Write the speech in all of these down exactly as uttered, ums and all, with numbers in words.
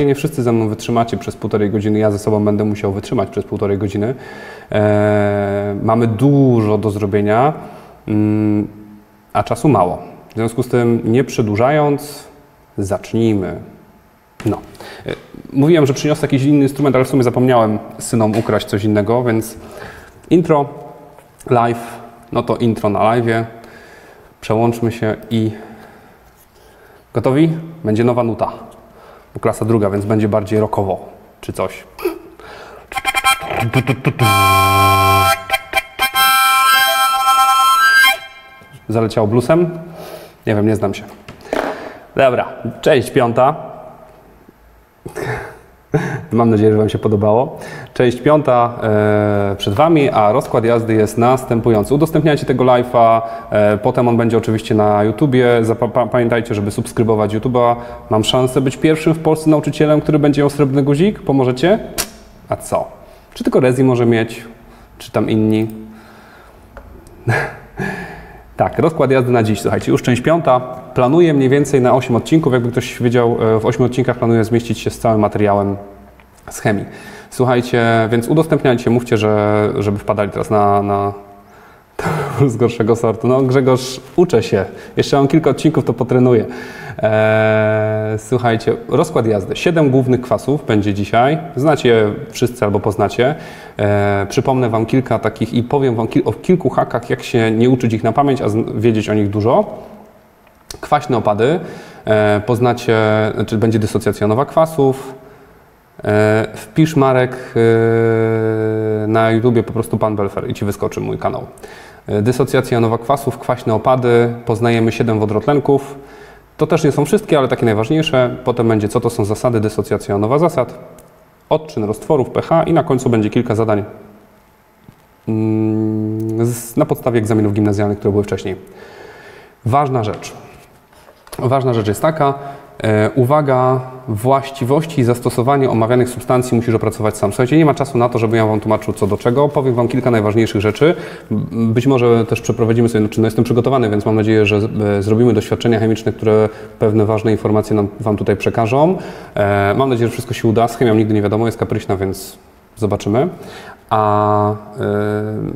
pewnie nie wszyscy ze mną wytrzymacie przez półtorej godziny, ja ze sobą będę musiał wytrzymać przez półtorej godziny. E, mamy dużo do zrobienia, a czasu mało. W związku z tym, nie przedłużając, zacznijmy. No. Mówiłem, że przyniosę jakiś inny instrument, ale w sumie zapomniałem synom ukraść coś innego, więc intro, live, no to intro na live'ie. Przełączmy się i... Gotowi? Będzie nowa nuta, bo klasa druga, więc będzie bardziej rockowo, czy coś. Zaleciało bluesem? Nie wiem, nie znam się. Dobra, część piąta. Mam nadzieję, że Wam się podobało. Część piąta e, przed Wami, a rozkład jazdy jest następujący. Udostępniajcie tego live'a, e, potem on będzie oczywiście na YouTubie. Zapa- pamiętajcie, żeby subskrybować YouTube'a. Mam szansę być pierwszym w Polsce nauczycielem, który będzie miał srebrny guzik. Pomożecie? A co? Czy tylko Rezi może mieć? Czy tam inni? Tak, rozkład jazdy na dziś, słuchajcie, już część piąta. Planuję mniej więcej na osiem odcinków, jakby ktoś wiedział, w ośmiu odcinkach planuję zmieścić się z całym materiałem z chemii. Słuchajcie, więc udostępniajcie, mówcie, że, żeby wpadali teraz na, na z gorszego sortu. No Grzegorz, uczę się, jeszcze mam kilka odcinków, to potrenuję. Eee, słuchajcie, rozkład jazdy. siedem głównych kwasów będzie dzisiaj. Znacie je wszyscy albo poznacie. Eee, przypomnę Wam kilka takich i powiem Wam kil o kilku hakach, jak się nie uczyć ich na pamięć, a wiedzieć o nich dużo. Kwaśne opady. Eee, poznacie, znaczy będzie dysocjacja nowa kwasów. Eee, wpisz Marek eee, na YouTubie po prostu Pan Belfer i Ci wyskoczy mój kanał. Eee, dysocjacja nowa kwasów, kwaśne opady. Poznajemy siedem wodorotlenków. To też nie są wszystkie, ale takie najważniejsze. Potem będzie, co to są zasady, dysocjacja nowa zasad, odczyn roztworów, pH i na końcu będzie kilka zadań na podstawie egzaminów gimnazjalnych, które były wcześniej. Ważna rzecz. Ważna rzecz jest taka, uwaga, właściwości i zastosowanie omawianych substancji musisz opracować sam. Słuchajcie, nie ma czasu na to, żeby ja Wam tłumaczył co do czego. Powiem Wam kilka najważniejszych rzeczy. Być może też przeprowadzimy sobie, no jestem przygotowany, więc mam nadzieję, że zrobimy doświadczenia chemiczne, które pewne ważne informacje nam, Wam tutaj przekażą. E, mam nadzieję, że wszystko się uda. Z chemią nigdy nie wiadomo, jest kapryśna, więc zobaczymy. A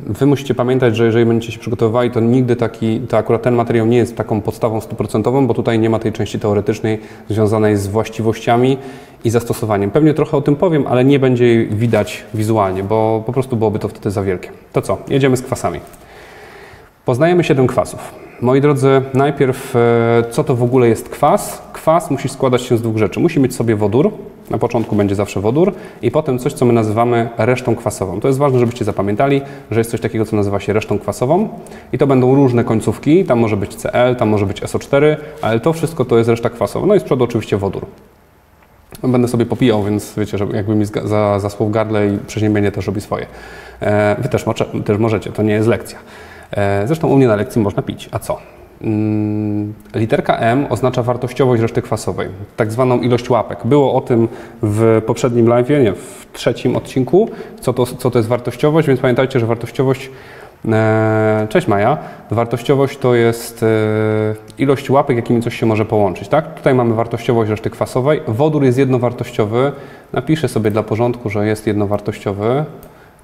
Wy musicie pamiętać, że jeżeli będziecie się przygotowywali, to nigdy taki, to akurat ten materiał nie jest taką podstawą stuprocentową, bo tutaj nie ma tej części teoretycznej związanej z właściwościami i zastosowaniem. Pewnie trochę o tym powiem, ale nie będzie jej widać wizualnie, bo po prostu byłoby to wtedy za wielkie. To co? Jedziemy z kwasami. Poznajemy siedem kwasów. Moi drodzy, najpierw co to w ogóle jest kwas? Kwas musi składać się z dwóch rzeczy. Musi mieć sobie wodór. Na początku będzie zawsze wodór i potem coś, co my nazywamy resztą kwasową. To jest ważne, żebyście zapamiętali, że jest coś takiego, co nazywa się resztą kwasową i to będą różne końcówki. Tam może być C L, tam może być S O cztery, ale to wszystko to jest reszta kwasowa. No i z przodu oczywiście wodór. Będę sobie popijał, więc wiecie, że jakby mi za, zaschło w gardle i przeziębienie też robi swoje. E, wy też, mocze, też możecie, to nie jest lekcja. E, zresztą u mnie na lekcji można pić. A co? Literka M oznacza wartościowość reszty kwasowej, tak zwaną ilość łapek. Było o tym w poprzednim live, nie, w trzecim odcinku, co to, co to jest wartościowość, więc pamiętajcie, że wartościowość, e, cześć Maja, wartościowość to jest e, ilość łapek, jakimi coś się może połączyć, tak? Tutaj mamy wartościowość reszty kwasowej, wodór jest jednowartościowy, napiszę sobie dla porządku, że jest jednowartościowy.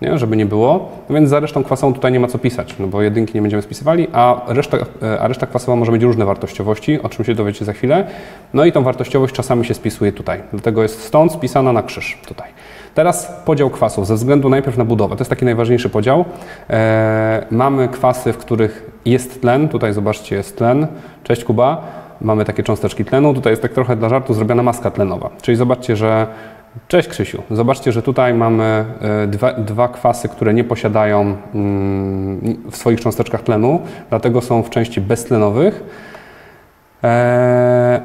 Nie, żeby nie było, no więc za resztą kwasową tutaj nie ma co pisać, no bo jedynki nie będziemy spisywali, a reszta, a reszta kwasowa może mieć różne wartościowości, o czym się dowiecie za chwilę. No i tą wartościowość czasami się spisuje tutaj, dlatego jest stąd spisana na krzyż tutaj. Teraz podział kwasów ze względu najpierw na budowę, to jest taki najważniejszy podział. Eee, mamy kwasy, w których jest tlen, tutaj zobaczcie jest tlen, cześć Kuba, mamy takie cząsteczki tlenu, tutaj jest tak trochę dla żartu zrobiona maska tlenowa, czyli zobaczcie, że cześć Krzysiu, zobaczcie, że tutaj mamy dwa, dwa kwasy, które nie posiadają w swoich cząsteczkach tlenu, dlatego są w części beztlenowych,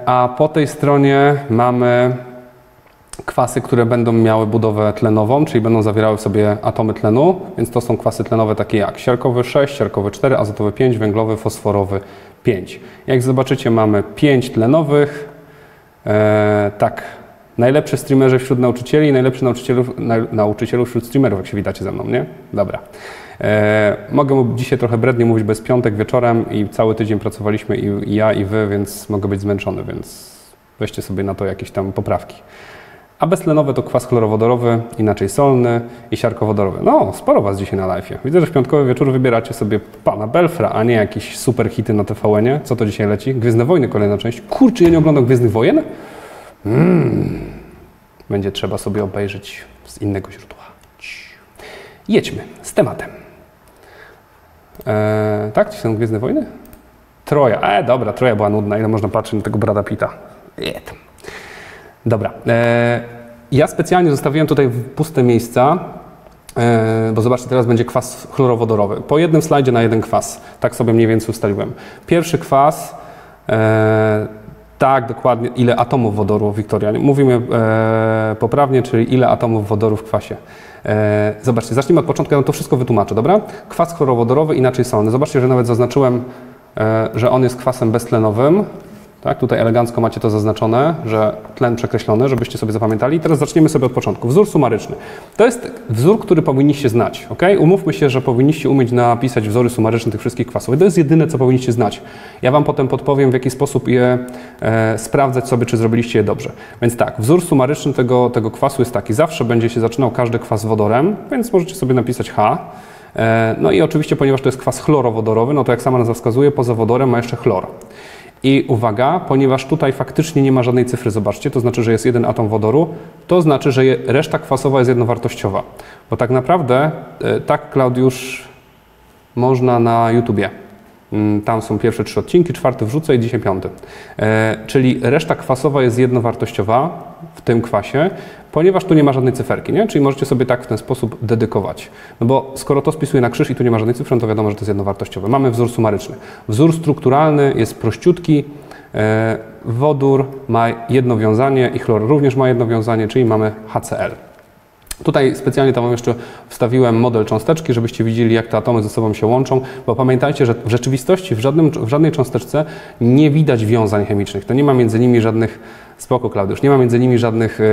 a po tej stronie mamy kwasy, które będą miały budowę tlenową, czyli będą zawierały w sobie atomy tlenu, więc to są kwasy tlenowe takie jak siarkowy sześć, siarkowy cztery, azotowy pięć, węglowy, fosforowy pięć. Jak zobaczycie mamy pięć tlenowych, tak. Najlepszy streamerzy wśród nauczycieli i najlepszy nauczycielów, na, nauczycielów wśród streamerów, jak się witacie ze mną, nie? Dobra. E, mogę dzisiaj trochę brednie mówić, bo jest piątek wieczorem i cały tydzień pracowaliśmy i, i ja, i wy, więc mogę być zmęczony, więc weźcie sobie na to jakieś tam poprawki. a beztlenowe to kwas chlorowodorowy, inaczej solny i siarkowodorowy. No, sporo was dzisiaj na live'ie. Widzę, że w piątkowy wieczór wybieracie sobie Pana Belfra, a nie jakieś super hity na T V N-ie. Co to dzisiaj leci? Gwiezdne Wojny, kolejna część. Kurczę, ja nie oglądam Gwiezdnych Wojen? Mm. Będzie trzeba sobie obejrzeć z innego źródła. Jedźmy z tematem. Eee, tak? Czy są Gwiezdne Wojny? Troja. E, dobra, Troja była nudna. Ile można patrzeć na tego Brada Pitta? Jed. Dobra. Eee, ja specjalnie zostawiłem tutaj puste miejsca, eee, bo zobaczcie, teraz będzie kwas chlorowodorowy. Po jednym slajdzie na jeden kwas. Tak sobie mniej więcej ustaliłem. Pierwszy kwas, eee, tak dokładnie, ile atomów wodoru, Wiktoria. Mówimy eee, poprawnie, czyli ile atomów wodoru w kwasie. Zobaczcie, zacznijmy od początku, ja wam to wszystko wytłumaczę, dobra? Kwas chlorowodorowy, inaczej solny. Zobaczcie, że nawet zaznaczyłem, że on jest kwasem beztlenowym. Tak, tutaj elegancko macie to zaznaczone, że tlen przekreślony, żebyście sobie zapamiętali. I teraz zaczniemy sobie od początku. Wzór sumaryczny. To jest wzór, który powinniście znać, ok? Umówmy się, że powinniście umieć napisać wzory sumaryczne tych wszystkich kwasów. I to jest jedyne, co powinniście znać. Ja wam potem podpowiem, w jaki sposób je e, sprawdzać sobie, czy zrobiliście je dobrze. Więc tak, wzór sumaryczny tego, tego kwasu jest taki. Zawsze będzie się zaczynał każdy kwas wodorem, więc możecie sobie napisać H. E, no i oczywiście, ponieważ to jest kwas chlorowodorowy, no to jak sama nazwa wskazuje, poza wodorem ma jeszcze chlor. I uwaga, ponieważ tutaj faktycznie nie ma żadnej cyfry, zobaczcie, to znaczy, że jest jeden atom wodoru, to znaczy, że reszta kwasowa jest jednowartościowa. Bo tak naprawdę, tak Klaudiusz, można na YouTubie. Tam są pierwsze trzy odcinki, czwarty wrzucę i dzisiaj piąty. Czyli reszta kwasowa jest jednowartościowa w tym kwasie, ponieważ tu nie ma żadnej cyferki, nie? Czyli możecie sobie tak w ten sposób dedykować. No bo skoro to spisuje na krzyż i tu nie ma żadnej cyfry, to wiadomo, że to jest jednowartościowe. Mamy wzór sumaryczny. Wzór strukturalny jest prościutki. Wodór ma jedno wiązanie i chlor również ma jedno wiązanie, czyli mamy HCl. Tutaj specjalnie tam jeszcze wstawiłem model cząsteczki, żebyście widzieli, jak te atomy ze sobą się łączą, bo pamiętajcie, że w rzeczywistości w, żadnym, w żadnej cząsteczce nie widać wiązań chemicznych. To nie ma między nimi żadnych, spoko Klaudiusz, nie ma między nimi żadnych y,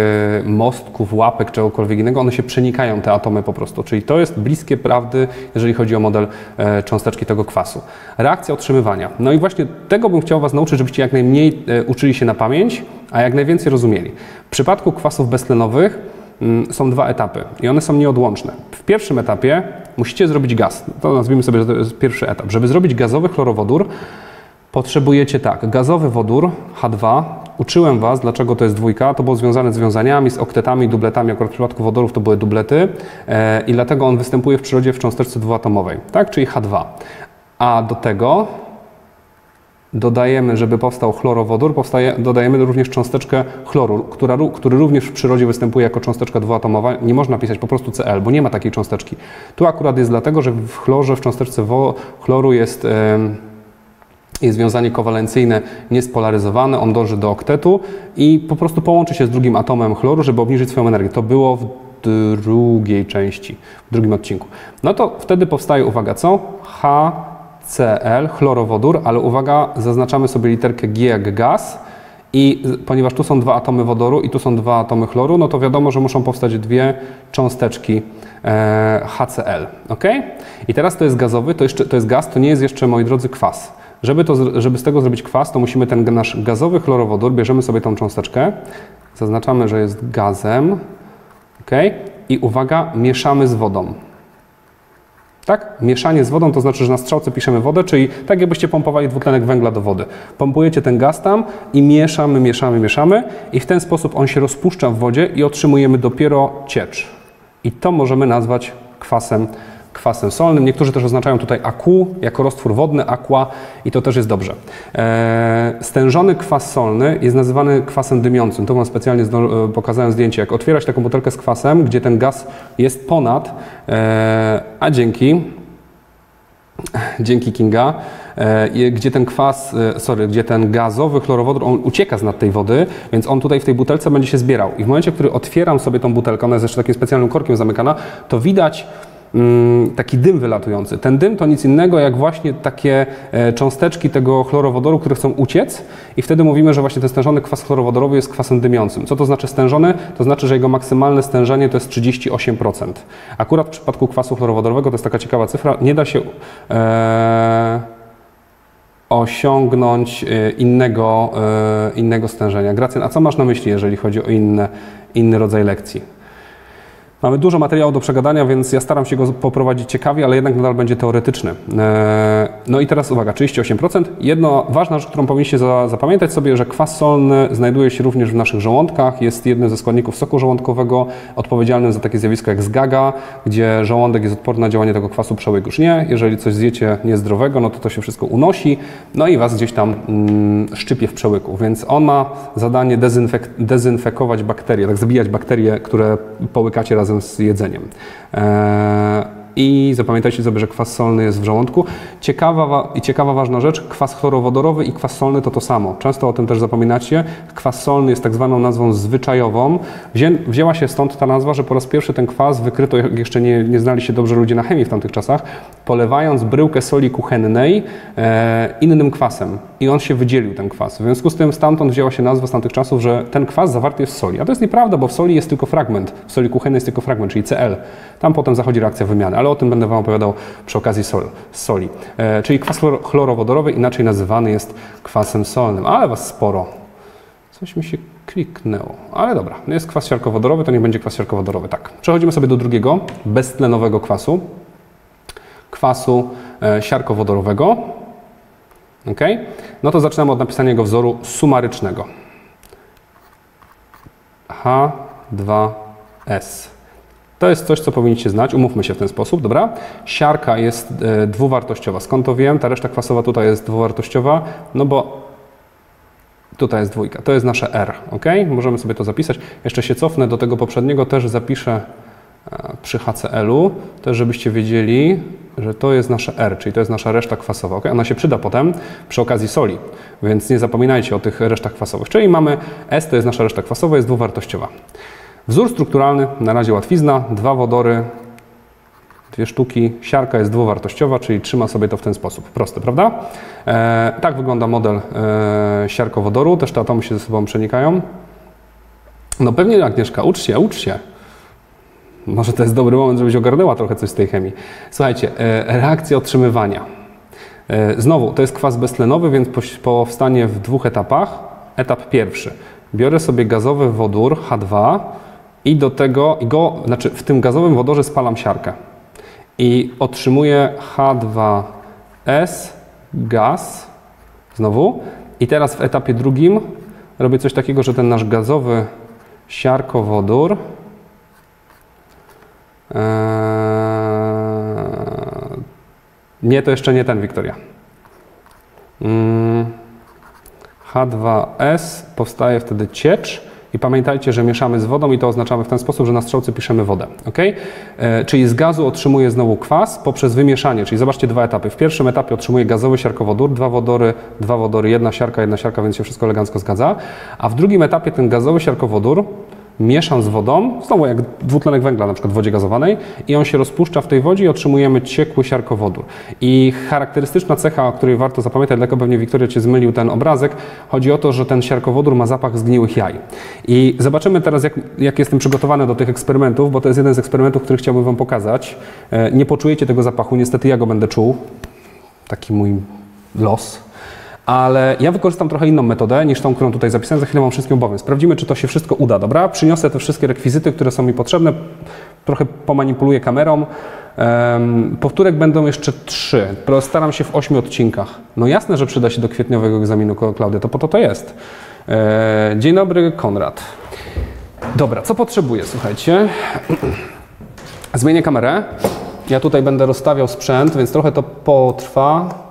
mostków, łapek, czegokolwiek innego. One się przenikają, te atomy po prostu. Czyli to jest bliskie prawdy, jeżeli chodzi o model y, cząsteczki tego kwasu. Reakcja otrzymywania. No i właśnie tego bym chciał was nauczyć, żebyście jak najmniej y, uczyli się na pamięć, a jak najwięcej rozumieli. W przypadku kwasów beztlenowych są dwa etapy i one są nieodłączne. W pierwszym etapie musicie zrobić gaz. To nazwijmy sobie, że to jest pierwszy etap. Żeby zrobić gazowy chlorowodór, potrzebujecie tak, gazowy wodór H dwa. Uczyłem was, dlaczego to jest dwójka. To było związane z wiązaniami, z oktetami, dubletami. Akurat w przypadku wodorów to były dublety e, i dlatego on występuje w przyrodzie w cząsteczce dwuatomowej, tak? Czyli H dwa. A do tego dodajemy, żeby powstał chlorowodór, powstaje, dodajemy również cząsteczkę chloru, która, który również w przyrodzie występuje jako cząsteczka dwuatomowa. Nie można pisać po prostu Cl, bo nie ma takiej cząsteczki. Tu akurat jest dlatego, że w chlorze, w cząsteczce chloru jest, jest związanie kowalencyjne niespolaryzowane, on dąży do oktetu i po prostu połączy się z drugim atomem chloru, żeby obniżyć swoją energię. To było w drugiej części, w drugim odcinku. No to wtedy powstaje, uwaga, co? H... Cl, chlorowodór, ale uwaga, zaznaczamy sobie literkę G jak gaz i ponieważ tu są dwa atomy wodoru i tu są dwa atomy chloru, no to wiadomo, że muszą powstać dwie cząsteczki e, HCl, ok? I teraz to jest gazowy, to, jeszcze, to jest gaz, to nie jest jeszcze, moi drodzy, kwas. Żeby, to, żeby z tego zrobić kwas, to musimy ten nasz gazowy chlorowodór, bierzemy sobie tą cząsteczkę, zaznaczamy, że jest gazem, ok? I uwaga, mieszamy z wodą. Tak? Mieszanie z wodą to znaczy, że na strzałce piszemy wodę, czyli tak jakbyście pompowali dwutlenek węgla do wody. Pompujecie ten gaz tam i mieszamy, mieszamy, mieszamy i w ten sposób on się rozpuszcza w wodzie i otrzymujemy dopiero ciecz. I to możemy nazwać kwasem, kwasem solnym. Niektórzy też oznaczają tutaj A Q jako roztwór wodny, aqua i to też jest dobrze. Eee, stężony kwas solny jest nazywany kwasem dymiącym. Tu wam specjalnie pokazałem zdjęcie, jak otwierać taką butelkę z kwasem, gdzie ten gaz jest ponad, eee, a dzięki, dzięki Kinga, eee, gdzie ten kwas, e, sorry, gdzie ten gazowy chlorowodór, on ucieka z nad tej wody, więc on tutaj w tej butelce będzie się zbierał. I w momencie, w którym otwieram sobie tą butelkę, ona jest jeszcze takim specjalnym korkiem zamykana, to widać taki dym wylatujący. Ten dym to nic innego jak właśnie takie cząsteczki tego chlorowodoru, które chcą uciec i wtedy mówimy, że właśnie ten stężony kwas chlorowodorowy jest kwasem dymiącym. Co to znaczy stężony? To znaczy, że jego maksymalne stężenie to jest trzydzieści osiem procent. Akurat w przypadku kwasu chlorowodorowego to jest taka ciekawa cyfra, nie da się e, osiągnąć innego, e, innego stężenia. Gracjan, a co masz na myśli, jeżeli chodzi o inne, inny rodzaj lekcji. Mamy dużo materiału do przegadania, więc ja staram się go poprowadzić ciekawie, ale jednak nadal będzie teoretyczny. No i teraz uwaga, trzydzieści osiem procent. Jedna ważna rzecz, którą powinniście zapamiętać sobie, że kwas solny znajduje się również w naszych żołądkach, jest jednym ze składników soku żołądkowego, odpowiedzialnym za takie zjawisko jak zgaga, gdzie żołądek jest odporny na działanie tego kwasu, przełyk już nie. Jeżeli coś zjecie niezdrowego, no to to się wszystko unosi, no i was gdzieś tam mm, szczypie w przełyku, więc on ma zadanie dezynfek dezynfekować bakterie, tak zabijać bakterie, które połykacie razem z jedzeniem. I zapamiętajcie sobie, że kwas solny jest w żołądku. Ciekawa i ciekawa ważna rzecz, kwas chlorowodorowy i kwas solny to to samo. Często o tym też zapominacie. Kwas solny jest tak zwaną nazwą zwyczajową. Wzię wzięła się stąd ta nazwa, że po raz pierwszy ten kwas wykryto, jak jeszcze nie, nie znali się dobrze ludzie na chemii w tamtych czasach, polewając bryłkę soli kuchennej e, innym kwasem. I on się wydzielił, ten kwas. W związku z tym stamtąd wzięła się nazwa z tamtych czasów, że ten kwas zawarty jest w soli. A to jest nieprawda, bo w soli jest tylko fragment. W soli kuchennej jest tylko fragment, czyli C L. Tam potem zachodzi reakcja wymiany. Ale o tym będę wam opowiadał przy okazji sol, soli. E, czyli kwas chlorowodorowy, inaczej nazywany jest kwasem solnym. Ale was sporo. Coś mi się kliknęło. Ale dobra, jest kwas siarkowodorowy, to niech będzie kwas siarkowodorowy. Tak. Przechodzimy sobie do drugiego, beztlenowego kwasu. Kwasu e, siarkowodorowego. Ok? No to zaczynamy od napisania jego wzoru sumarycznego. H dwa S. To jest coś, co powinniście znać. Umówmy się w ten sposób, dobra? Siarka jest y, dwuwartościowa. Skąd to wiem? Ta reszta kwasowa tutaj jest dwuwartościowa, no bo tutaj jest dwójka. To jest nasze R, ok? Możemy sobie to zapisać. Jeszcze się cofnę do tego poprzedniego, też zapiszę y, przy H C L-u, też żebyście wiedzieli, że to jest nasze R, czyli to jest nasza reszta kwasowa. Okay? Ona się przyda potem przy okazji soli, więc nie zapominajcie o tych resztach kwasowych. Czyli mamy S, to jest nasza reszta kwasowa, jest dwuwartościowa. Wzór strukturalny, na razie łatwizna, dwa wodory, dwie sztuki, siarka jest dwuwartościowa, czyli trzyma sobie to w ten sposób. Proste, prawda? E, tak wygląda model e, siarkowodoru, też te atomy się ze sobą przenikają. No pewnie, Agnieszka, ucz się, ucz się. Może to jest dobry moment, żebyś ogarnęła trochę coś z tej chemii. Słuchajcie, e, reakcja otrzymywania. E, znowu, to jest kwas beztlenowy, więc powstanie w dwóch etapach. Etap pierwszy. Biorę sobie gazowy wodór H dwa, i do tego, go, znaczy w tym gazowym wodorze spalam siarkę i otrzymuję H dwa S, gaz, znowu. I teraz w etapie drugim robię coś takiego, że ten nasz gazowy siarkowodór eee, nie, to jeszcze nie ten, Wiktoria. Hmm, H dwa S, powstaje wtedy ciecz. I pamiętajcie, że mieszamy z wodą i to oznaczamy w ten sposób, że na strzałce piszemy wodę. Okay? E, czyli z gazu otrzymuję znowu kwas poprzez wymieszanie. Czyli zobaczcie dwa etapy. W pierwszym etapie otrzymuję gazowy siarkowodór, dwa wodory, dwa wodory, jedna siarka, jedna siarka, więc się wszystko elegancko zgadza. A w drugim etapie ten gazowy siarkowodór mieszam z wodą, znowu jak dwutlenek węgla na przykład w wodzie gazowanej i on się rozpuszcza w tej wodzie i otrzymujemy ciekły siarkowodór. I charakterystyczna cecha, o której warto zapamiętać, dlatego pewnie Wiktoria cię zmylił ten obrazek, chodzi o to, że ten siarkowodór ma zapach zgniłych jaj. I zobaczymy teraz, jak, jak jestem przygotowany do tych eksperymentów, bo to jest jeden z eksperymentów, który chciałbym wam pokazać. Nie poczujecie tego zapachu, niestety ja go będę czuł. Taki mój los. Ale ja wykorzystam trochę inną metodę niż tą, którą tutaj zapisałem. Za chwilę mam wszystkim obowiązek. Sprawdzimy, czy to się wszystko uda, dobra? Przyniosę te wszystkie rekwizyty, które są mi potrzebne. Trochę pomanipuluję kamerą. Um, powtórek będą jeszcze trzy. Staram się w ośmiu odcinkach. No jasne, że przyda się do kwietniowego egzaminu, Klaudia. To po to to jest. E, dzień dobry, Konrad. Dobra, co potrzebuję? Słuchajcie. Zmienię kamerę. Ja tutaj będę rozstawiał sprzęt, więc trochę to potrwa.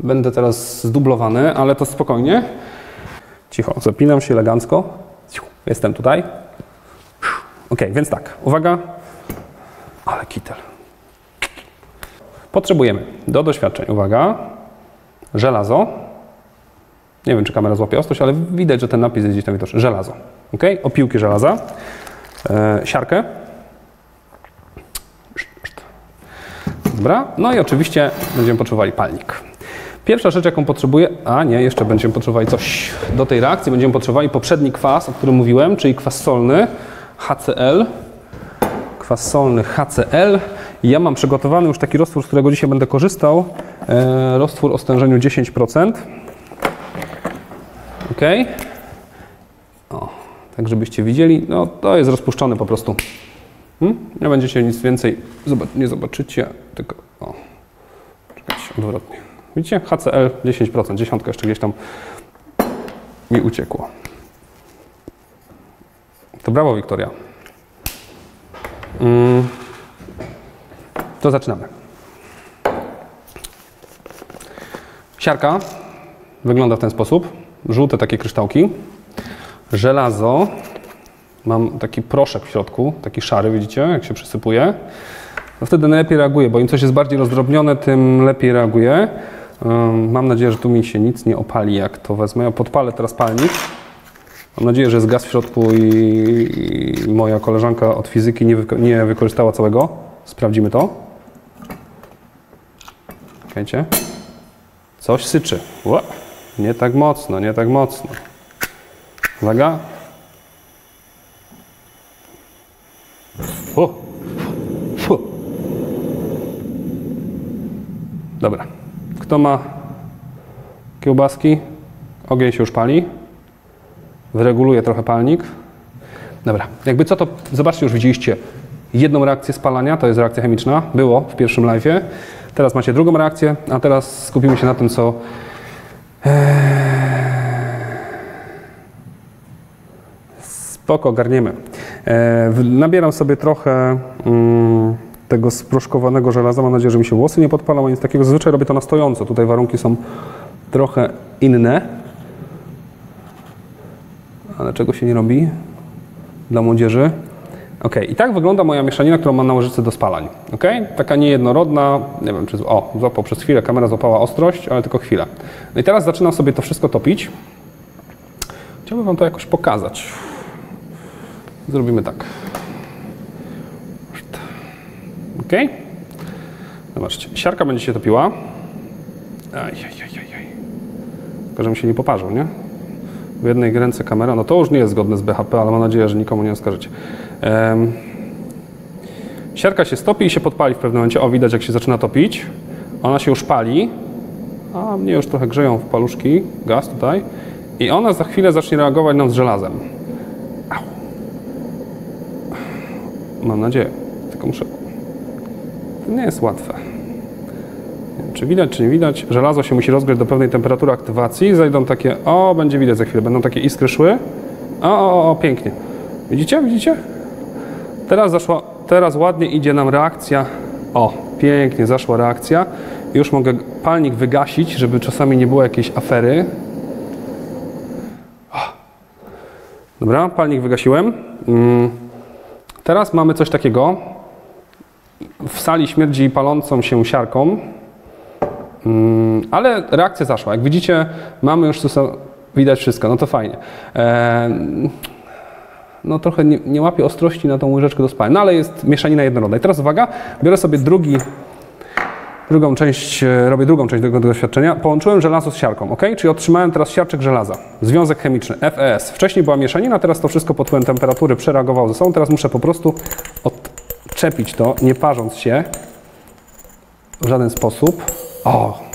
Będę teraz zdublowany, ale to spokojnie. Cicho, zapinam się elegancko. Jestem tutaj. Ok, więc tak, uwaga. Ale kitel. Potrzebujemy do doświadczeń, uwaga, żelazo. Nie wiem, czy kamera złapie ostrość, ale widać, że ten napis jest gdzieś tam widoczny. Żelazo. Ok, opiłki żelaza. E, siarkę. Dobra, no i oczywiście będziemy potrzebowali palnik. Pierwsza rzecz, jaką potrzebuję, a nie, jeszcze będziemy potrzebowali coś do tej reakcji, będziemy potrzebowali poprzedni kwas, o którym mówiłem, czyli kwas solny HCl, kwas solny HCl. Ja mam przygotowany już taki roztwór, z którego dzisiaj będę korzystał, e, roztwór o stężeniu dziesięć procent. Ok. O, tak żebyście widzieli, no to jest rozpuszczone po prostu. Hmm? Nie będziecie nic więcej, Zobac nie zobaczycie, tylko o, czekajcie, odwrotnie. Widzicie? H C L dziesięć procent, dziesiątka jeszcze gdzieś tam mi uciekło. To brawo, Wiktoria. Hmm. To zaczynamy. Siarka wygląda w ten sposób. Żółte takie kryształki. Żelazo. Mam taki proszek w środku, taki szary, widzicie, jak się przysypuje. No wtedy najlepiej reaguje, bo im coś jest bardziej rozdrobnione, tym lepiej reaguje. Mam nadzieję, że tu mi się nic nie opali, jak to wezmę. Ja podpalę teraz palnik. Mam nadzieję, że jest gaz w środku i moja koleżanka od fizyki nie, wyko nie wykorzystała całego. Sprawdzimy to. Czekajcie. Coś syczy. Ua. Nie tak mocno, nie tak mocno. Uwaga. O. O. Dobra. Kto ma kiełbaski? Ogień się już pali. Wyreguluję trochę palnik. Dobra. Jakby co, to zobaczcie, już widzieliście jedną reakcję spalania, to jest reakcja chemiczna. Było w pierwszym live'ie. Teraz macie drugą reakcję, a teraz skupimy się na tym, co... Spoko, garniemy. Nabieram sobie trochę tego sproszkowanego żelaza. Mam nadzieję, że mi się włosy nie podpalą, nic takiego. Zazwyczaj robię to na stojąco. Tutaj warunki są trochę inne. Ale czego się nie robi dla młodzieży? Ok, i tak wygląda moja mieszanina, którą mam na łyżce do spalań. Ok, taka niejednorodna, nie wiem czy... O, złapał przez chwilę, kamera złapała ostrość, ale tylko chwilę. No i teraz zaczynam sobie to wszystko topić. Chciałbym wam to jakoś pokazać. Zrobimy tak. Ok. Zobaczcie, siarka będzie się topiła. Aj, aj, aj, aj. Tylko, żebym się nie poparzył, nie? W jednej ręce kamera, no to już nie jest zgodne z B H P, ale mam nadzieję, że nikomu nie oskarżycie. Um, siarka się stopi i się podpali w pewnym momencie. O, widać jak się zaczyna topić. Ona się już pali. A mnie już trochę grzeją w paluszki. Gaz tutaj. I ona za chwilę zacznie reagować nam z żelazem. Au. Mam nadzieję. Tylko muszę... To nie jest łatwe. Nie wiem, czy widać, czy nie widać. Żelazo się musi rozgrzać do pewnej temperatury aktywacji. Zajdą takie... O, będzie widać za chwilę. Będą takie iskry szły. O, o, o, pięknie. Widzicie? Widzicie? Teraz zaszła, teraz ładnie idzie nam reakcja. O, pięknie zaszła reakcja. Już mogę palnik wygasić, żeby czasami nie było jakiejś afery. O. Dobra, palnik wygasiłem. Teraz mamy coś takiego. W sali śmierdzi palącą się siarką. Ale reakcja zaszła. Jak widzicie, mamy już tu, widać wszystko. No to fajnie. Eee... No trochę nie, nie łapię ostrości na tą łyżeczkę do spalania, no ale jest mieszanina jednorodna. I teraz uwaga, biorę sobie drugi, drugą część, robię drugą część tego doświadczenia. Połączyłem żelazo z siarką, ok? Czyli otrzymałem teraz siarczek żelaza, związek chemiczny, F E S. Wcześniej była mieszanina, teraz to wszystko pod wpływem temperatury przereagowało ze sobą. Teraz muszę po prostu odczepić to, nie parząc się w żaden sposób. O!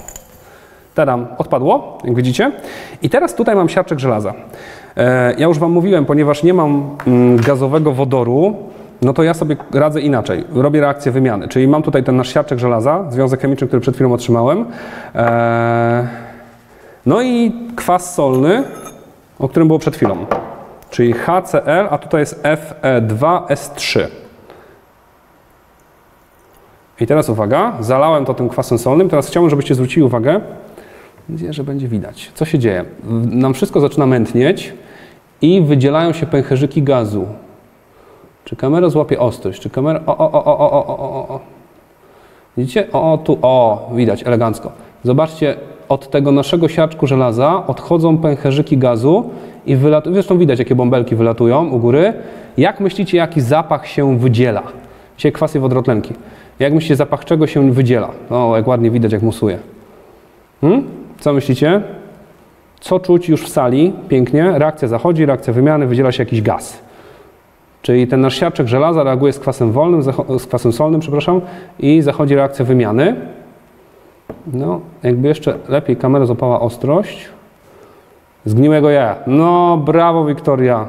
Tadam, odpadło, jak widzicie. I teraz tutaj mam siarczek żelaza. Ja już wam mówiłem, ponieważ nie mam gazowego wodoru, no to ja sobie radzę inaczej. Robię reakcję wymiany, czyli mam tutaj ten nasz siarczek żelaza, związek chemiczny, który przed chwilą otrzymałem. No i kwas solny, o którym było przed chwilą, czyli H C L, a tutaj jest F E dwa S trzy. I teraz uwaga, zalałem to tym kwasem solnym. Teraz chciałbym, żebyście zwrócili uwagę, że będzie widać. Co się dzieje? Nam wszystko zaczyna mętnieć i wydzielają się pęcherzyki gazu. Czy kamera złapie ostrość? Czy kamera... O, o, o, o, o, o, o. Widzicie? O, tu, o, widać, elegancko. Zobaczcie, od tego naszego siarczku żelaza odchodzą pęcherzyki gazu i wylatują. Zresztą widać, jakie bąbelki wylatują u góry. Jak myślicie, jaki zapach się wydziela? Dzisiaj kwasy wodorotlenki. Jak myślicie, zapach czego się wydziela? O, jak ładnie widać, jak musuje. Hmm? Co myślicie? Co czuć już w sali? Pięknie. Reakcja zachodzi, reakcja wymiany, wydziela się jakiś gaz. Czyli ten nasz siarczek żelaza reaguje z kwasem wolnym, z kwasem solnym, przepraszam, i zachodzi reakcja wymiany. No, jakby jeszcze lepiej kamera złapała ostrość. Zgniłego jaja. No, brawo, Wiktoria.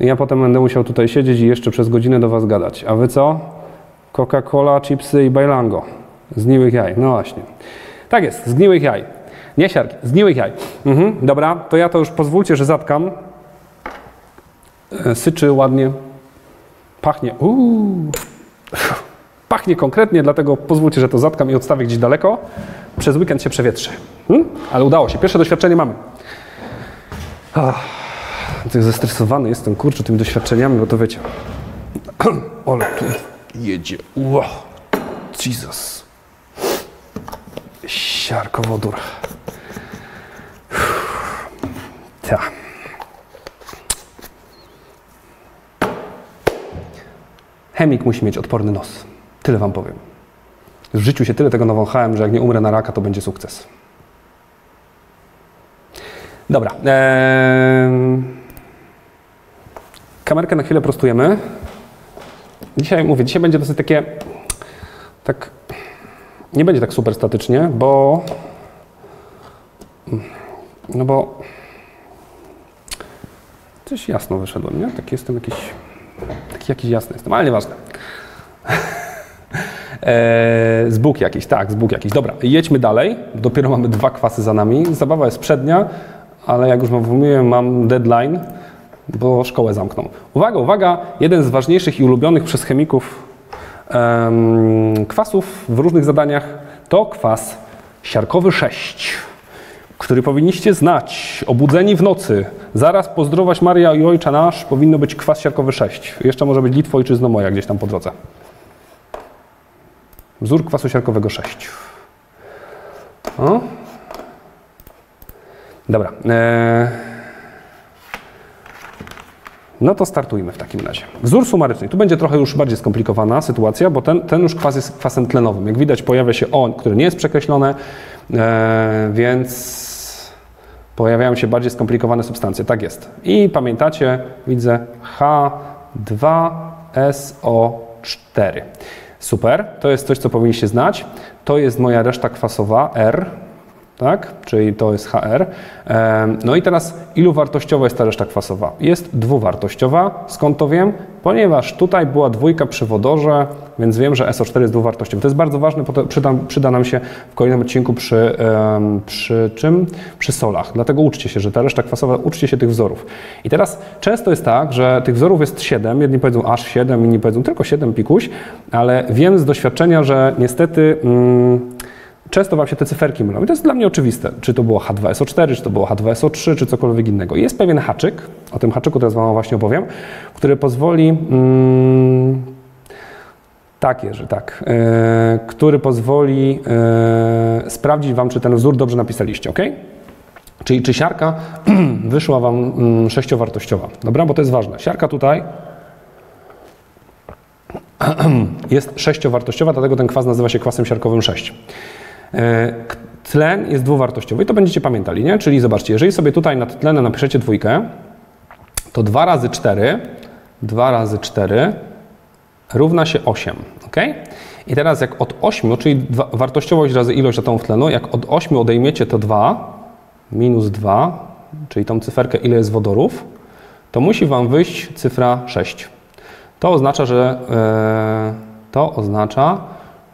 Ja potem będę musiał tutaj siedzieć i jeszcze przez godzinę do was gadać. A wy co? Coca-Cola, chipsy i Bajlango. Zgniłych jaj. No właśnie. Tak jest, zgniłych jaj. Nie siarki, zgniłych jaj. Mhm, dobra, to ja to już pozwólcie, że zatkam. Syczy ładnie. Pachnie. Uuu. Pachnie konkretnie, dlatego pozwólcie, że to zatkam i odstawię gdzieś daleko. Przez weekend się przewietrzy. Hmm? Ale udało się. Pierwsze doświadczenie mamy. Ach, tak zestresowany jestem, kurczę, tymi doświadczeniami, bo to wiecie. Ole, tu jedzie. Wow. Jesus. Siarkowodór. Ta. Chemik musi mieć odporny nos. Tyle wam powiem. W życiu się tyle tego nawąchałem, że jak nie umrę na raka, to będzie sukces. Dobra. Eee... Kamerkę na chwilę prostujemy. Dzisiaj mówię, dzisiaj będzie dosyć takie... Tak... Nie będzie tak super statycznie, bo... No bo... Coś jasno wyszedłem, nie? Tak jestem jakiś... Taki jakiś jasny jestem, ale nieważne. Eee, z Bóg jakiś, tak, z Bóg jakiś. Dobra, jedźmy dalej. Dopiero mamy dwa kwasy za nami. Zabawa jest przednia, ale jak już wam mówiłem, mam deadline, bo szkołę zamkną. Uwaga, uwaga, jeden z ważniejszych i ulubionych przez chemików em, kwasów w różnych zadaniach to kwas siarkowy sześć, który powinniście znać. Obudzeni w nocy. Zaraz pozdrować Maria i Ojcze Nasz powinno być kwas siarkowy sześć. Jeszcze może być Litwo, Ojczyzno moja gdzieś tam po drodze. Wzór kwasu siarkowego sześć. O. Dobra. Eee. No to startujmy w takim razie. Wzór sumaryczny. Tu będzie trochę już bardziej skomplikowana sytuacja, bo ten, ten już kwas jest kwasem tlenowym. Jak widać pojawia się O, które nie jest przekreślone, eee, więc pojawiają się bardziej skomplikowane substancje. Tak jest. I pamiętacie, widzę H dwa S O cztery. Super, to jest coś, co powinniście znać. To jest moja reszta kwasowa R, tak? Czyli to jest H R. No i teraz ilu wartościowa jest ta reszta kwasowa? Jest dwuwartościowa. Skąd to wiem? Ponieważ tutaj była dwójka przy wodorze, więc wiem, że S O cztery jest dwuwartościowy. To jest bardzo ważne, bo to przyda, przyda nam się w kolejnym odcinku przy, przy czym? Przy solach. Dlatego uczcie się, że ta reszta kwasowa, uczcie się tych wzorów. I teraz często jest tak, że tych wzorów jest siedem. Jedni powiedzą aż siedem, inni powiedzą tylko siedem pikuś, ale wiem z doświadczenia, że niestety... Mm, Często wam się te cyferki mylą. I to jest dla mnie oczywiste, czy to było H dwa S O cztery, czy to było H dwa S O trzy, czy cokolwiek innego. I jest pewien haczyk, o tym haczyku teraz wam właśnie opowiem, który pozwoli... Mm, takie, że tak, yy, który pozwoli yy, sprawdzić wam, czy ten wzór dobrze napisaliście, ok? Czyli czy siarka wyszła wam mm, sześciowartościowa, dobra? Bo to jest ważne. Siarka tutaj jest sześciowartościowa, dlatego ten kwas nazywa się kwasem siarkowym sześć. Tlen jest dwuwartościowy i to będziecie pamiętali, nie? Czyli zobaczcie, jeżeli sobie tutaj nad tlenem napiszecie dwójkę, to dwa razy cztery, dwa razy cztery równa się osiem, ok? I teraz jak od ośmiu, czyli wartościowość razy ilość atomów tlenu, jak od ośmiu odejmiecie to dwa minus dwa, czyli tą cyferkę, ile jest wodorów, to musi wam wyjść cyfra sześć. To oznacza, że yy, to oznacza,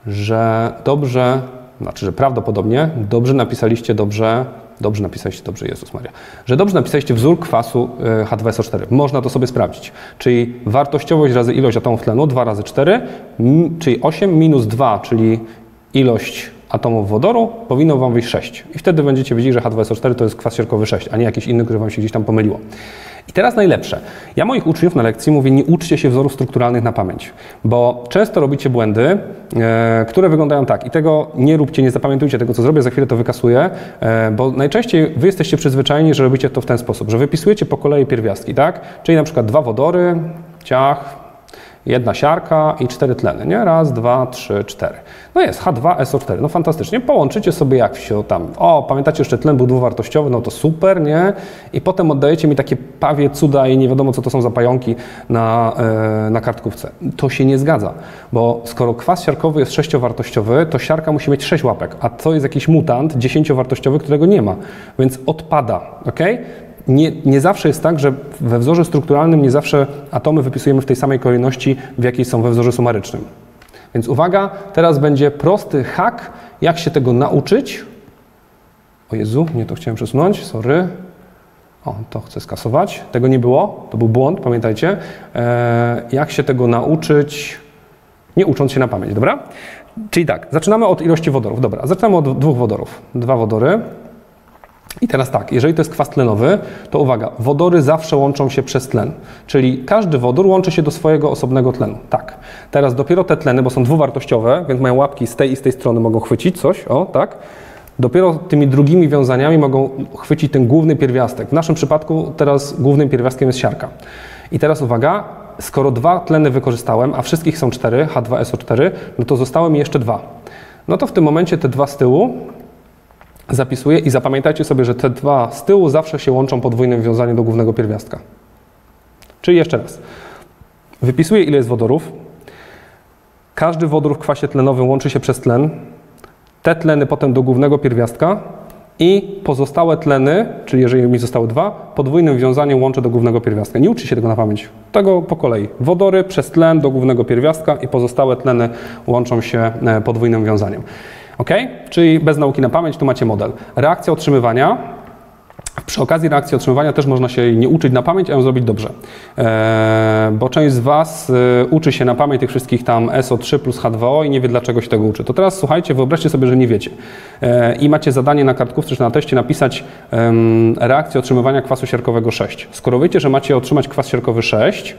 że dobrze Znaczy, że prawdopodobnie dobrze napisaliście, dobrze, dobrze napisaliście, dobrze, Jezus Maria, że dobrze napisaliście wzór kwasu H dwa S O cztery. Można to sobie sprawdzić. Czyli wartościowość razy ilość atomów tlenu, dwa razy cztery, czyli osiem minus dwa, czyli ilość atomów wodoru, powinno wam wyjść sześć. I wtedy będziecie wiedzieli, że H dwa S O cztery to jest kwas siarkowy sześć, a nie jakiś inny, który wam się gdzieś tam pomyliło. I teraz najlepsze. Ja moich uczniów na lekcji mówię, nie uczcie się wzorów strukturalnych na pamięć, bo często robicie błędy, e, które wyglądają tak. I tego nie róbcie, nie zapamiętujcie tego, co zrobię, za chwilę to wykasuję, e, bo najczęściej wy jesteście przyzwyczajeni, że robicie to w ten sposób, że wypisujecie po kolei pierwiastki, tak? Czyli na przykład dwa wodory, ciach, jedna siarka i cztery tleny, nie? Raz, dwa, trzy, cztery. No jest, H dwa S O cztery, no fantastycznie. Połączycie sobie jak się tam, o, pamiętacie jeszcze tlen był dwuwartościowy, no to super, nie? I potem oddajecie mi takie pawie cuda i nie wiadomo, co to są za pająki na, yy, na kartkówce. To się nie zgadza, bo skoro kwas siarkowy jest sześciowartościowy, to siarka musi mieć sześć łapek, a to jest jakiś mutant dziesięciowartościowy, którego nie ma, więc odpada, ok? Nie, nie zawsze jest tak, że we wzorze strukturalnym nie zawsze atomy wypisujemy w tej samej kolejności, w jakiej są we wzorze sumarycznym. Więc uwaga, teraz będzie prosty hak, jak się tego nauczyć. O Jezu, nie to chciałem przesunąć, sorry. O, to chcę skasować. Tego nie było, to był błąd, pamiętajcie. Eee, jak się tego nauczyć, nie ucząc się na pamięć, dobra? Czyli tak, zaczynamy od ilości wodorów, dobra. Zaczynamy od dwóch wodorów, dwa wodory. I teraz tak, jeżeli to jest kwas tlenowy, to uwaga, wodory zawsze łączą się przez tlen, czyli każdy wodór łączy się do swojego osobnego tlenu, tak. Teraz dopiero te tleny, bo są dwuwartościowe, więc mają łapki z tej i z tej strony, mogą chwycić coś, o tak. Dopiero tymi drugimi wiązaniami mogą chwycić ten główny pierwiastek. W naszym przypadku teraz głównym pierwiastkiem jest siarka. I teraz uwaga, skoro dwa tleny wykorzystałem, a wszystkich są cztery, H dwa S O cztery, no to zostały mi jeszcze dwa. No to w tym momencie te dwa z tyłu zapisuję i zapamiętajcie sobie, że te dwa z tyłu zawsze się łączą podwójnym wiązaniem do głównego pierwiastka. Czyli jeszcze raz. Wypisuję, ile jest wodorów. Każdy wodór w kwasie tlenowym łączy się przez tlen. Te tleny potem do głównego pierwiastka i pozostałe tleny, czyli jeżeli mi zostały dwa, podwójnym wiązaniem łączę do głównego pierwiastka. Nie uczy się tego na pamięć. Tego po kolei. Wodory przez tlen do głównego pierwiastka i pozostałe tleny łączą się podwójnym wiązaniem. Ok? Czyli bez nauki na pamięć, tu macie model. Reakcja otrzymywania. Przy okazji reakcji otrzymywania też można się jej nie uczyć na pamięć, a ją zrobić dobrze. Eee, bo część z Was y, uczy się na pamięć tych wszystkich tam S O trzy plus H dwa O i nie wie, dlaczego się tego uczy. To teraz słuchajcie, wyobraźcie sobie, że nie wiecie. Eee, I macie zadanie na kartkówce czy na teście napisać ym, reakcję otrzymywania kwasu siarkowego sześć. Skoro wiecie, że macie otrzymać kwas siarkowy sześć,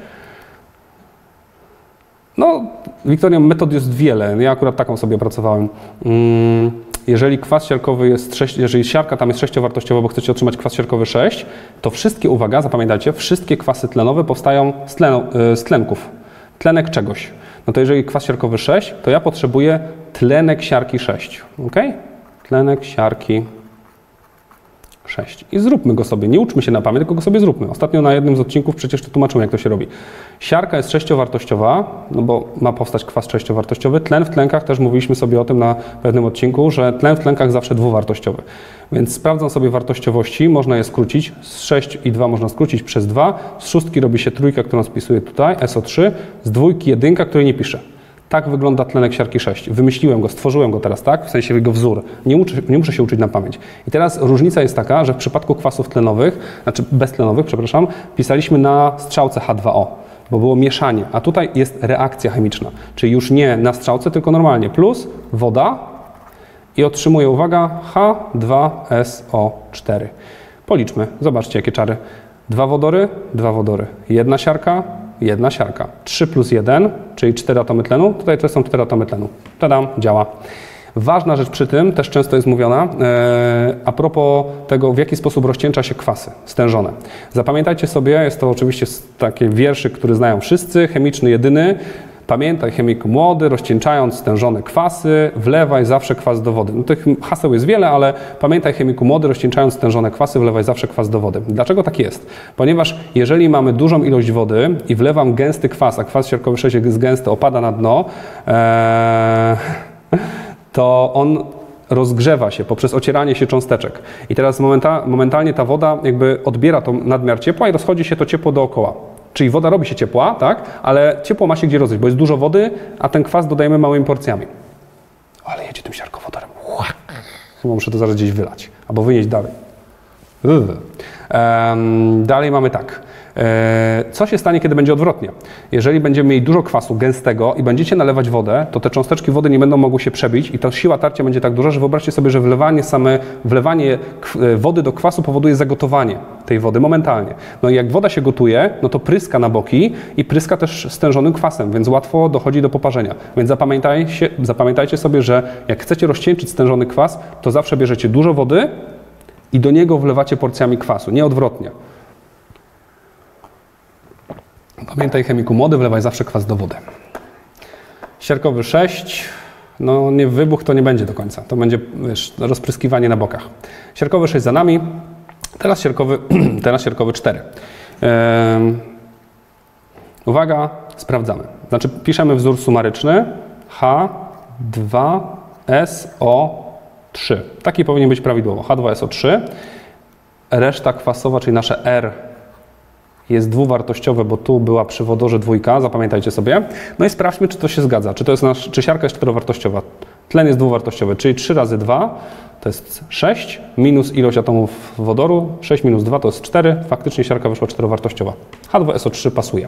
no, Wiktoria, metod jest wiele. Ja akurat taką sobie opracowałem. Ym, Jeżeli kwas siarkowy jest sześć, jeżeli siarka tam jest sześciowartościowa, bo chcecie otrzymać kwas siarkowy sześć, to wszystkie, uwaga, zapamiętajcie, wszystkie kwasy tlenowe powstają z, tlenu, z tlenków, tlenek czegoś. No to jeżeli kwas siarkowy sześć, to ja potrzebuję tlenek siarki sześć, ok? Tlenek siarki sześć. I zróbmy go sobie, nie uczmy się na pamięć, tylko go sobie zróbmy. Ostatnio na jednym z odcinków przecież to tłumaczyłem, jak to się robi. Siarka jest sześciowartościowa, no bo ma powstać kwas sześciowartościowy. Tlen w tlenkach, też mówiliśmy sobie o tym na pewnym odcinku, że tlen w tlenkach zawsze dwuwartościowy. Więc sprawdzam sobie wartościowości, można je skrócić. Z sześć i dwa można skrócić przez dwa. Z szóstki robi się trójka, którą spisuję tutaj, S O trzy. Z dwójki jedynka, której nie piszę. Tak wygląda tlenek siarki sześć. Wymyśliłem go, stworzyłem go teraz, tak? W sensie jego wzór. Nie, uczy, nie muszę się uczyć na pamięć. I teraz różnica jest taka, że w przypadku kwasów tlenowych, znaczy beztlenowych, przepraszam, pisaliśmy na strzałce H dwa O, bo było mieszanie, a tutaj jest reakcja chemiczna. Czyli już nie na strzałce, tylko normalnie. Plus woda i otrzymuję, uwaga, H dwa S O cztery. Policzmy, zobaczcie jakie czary. Dwa wodory, dwa wodory. Jedna siarka, jedna siarka. trzy plus jeden, czyli cztery atomy tlenu. Tutaj też są cztery atomy tlenu. Tadam, działa. Ważna rzecz przy tym, też często jest mówiona, e, a propos tego, w jaki sposób rozcieńcza się kwasy stężone. Zapamiętajcie sobie, jest to oczywiście taki wierszyk, który znają wszyscy, chemiczny jedyny. Pamiętaj, chemiku młody, rozcieńczając stężone kwasy, wlewaj zawsze kwas do wody. No, tych haseł jest wiele, ale pamiętaj, chemiku młody, rozcieńczając stężone kwasy, wlewaj zawsze kwas do wody. Dlaczego tak jest? Ponieważ jeżeli mamy dużą ilość wody i wlewam gęsty kwas, a kwas siarkowy sześć jest gęsty, opada na dno, ee, to on rozgrzewa się poprzez ocieranie się cząsteczek. I teraz momenta, momentalnie ta woda jakby odbiera to nadmiar ciepła i rozchodzi się to ciepło dookoła. Czyli woda robi się ciepła, tak? Ale ciepło ma się gdzie rozejść, bo jest dużo wody, a ten kwas dodajemy małymi porcjami. Ale jedzie tym siarkowodorem. Chyba muszę to zaraz gdzieś wylać, albo wynieść dalej. Um, dalej mamy tak. Co się stanie, kiedy będzie odwrotnie? Jeżeli będziemy mieli dużo kwasu gęstego i będziecie nalewać wodę, to te cząsteczki wody nie będą mogły się przebić i ta siła tarcia będzie tak duża, że wyobraźcie sobie, że wlewanie, same, wlewanie wody do kwasu powoduje zagotowanie tej wody momentalnie. No i jak woda się gotuje, no to pryska na boki i pryska też stężonym kwasem, więc łatwo dochodzi do poparzenia. Więc zapamiętaj się, zapamiętajcie sobie, że jak chcecie rozcieńczyć stężony kwas, to zawsze bierzecie dużo wody i do niego wlewacie porcjami kwasu, nie odwrotnie. Pamiętaj, chemiku młody, wlewaj zawsze kwas do wody. Siarkowy sześć, no nie wybuch to nie będzie do końca, to będzie, wiesz, rozpryskiwanie na bokach. Siarkowy sześć za nami, teraz siarkowy, teraz siarkowy cztery. Yy, uwaga, sprawdzamy. Znaczy piszemy wzór sumaryczny H dwa S O trzy. Taki powinien być prawidłowo, H dwa S O trzy. Reszta kwasowa, czyli nasze R, jest dwuwartościowe, bo tu była przy wodorze dwójka, zapamiętajcie sobie. No i sprawdźmy, czy to się zgadza, czy to jest nasz, czy siarka jest czterowartościowa. Tlen jest dwuwartościowy, czyli trzy razy dwa to jest sześć, minus ilość atomów wodoru, sześć minus dwa to jest cztery, faktycznie siarka wyszła czterowartościowa. H dwa S O trzy pasuje.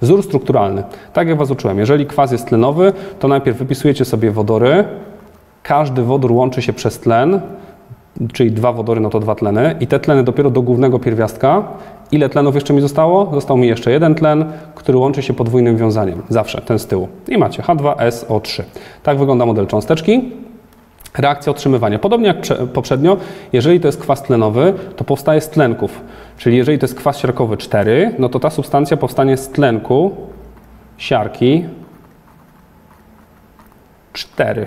Wzór strukturalny, tak jak was uczyłem, jeżeli kwas jest tlenowy, to najpierw wypisujecie sobie wodory, każdy wodór łączy się przez tlen, czyli dwa wodory, no to dwa tleny i te tleny dopiero do głównego pierwiastka. Ile tlenów jeszcze mi zostało? Został mi jeszcze jeden tlen, który łączy się podwójnym wiązaniem. Zawsze ten z tyłu. I macie H dwa S O trzy. Tak wygląda model cząsteczki. Reakcja otrzymywania. Podobnie jak poprzednio, jeżeli to jest kwas tlenowy, to powstaje z tlenków. Czyli jeżeli to jest kwas siarkowy cztery, no to ta substancja powstanie z tlenku siarki cztery.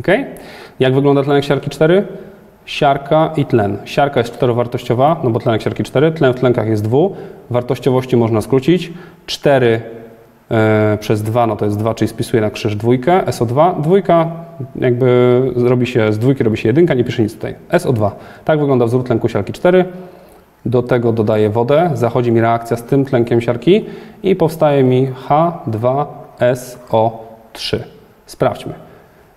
Ok? Jak wygląda tlenek siarki cztery? Siarka i tlen. Siarka jest czterowartościowa, no bo tlenek siarki cztery, tlen w tlenkach jest dwa. Wartościowości można skrócić. cztery yy, przez dwa, no to jest dwa, czyli spisuję na krzyż dwójkę. S O dwa, dwójka, jakby robi się, z dwójki robi się jedynka, nie piszę nic tutaj. S O dwa. Tak wygląda wzór tlenku siarki cztery. Do tego dodaję wodę, zachodzi mi reakcja z tym tlenkiem siarki i powstaje mi H dwa S O trzy. Sprawdźmy.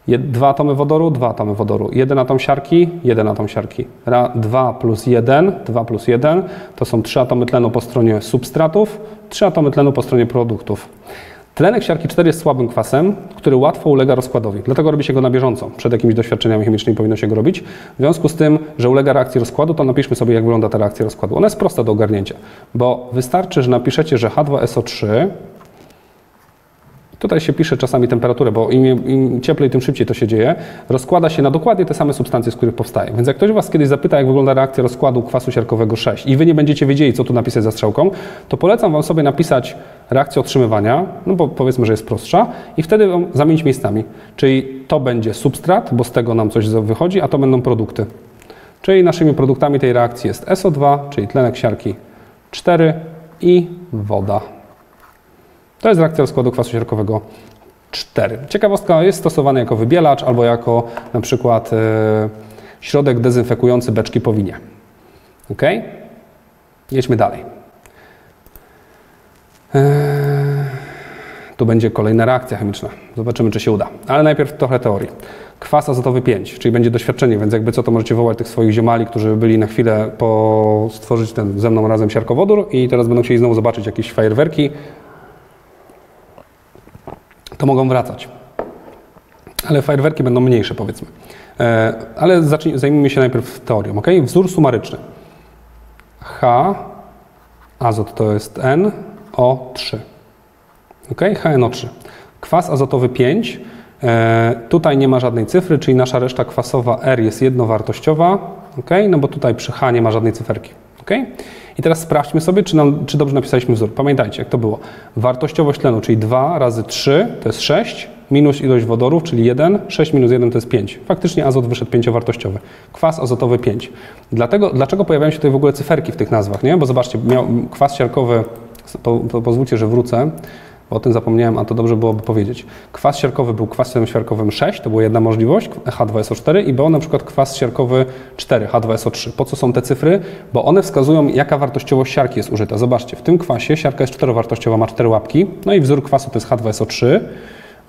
Dwa atomy wodoru, dwa atomy wodoru. Jeden atom siarki, jeden atom siarki. dwa plus jeden, dwa plus jeden to są trzy atomy tlenu po stronie substratów, trzy atomy tlenu po stronie produktów. Tlenek siarki cztery jest słabym kwasem, który łatwo ulega rozkładowi. Dlatego robi się go na bieżąco. Przed jakimiś doświadczeniami chemicznymi powinno się go robić. W związku z tym, że ulega reakcji rozkładu, to napiszmy sobie, jak wygląda ta reakcja rozkładu. Ona jest prosta do ogarnięcia, bo wystarczy, że napiszecie, że H dwa S O trzy. Tutaj się pisze czasami temperaturę, bo im, im cieplej, tym szybciej to się dzieje. Rozkłada się na dokładnie te same substancje, z których powstaje. Więc jak ktoś was kiedyś zapyta, jak wygląda reakcja rozkładu kwasu siarkowego sześć i wy nie będziecie wiedzieli, co tu napisać za strzałką, to polecam wam sobie napisać reakcję otrzymywania, no bo powiedzmy, że jest prostsza, i wtedy zamienić miejscami. Czyli to będzie substrat, bo z tego nam coś wychodzi, a to będą produkty. Czyli naszymi produktami tej reakcji jest S O dwa, czyli tlenek siarki cztery i woda. To jest reakcja rozkładu kwasu siarkowego cztery. Ciekawostka, jest stosowana jako wybielacz albo jako na przykład yy, środek dezynfekujący beczki po winie. Ok? Jedźmy dalej. Yy, tu będzie kolejna reakcja chemiczna. Zobaczymy, czy się uda. Ale najpierw trochę teorii. Kwas azotowy pięć, czyli będzie doświadczenie, więc jakby co, to możecie wołać tych swoich ziomali, którzy byli na chwilę po stworzyć ten ze mną razem siarkowodór i teraz będą chcieli znowu zobaczyć jakieś fajerwerki. To mogą wracać, ale fajerwerki będą mniejsze, powiedzmy. Ale zajmijmy się najpierw teorią, ok? Wzór sumaryczny. H, azot to jest N, O trzy. Ok? H N O trzy. Kwas azotowy pięć. Tutaj nie ma żadnej cyfry, czyli nasza reszta kwasowa R jest jednowartościowa, ok? No bo tutaj przy H nie ma żadnej cyferki. Okay? I teraz sprawdźmy sobie, czy, nam, czy dobrze napisaliśmy wzór. Pamiętajcie, jak to było. Wartościowość tlenu, czyli dwa razy trzy to jest sześć, minus ilość wodorów, czyli jeden, sześć minus jeden to jest pięć. Faktycznie azot wyszedł pięciowartościowy. Kwas azotowy pięć. Dlatego, dlaczego pojawiają się tutaj w ogóle cyferki w tych nazwach? Nie? Bo zobaczcie, miał kwas siarkowy, po, po, pozwólcie, że wrócę, bo o tym zapomniałem, a to dobrze byłoby powiedzieć. Kwas siarkowy był kwasem siarkowym sześć, to była jedna możliwość, H dwa S O cztery, i był na przykład kwas siarkowy cztery, H dwa S O trzy. Po co są te cyfry? Bo one wskazują, jaka wartościowość siarki jest użyta. Zobaczcie, w tym kwasie siarka jest czterowartościowa, ma cztery łapki, no i wzór kwasu to jest H dwa S O trzy,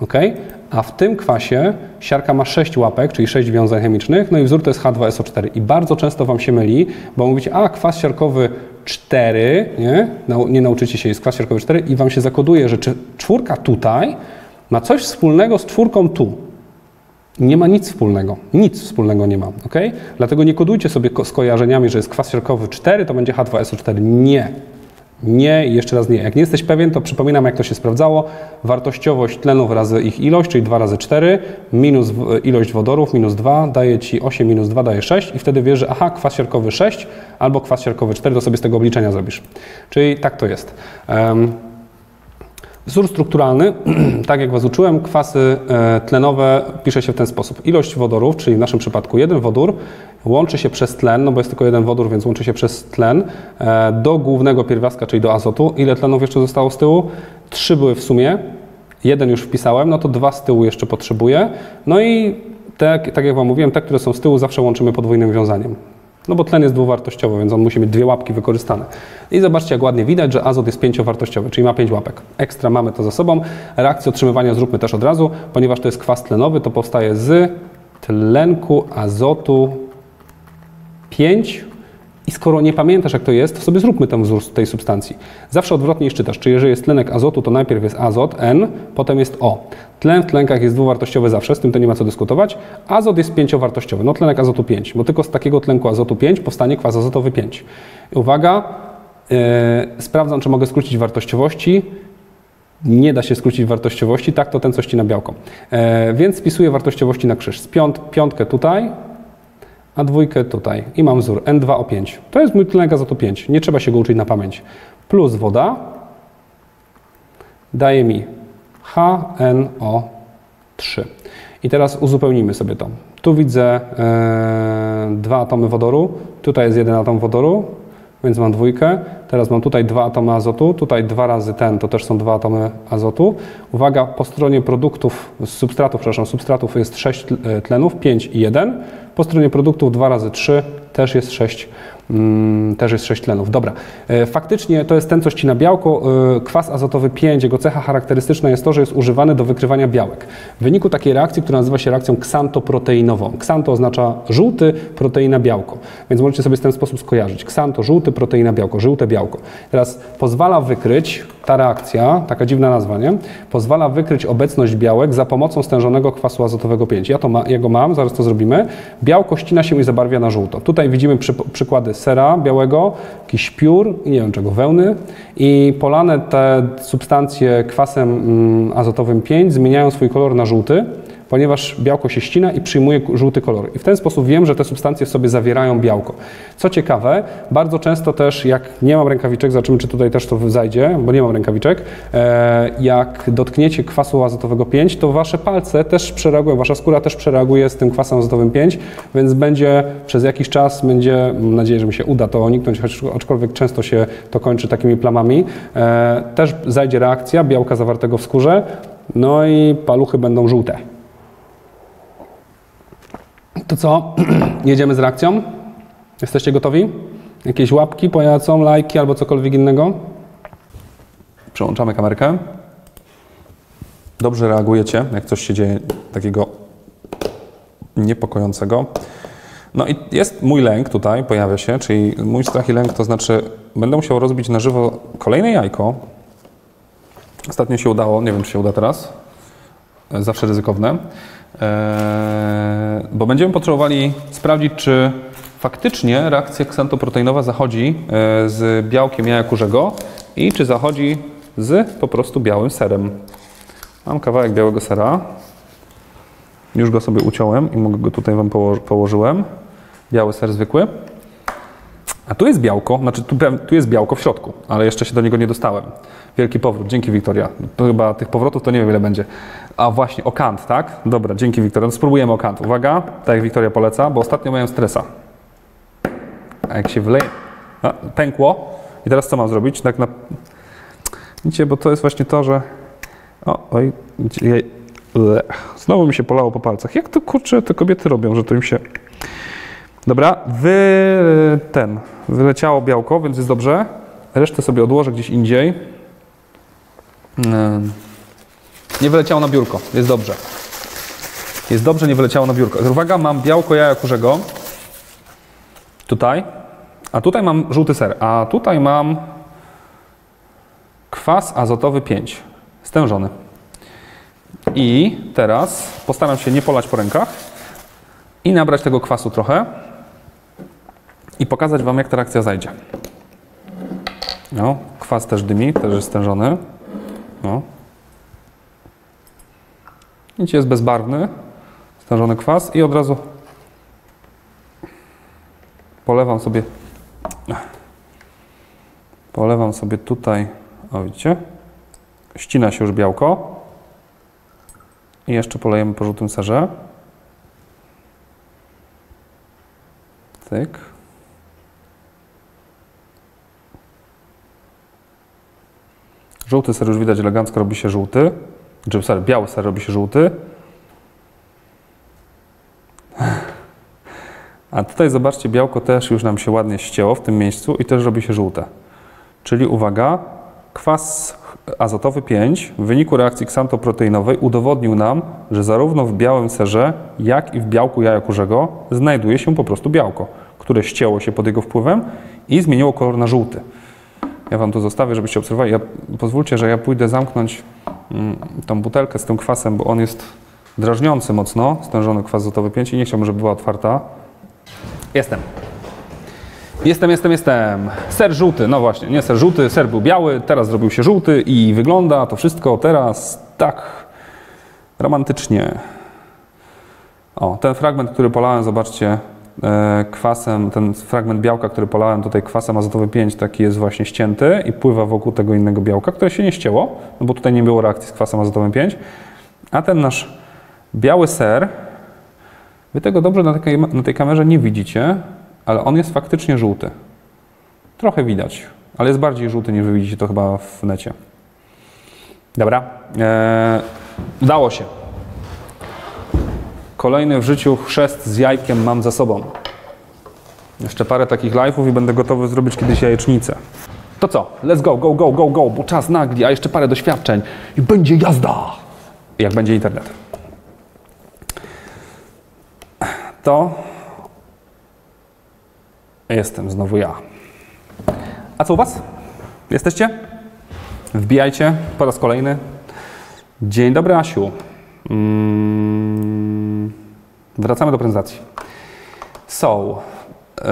okay? A w tym kwasie siarka ma sześć łapek, czyli sześć wiązań chemicznych, no i wzór to jest H dwa S O cztery. I bardzo często wam się myli, bo mówicie, a kwas siarkowy cztery, nie? Nie nauczycie się, jest kwas siarkowy cztery i wam się zakoduje, że czwórka tutaj ma coś wspólnego z czwórką tu. Nie ma nic wspólnego. Nic wspólnego nie ma. Okay? Dlatego nie kodujcie sobie z kojarzeniami, że jest kwas siarkowy cztery, to będzie H dwa S O cztery. Nie. Nie i jeszcze raz nie. Jak nie jesteś pewien, to przypominam, jak to się sprawdzało. Wartościowość tlenów razy ich ilość, czyli dwa razy cztery, minus ilość wodorów, minus dwa, daje ci osiem, minus dwa daje sześć i wtedy wiesz, że aha, kwas siarkowy sześć albo kwas siarkowy cztery, to sobie z tego obliczenia zrobisz. Czyli tak to jest. Um, wzór strukturalny, tak jak was uczyłem, kwasy tlenowe pisze się w ten sposób. Ilość wodorów, czyli w naszym przypadku jeden wodór, łączy się przez tlen, no bo jest tylko jeden wodór, więc łączy się przez tlen do głównego pierwiastka, czyli do azotu. Ile tlenów jeszcze zostało z tyłu? Trzy były w sumie, jeden już wpisałem, no to dwa z tyłu jeszcze potrzebuję. No i te, tak jak wam mówiłem, te, które są z tyłu, zawsze łączymy podwójnym wiązaniem. No bo tlen jest dwuwartościowy, więc on musi mieć dwie łapki wykorzystane. I zobaczcie, jak ładnie widać, że azot jest pięciowartościowy, czyli ma pięć łapek. Ekstra mamy to za sobą. Reakcję otrzymywania zróbmy też od razu, ponieważ to jest kwas tlenowy, to powstaje z tlenku azotu pięć. I skoro nie pamiętasz, jak to jest, to sobie zróbmy ten wzór tej substancji. Zawsze odwrotnie czytasz, czyli jeżeli jest tlenek azotu, to najpierw jest azot, N, potem jest O. Tlen w tlenkach jest dwuwartościowy zawsze, z tym to nie ma co dyskutować. Azot jest pięciowartościowy, no tlenek azotu pięć, bo tylko z takiego tlenku azotu pięć powstanie kwas azotowy pięć. Uwaga, yy, sprawdzam, czy mogę skrócić wartościowości. Nie da się skrócić wartościowości, tak to ten coś ci na białko. Yy, więc spisuję wartościowości na krzyż. Z piąt, piątkę tutaj, a dwójkę tutaj i mam wzór N dwa O pięć. To jest mój tlenek azotu pięć, nie trzeba się go uczyć na pamięć. Plus woda daje mi H N O trzy. I teraz uzupełnimy sobie to. Tu widzę yy, dwa atomy wodoru, tutaj jest jeden atom wodoru, więc mam dwójkę. Teraz mam tutaj dwa atomy azotu, tutaj dwa razy ten, to też są dwa atomy azotu. Uwaga, po stronie produktów, substratów, przepraszam, substratów jest sześć tlenów, pięć i jeden. Po stronie produktów dwa razy trzy też jest sześć, mm, też jest sześć tlenów. Dobra, faktycznie to jest ten coś ci na białko, kwas azotowy pięć, jego cecha charakterystyczna jest to, że jest używany do wykrywania białek. W wyniku takiej reakcji, która nazywa się reakcją ksantoproteinową. Ksanto oznacza żółty, proteina białko, więc możecie sobie w ten sposób skojarzyć. Ksanto, żółty, proteina białko, żółte białko. Białko. Teraz pozwala wykryć, ta reakcja, taka dziwna nazwa, nie? Pozwala wykryć obecność białek za pomocą stężonego kwasu azotowego pięć. Ja to ma, ja go mam, zaraz to zrobimy. Białko ścina się i zabarwia na żółto. Tutaj widzimy przy, przykłady sera białego, jakiś piór, nie wiem czego, wełny i polane te substancje kwasem mm, azotowym pięć zmieniają swój kolor na żółty, ponieważ białko się ścina i przyjmuje żółty kolor. I w ten sposób wiem, że te substancje w sobie zawierają białko. Co ciekawe, bardzo często też, jak nie mam rękawiczek, zobaczymy, czy tutaj też to zajdzie, bo nie mam rękawiczek, jak dotkniecie kwasu azotowego pięć, to wasze palce też przereagują, wasza skóra też przereaguje z tym kwasem azotowym pięć, więc będzie przez jakiś czas, będzie, mam nadzieję, że mi się uda to uniknąć, choć, aczkolwiek często się to kończy takimi plamami, też zajdzie reakcja białka zawartego w skórze, no i paluchy będą żółte. To co? Jedziemy z reakcją? Jesteście gotowi? Jakieś łapki pojacą, lajki albo cokolwiek innego? Przełączamy kamerkę. Dobrze reagujecie, jak coś się dzieje takiego niepokojącego. No i jest mój lęk tutaj, pojawia się, czyli mój strach i lęk, to znaczy będę musiał rozbić na żywo kolejne jajko. Ostatnio się udało, nie wiem czy się uda teraz. Zawsze ryzykowne. Eee, bo będziemy potrzebowali sprawdzić, czy faktycznie reakcja ksantoproteinowa zachodzi z białkiem jaja kurzego i czy zachodzi z po prostu białym serem. Mam kawałek białego sera. Już go sobie uciąłem i mogę go tutaj wam poło położyłem. Biały ser zwykły. A tu jest białko, znaczy tu, tu jest białko w środku, ale jeszcze się do niego nie dostałem. Wielki powrót, dzięki Wiktoria. To chyba tych powrotów to nie wiem ile będzie. A właśnie, okant, tak? Dobra, dzięki Wiktoria. No spróbujemy okant. Uwaga, tak jak Wiktoria poleca, bo ostatnio miałem stresa. A jak się wleje, a, pękło. I teraz co mam zrobić? Tak na... Widzicie, bo to jest właśnie to, że... O, oj, znowu mi się polało po palcach. Jak to kurczę te kobiety robią, że to im się... Dobra, wy, ten, wyleciało białko, więc jest dobrze. Resztę sobie odłożę gdzieś indziej. Nie wyleciało na biurko, jest dobrze. Jest dobrze, nie wyleciało na biurko. Uwaga, mam białko jaja kurzego. Tutaj. A tutaj mam żółty ser. A tutaj mam kwas azotowy pięć. Stężony. I teraz postaram się nie polać po rękach i nabrać tego kwasu trochę. I pokazać wam, jak ta reakcja zajdzie. No, kwas też dymi, też jest stężony. No. Nic jest bezbarwny, stężony kwas i od razu polewam sobie, polewam sobie tutaj, o widzicie, ścina się już białko i jeszcze polejemy po żółtym serze. Tyk. Żółty ser już widać elegancko robi się żółty. Czy ser, biały ser robi się żółty. A tutaj zobaczcie, białko też już nam się ładnie ścięło w tym miejscu i też robi się żółte. Czyli uwaga, kwas azotowy pięć w wyniku reakcji ksantoproteinowej udowodnił nam, że zarówno w białym serze, jak i w białku jaja kurzego znajduje się po prostu białko, które ścięło się pod jego wpływem i zmieniło kolor na żółty. Ja Wam to zostawię, żebyście obserwowali. Ja, pozwólcie, że ja pójdę zamknąć mm, tą butelkę z tym kwasem, bo on jest drażniący mocno, stężony kwas azotowy pięć i nie chciałbym, żeby była otwarta. Jestem. Jestem, jestem, jestem. Ser żółty, no właśnie, nie ser żółty, ser był biały, teraz zrobił się żółty i wygląda to wszystko teraz tak romantycznie. O, ten fragment, który polałem, zobaczcie, kwasem, ten fragment białka, który polałem tutaj kwasem azotowym pięć, taki jest właśnie ścięty i pływa wokół tego innego białka, które się nie ścięło, no bo tutaj nie było reakcji z kwasem azotowym pięć. A ten nasz biały ser, wy tego dobrze na tej, na tej kamerze nie widzicie, ale on jest faktycznie żółty. Trochę widać, ale jest bardziej żółty niż wy widzicie to chyba w necie. Dobra, eee, udało się. Kolejny w życiu chrzest z jajkiem mam za sobą. Jeszcze parę takich live'ów i będę gotowy zrobić kiedyś jajecznicę. To co? Let's go, go, go, go, go, bo czas nagli, a jeszcze parę doświadczeń i będzie jazda. Jak będzie internet. To jestem znowu ja. A co u Was? Jesteście? Wbijajcie po raz kolejny. Dzień dobry, Asiu. Mm, wracamy do prezentacji. So, yy,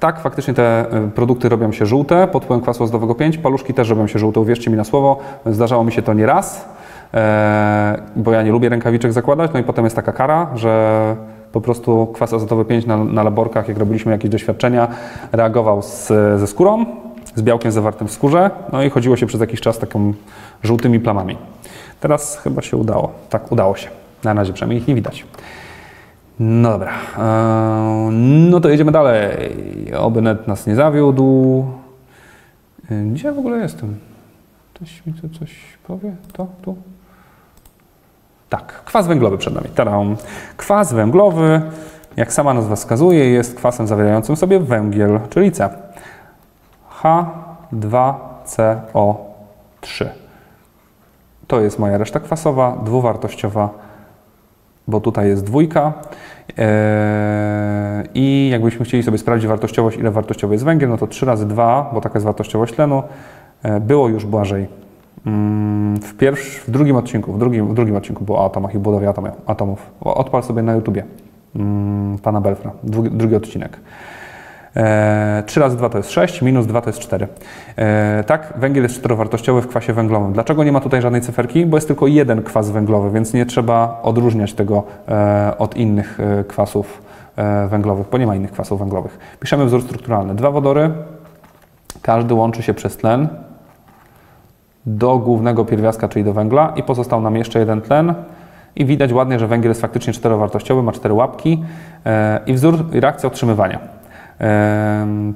tak, faktycznie te produkty robią się żółte pod wpływem kwasu azotowego pięć. Paluszki też robią się żółte, uwierzcie mi na słowo. Zdarzało mi się to nieraz, yy, bo ja nie lubię rękawiczek zakładać. No i potem jest taka kara, że po prostu kwas azotowy pięć na, na laborkach, jak robiliśmy jakieś doświadczenia, reagował z, ze skórą, z białkiem zawartym w skórze, no i chodziło się przez jakiś czas taką żółtymi plamami. Teraz chyba się udało. Tak, udało się. Na razie przynajmniej ich nie widać. No dobra. No to jedziemy dalej. Oby net nas nie zawiódł. Gdzie ja w ogóle jestem? Ktoś mi tu coś powie? To, tu? Tak, kwas węglowy przed nami. Tadam. Kwas węglowy, jak sama nazwa wskazuje, jest kwasem zawierającym w sobie węgiel, czyli C. H dwa C O trzy. To jest moja reszta kwasowa, dwuwartościowa, bo tutaj jest dwójka. Yy, I jakbyśmy chcieli sobie sprawdzić wartościowość, ile wartościowy jest węgiel, no to trzy razy dwa, bo taka jest wartościowość tlenu. Yy, było już błażej. W, pierwszy, w drugim odcinku, w drugim, w drugim odcinku było o atomach i budowie atomów, atomów. Odpal sobie na YouTubie hmm, Pana Belfra, drugi, drugi odcinek. E, trzy razy dwa to jest sześć, minus dwa to jest cztery. E, tak, węgiel jest czterowartościowy w kwasie węglowym. Dlaczego nie ma tutaj żadnej cyferki? Bo jest tylko jeden kwas węglowy, więc nie trzeba odróżniać tego e, od innych kwasów e, węglowych, bo nie ma innych kwasów węglowych. Piszemy wzór strukturalny. Dwa wodory, każdy łączy się przez tlen do głównego pierwiastka, czyli do węgla i pozostał nam jeszcze jeden tlen i widać ładnie, że węgiel jest faktycznie czterowartościowy, ma cztery łapki i wzór i reakcja otrzymywania.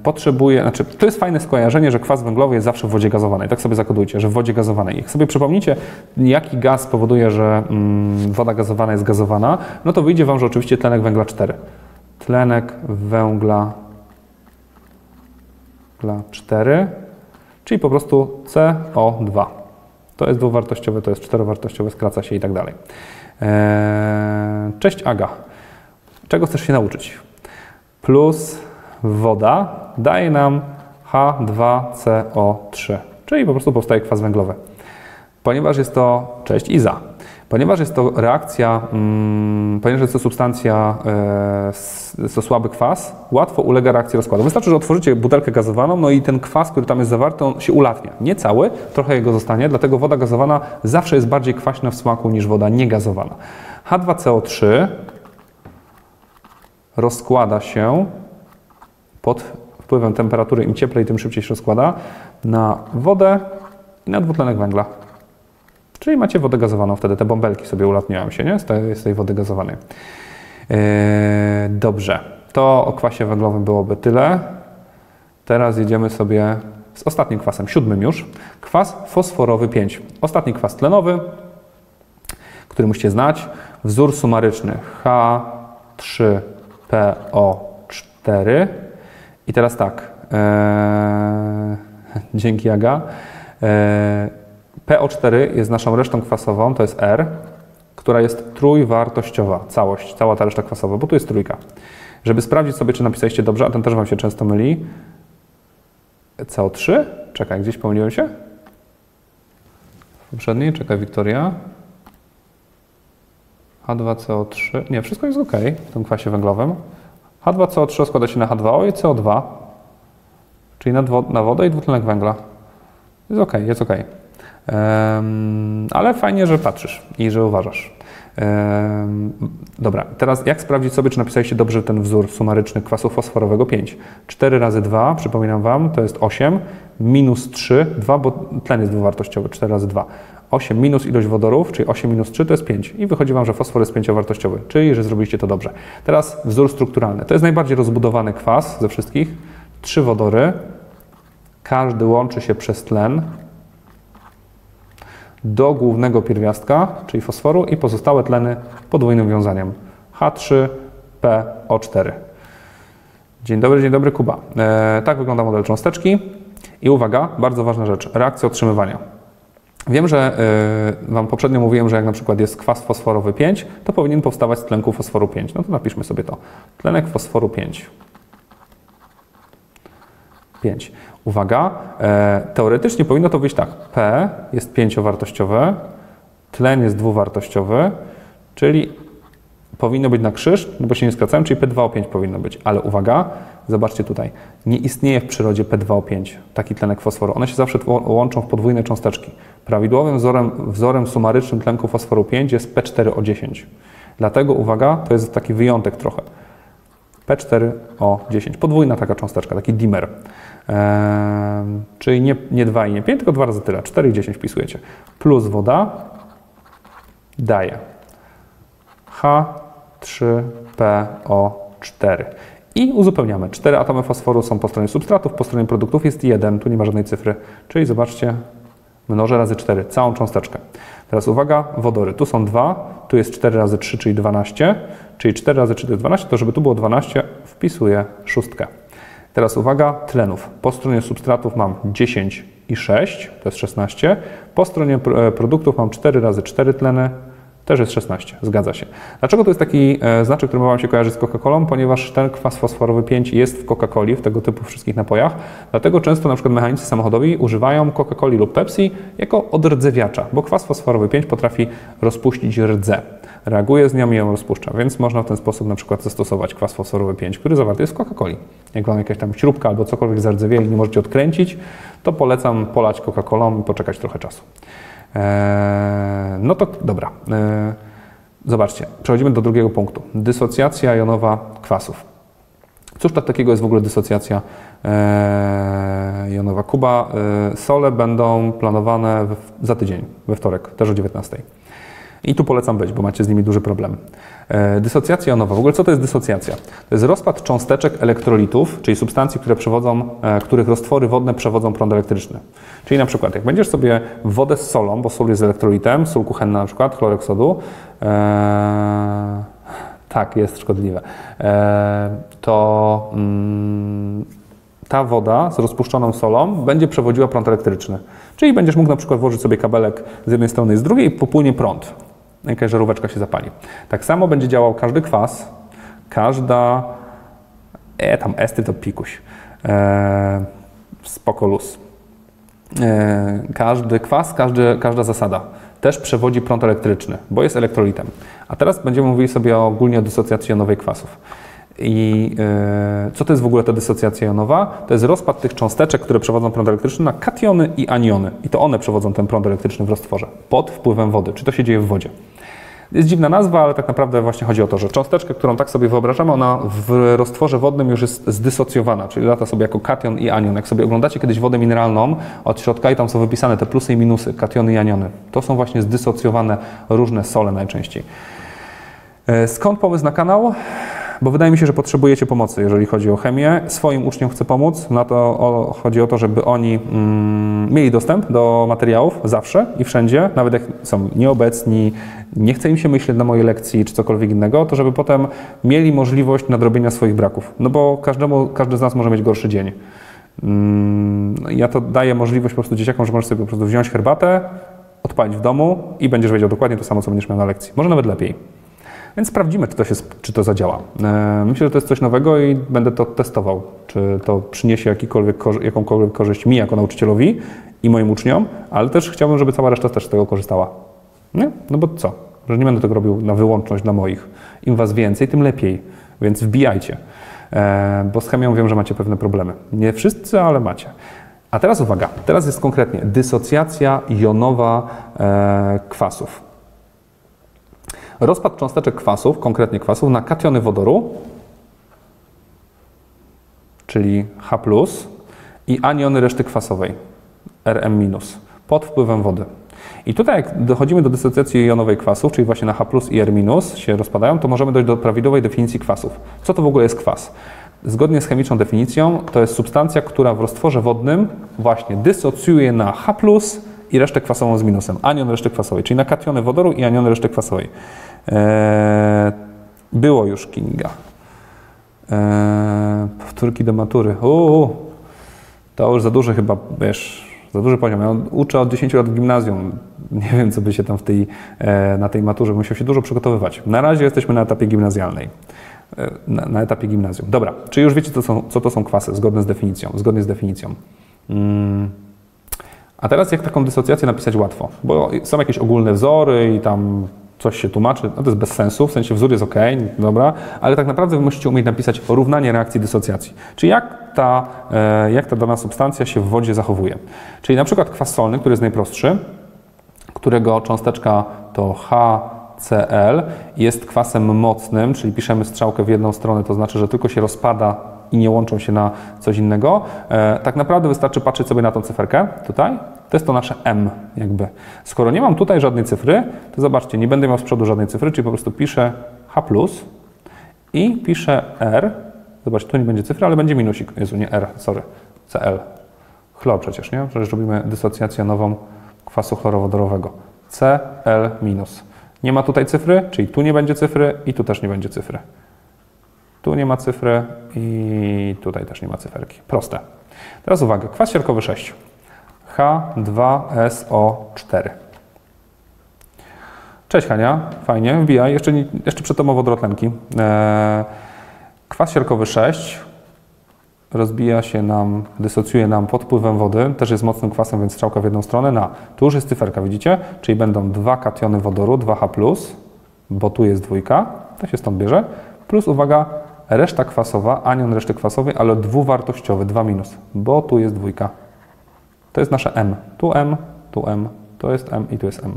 Potrzebuje, znaczy to jest fajne skojarzenie, że kwas węglowy jest zawsze w wodzie gazowanej. Tak sobie zakodujcie, że w wodzie gazowanej. Jak sobie przypomnicie, jaki gaz powoduje, że woda gazowana jest gazowana, no to wyjdzie Wam, że oczywiście tlenek węgla cztery. Tlenek węgla cztery. Czyli po prostu C O dwa. To jest dwuwartościowe, to jest czterowartościowe, skraca się i tak dalej. Eee, cześć Aga. Czego chcesz się nauczyć? Plus woda daje nam H dwa C O trzy, czyli po prostu powstaje kwas węglowy. Ponieważ jest to... Cześć Iza. Ponieważ jest to reakcja, hmm, ponieważ jest to substancja, yy, to słaby kwas, łatwo ulega reakcji rozkładu. Wystarczy, że otworzycie butelkę gazowaną, no i ten kwas, który tam jest zawarty, on się ulatnia. Nie cały, trochę jego zostanie, dlatego woda gazowana zawsze jest bardziej kwaśna w smaku niż woda niegazowana. H dwa C O trzy rozkłada się pod wpływem temperatury, im cieplej, tym szybciej się rozkłada, na wodę i na dwutlenek węgla. Czyli macie wodę gazowaną wtedy, te bąbelki sobie ulatniają się, nie? Z tej, z tej wody gazowanej. Yy, dobrze, to o kwasie węglowym byłoby tyle. Teraz jedziemy sobie z ostatnim kwasem, siódmym już. Kwas fosforowy pięć. Ostatni kwas tlenowy, który musicie znać. Wzór sumaryczny H trzy P. P O cztery. I teraz tak, e, dzięki Aga, e, P O cztery jest naszą resztą kwasową, to jest R, która jest trójwartościowa, całość, cała ta reszta kwasowa, bo tu jest trójka. Żeby sprawdzić sobie, czy napisaliście dobrze, a ten też wam się często myli, C O trzy, czekaj, gdzieś pomyliłem się? W poprzedniej, czekaj, Wiktoria. H dwa C O trzy, nie, wszystko jest ok w tym kwasie węglowym. H dwa C O trzy składa się na H dwa O i C O dwa, czyli na, dwo, na wodę i dwutlenek węgla. Jest ok, jest ok. Um, ale fajnie, że patrzysz i że uważasz. Um, dobra, teraz jak sprawdzić sobie, czy napisaliście dobrze ten wzór sumaryczny kwasu fosforowego pięć? cztery razy dwa, przypominam wam, to jest osiem, minus trzy, dwa, bo tlen jest dwuwartościowy, cztery razy dwa. osiem minus ilość wodorów, czyli osiem minus trzy to jest pięć. I wychodzi wam, że fosfor jest pięciowartościowy, czyli że zrobiliście to dobrze. Teraz wzór strukturalny. To jest najbardziej rozbudowany kwas ze wszystkich. Trzy wodory, każdy łączy się przez tlen do głównego pierwiastka, czyli fosforu, i pozostałe tleny podwójnym wiązaniem H trzy P O cztery. Dzień dobry, dzień dobry Kuba. Eee, tak wygląda model cząsteczki. I uwaga, bardzo ważna rzecz, reakcja otrzymywania. Wiem, że yy, wam poprzednio mówiłem, że jak na przykład jest kwas fosforowy pięć, to powinien powstawać z tlenku fosforu pięć. No to napiszmy sobie to. Tlenek fosforu pięć. pięć. Uwaga, yy, teoretycznie powinno to być tak. P jest pięciowartościowe, tlen jest dwuwartościowy, czyli powinno być na krzyż, no bo się nie skracałem, czyli P dwa O pięć powinno być. Ale uwaga, zobaczcie tutaj, nie istnieje w przyrodzie P dwa O pięć taki tlenek fosforu. One się zawsze łączą w podwójne cząsteczki. Prawidłowym wzorem, wzorem sumarycznym tlenku fosforu pięć jest P cztery O dziesięć. Dlatego, uwaga, to jest taki wyjątek trochę. P cztery O dziesięć, podwójna taka cząsteczka, taki dimer. Eee, czyli nie, nie dwa i nie pięć, tylko dwa razy tyle, cztery i dziesięć wpisujecie. Plus woda daje H trzy P O cztery. I uzupełniamy. Cztery atomy fosforu są po stronie substratów, po stronie produktów jest jeden, tu nie ma żadnej cyfry. Czyli zobaczcie, mnożę razy cztery, całą cząsteczkę. Teraz uwaga, wodory. Tu są dwa, tu jest cztery razy trzy, czyli dwanaście, czyli cztery razy trzy to jest dwanaście, to żeby tu było dwanaście, wpisuję szóstkę. Teraz uwaga, tlenów. Po stronie substratów mam dziesięć i sześć, to jest szesnaście. Po stronie produktów mam cztery razy cztery tleny, też jest szesnaście, zgadza się. Dlaczego to jest taki znaczek, który wam się kojarzy z Coca-Colą? Ponieważ ten kwas fosforowy pięć jest w Coca-Coli, w tego typu wszystkich napojach. Dlatego często na przykład mechanicy samochodowi używają Coca-Coli lub Pepsi jako odrdzewiacza, bo kwas fosforowy pięć potrafi rozpuścić rdzę. Reaguje z nią i ją rozpuszcza, więc można w ten sposób na przykład zastosować kwas fosforowy pięć, który zawarty jest w Coca-Coli. Jak wam jakaś tam śrubka albo cokolwiek zardzewieli, nie możecie odkręcić, to polecam polać Coca-Colą i poczekać trochę czasu. No to dobra, zobaczcie, przechodzimy do drugiego punktu. Dysocjacja jonowa kwasów. Cóż tak takiego jest w ogóle dysocjacja jonowa? Kuba, sole będą planowane za tydzień, we wtorek, też o dziewiętnastej. I tu polecam być, bo macie z nimi duży problem. Dysocjacja jonowa. W ogóle co to jest dysocjacja? To jest rozpad cząsteczek elektrolitów, czyli substancji, które przewodzą, których roztwory wodne przewodzą prąd elektryczny. Czyli na przykład jak będziesz sobie wodę z solą, bo sól jest elektrolitem, sól kuchenna na przykład, chlorek sodu, ee, tak, jest szkodliwe, e, to mm, ta woda z rozpuszczoną solą będzie przewodziła prąd elektryczny. Czyli będziesz mógł na przykład włożyć sobie kabelek z jednej strony i z drugiej i popłynie prąd. Jakaś żaróweczka się zapali. Tak samo będzie działał każdy kwas, każda... E, tam esty to pikuś. E, spoko luz. E, każdy kwas, każdy, każda zasada też przewodzi prąd elektryczny, bo jest elektrolitem. A teraz będziemy mówili sobie ogólnie o dysocjacji jonowej kwasów. I yy, co to jest w ogóle ta dysocjacja jonowa? To jest rozpad tych cząsteczek, które przewodzą prąd elektryczny na kationy i aniony. I to one przewodzą ten prąd elektryczny w roztworze pod wpływem wody. Czy to się dzieje w wodzie? Jest dziwna nazwa, ale tak naprawdę właśnie chodzi o to, że cząsteczkę, którą tak sobie wyobrażamy, ona w roztworze wodnym już jest zdysocjowana, czyli lata sobie jako kation i anion. Jak sobie oglądacie kiedyś wodę mineralną od środka i tam są wypisane te plusy i minusy, kationy i aniony. To są właśnie zdysocjowane różne sole najczęściej. Yy, skąd pomysł na kanał? Bo wydaje mi się, że potrzebujecie pomocy, jeżeli chodzi o chemię. Swoim uczniom chcę pomóc, na to o, chodzi o to, żeby oni mm, mieli dostęp do materiałów zawsze i wszędzie, nawet jak są nieobecni, nie chce im się myśleć na mojej lekcji czy cokolwiek innego, to żeby potem mieli możliwość nadrobienia swoich braków. No bo każdemu, każdy z nas może mieć gorszy dzień. Ja to daję możliwość po prostu dzieciakom, że możesz sobie po prostu wziąć herbatę, odpalić w domu i będziesz wiedział dokładnie to samo, co będziesz miał na lekcji. Może nawet lepiej. Więc sprawdzimy, czy to, się, czy to zadziała. Myślę, że to jest coś nowego i będę to testował, czy to przyniesie jakikolwiek, jakąkolwiek korzyść mi jako nauczycielowi i moim uczniom, ale też chciałbym, żeby cała reszta też z tego korzystała. Nie? No bo co? Że nie będę tego robił na wyłączność dla moich. Im was więcej, tym lepiej, więc wbijajcie. Bo z chemią wiem, że macie pewne problemy. Nie wszyscy, ale macie. A teraz uwaga, teraz jest konkretnie dysocjacja jonowa kwasów. Rozpad cząsteczek kwasów, konkretnie kwasów, na kationy wodoru, czyli H plus, i aniony reszty kwasowej, Rm-, pod wpływem wody. I tutaj jak dochodzimy do dysocjacji jonowej kwasów, czyli właśnie na H plus i R- się rozpadają, to możemy dojść do prawidłowej definicji kwasów. Co to w ogóle jest kwas? Zgodnie z chemiczną definicją to jest substancja, która w roztworze wodnym właśnie dysocjuje na H plus i resztę kwasową z minusem, anion reszty kwasowej, czyli na kationy wodoru i anion reszty kwasowej. Eee, było już Kinga. Eee, powtórki do matury. Uuu, to już za duży chyba, wiesz, za duży poziom. Ja uczę od dziesięciu lat w gimnazjum. Nie wiem, co by się tam w tej, e, na tej maturze, musiał się dużo przygotowywać. Na razie jesteśmy na etapie gimnazjalnej. E, na, na etapie gimnazjum. Dobra, czy już wiecie, co, są, co to są kwasy, zgodnie z definicją. Zgodnie z definicją. Mm. A teraz jak taką dysocjację napisać łatwo? Bo są jakieś ogólne wzory i tam coś się tłumaczy. No to jest bez sensu, w sensie wzór jest ok, dobra, ale tak naprawdę wy musicie umieć napisać równanie reakcji dysocjacji. Czyli jak ta, jak ta dana substancja się w wodzie zachowuje. Czyli na przykład kwas solny, który jest najprostszy, którego cząsteczka to HCl, jest kwasem mocnym, czyli piszemy strzałkę w jedną stronę, to znaczy, że tylko się rozpada i nie łączą się na coś innego. Tak naprawdę wystarczy patrzeć sobie na tą cyferkę tutaj. To jest to nasze M jakby. Skoro nie mam tutaj żadnej cyfry, to zobaczcie, nie będę miał z przodu żadnej cyfry, czyli po prostu piszę H plus i piszę R. Zobaczcie, tu nie będzie cyfry, ale będzie minusik. Jezu, nie R, sorry, Cl. Chlor przecież, nie? Przecież robimy dysocjację nową kwasu chlorowodorowego. Cl minus. Nie ma tutaj cyfry, czyli tu nie będzie cyfry i tu też nie będzie cyfry. Tu nie ma cyfry i tutaj też nie ma cyferki. Proste. Teraz uwaga, kwas siarkowy sześć. H dwa S O cztery. Cześć Hania, fajnie, wbijaj. Jeszcze, nie, jeszcze przed tobą wodorotlenki. Eee, kwas siarkowy sześć rozbija się nam, dysocjuje nam pod wpływem wody. Też jest mocnym kwasem, więc strzałka w jedną stronę na. Tu już jest cyferka, widzicie? Czyli będą dwa kationy wodoru, dwa H plus, bo tu jest dwójka, to się stąd bierze. Plus, uwaga, reszta kwasowa, anion reszty kwasowej, ale dwuwartościowy, dwa minus, bo tu jest dwójka. To jest nasze M. Tu M, tu M, to jest M i tu jest M.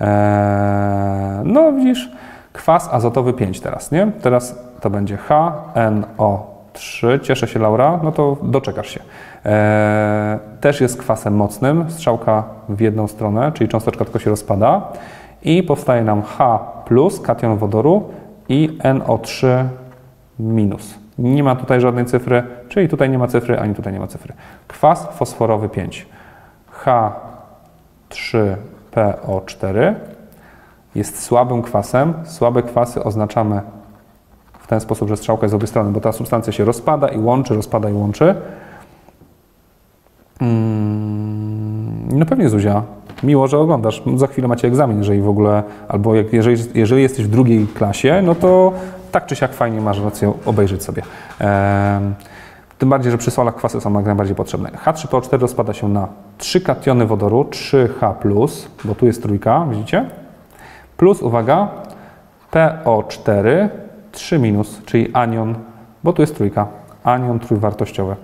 Eee, no widzisz, kwas azotowy pięć teraz, nie? Teraz to będzie H N O trzy. Cieszę się, Laura, no to doczekasz się. Eee, też jest kwasem mocnym, strzałka w jedną stronę, czyli cząsteczka tylko się rozpada i powstaje nam H plus, kation wodoru, i N O trzy minus. Nie ma tutaj żadnej cyfry, czyli tutaj nie ma cyfry, ani tutaj nie ma cyfry. Kwas fosforowy pięć. H trzy P O cztery jest słabym kwasem. Słabe kwasy oznaczamy w ten sposób, że strzałka jest z obu stron, bo ta substancja się rozpada i łączy, rozpada i łączy. No pewnie, Zuzia. Miło, że oglądasz. Za chwilę macie egzamin, jeżeli w ogóle, albo jak, jeżeli, jeżeli jesteś w drugiej klasie, no to tak czy siak fajnie masz rację obejrzeć sobie. Eee, tym bardziej, że przy solach kwasy są jak najbardziej potrzebne. H trzy P O cztery rozpada się na trzy kationy wodoru, trzy H plus, bo tu jest trójka, widzicie? Plus, uwaga, P O cztery, trzy minus, czyli anion, bo tu jest trójka, anion trójwartościowy.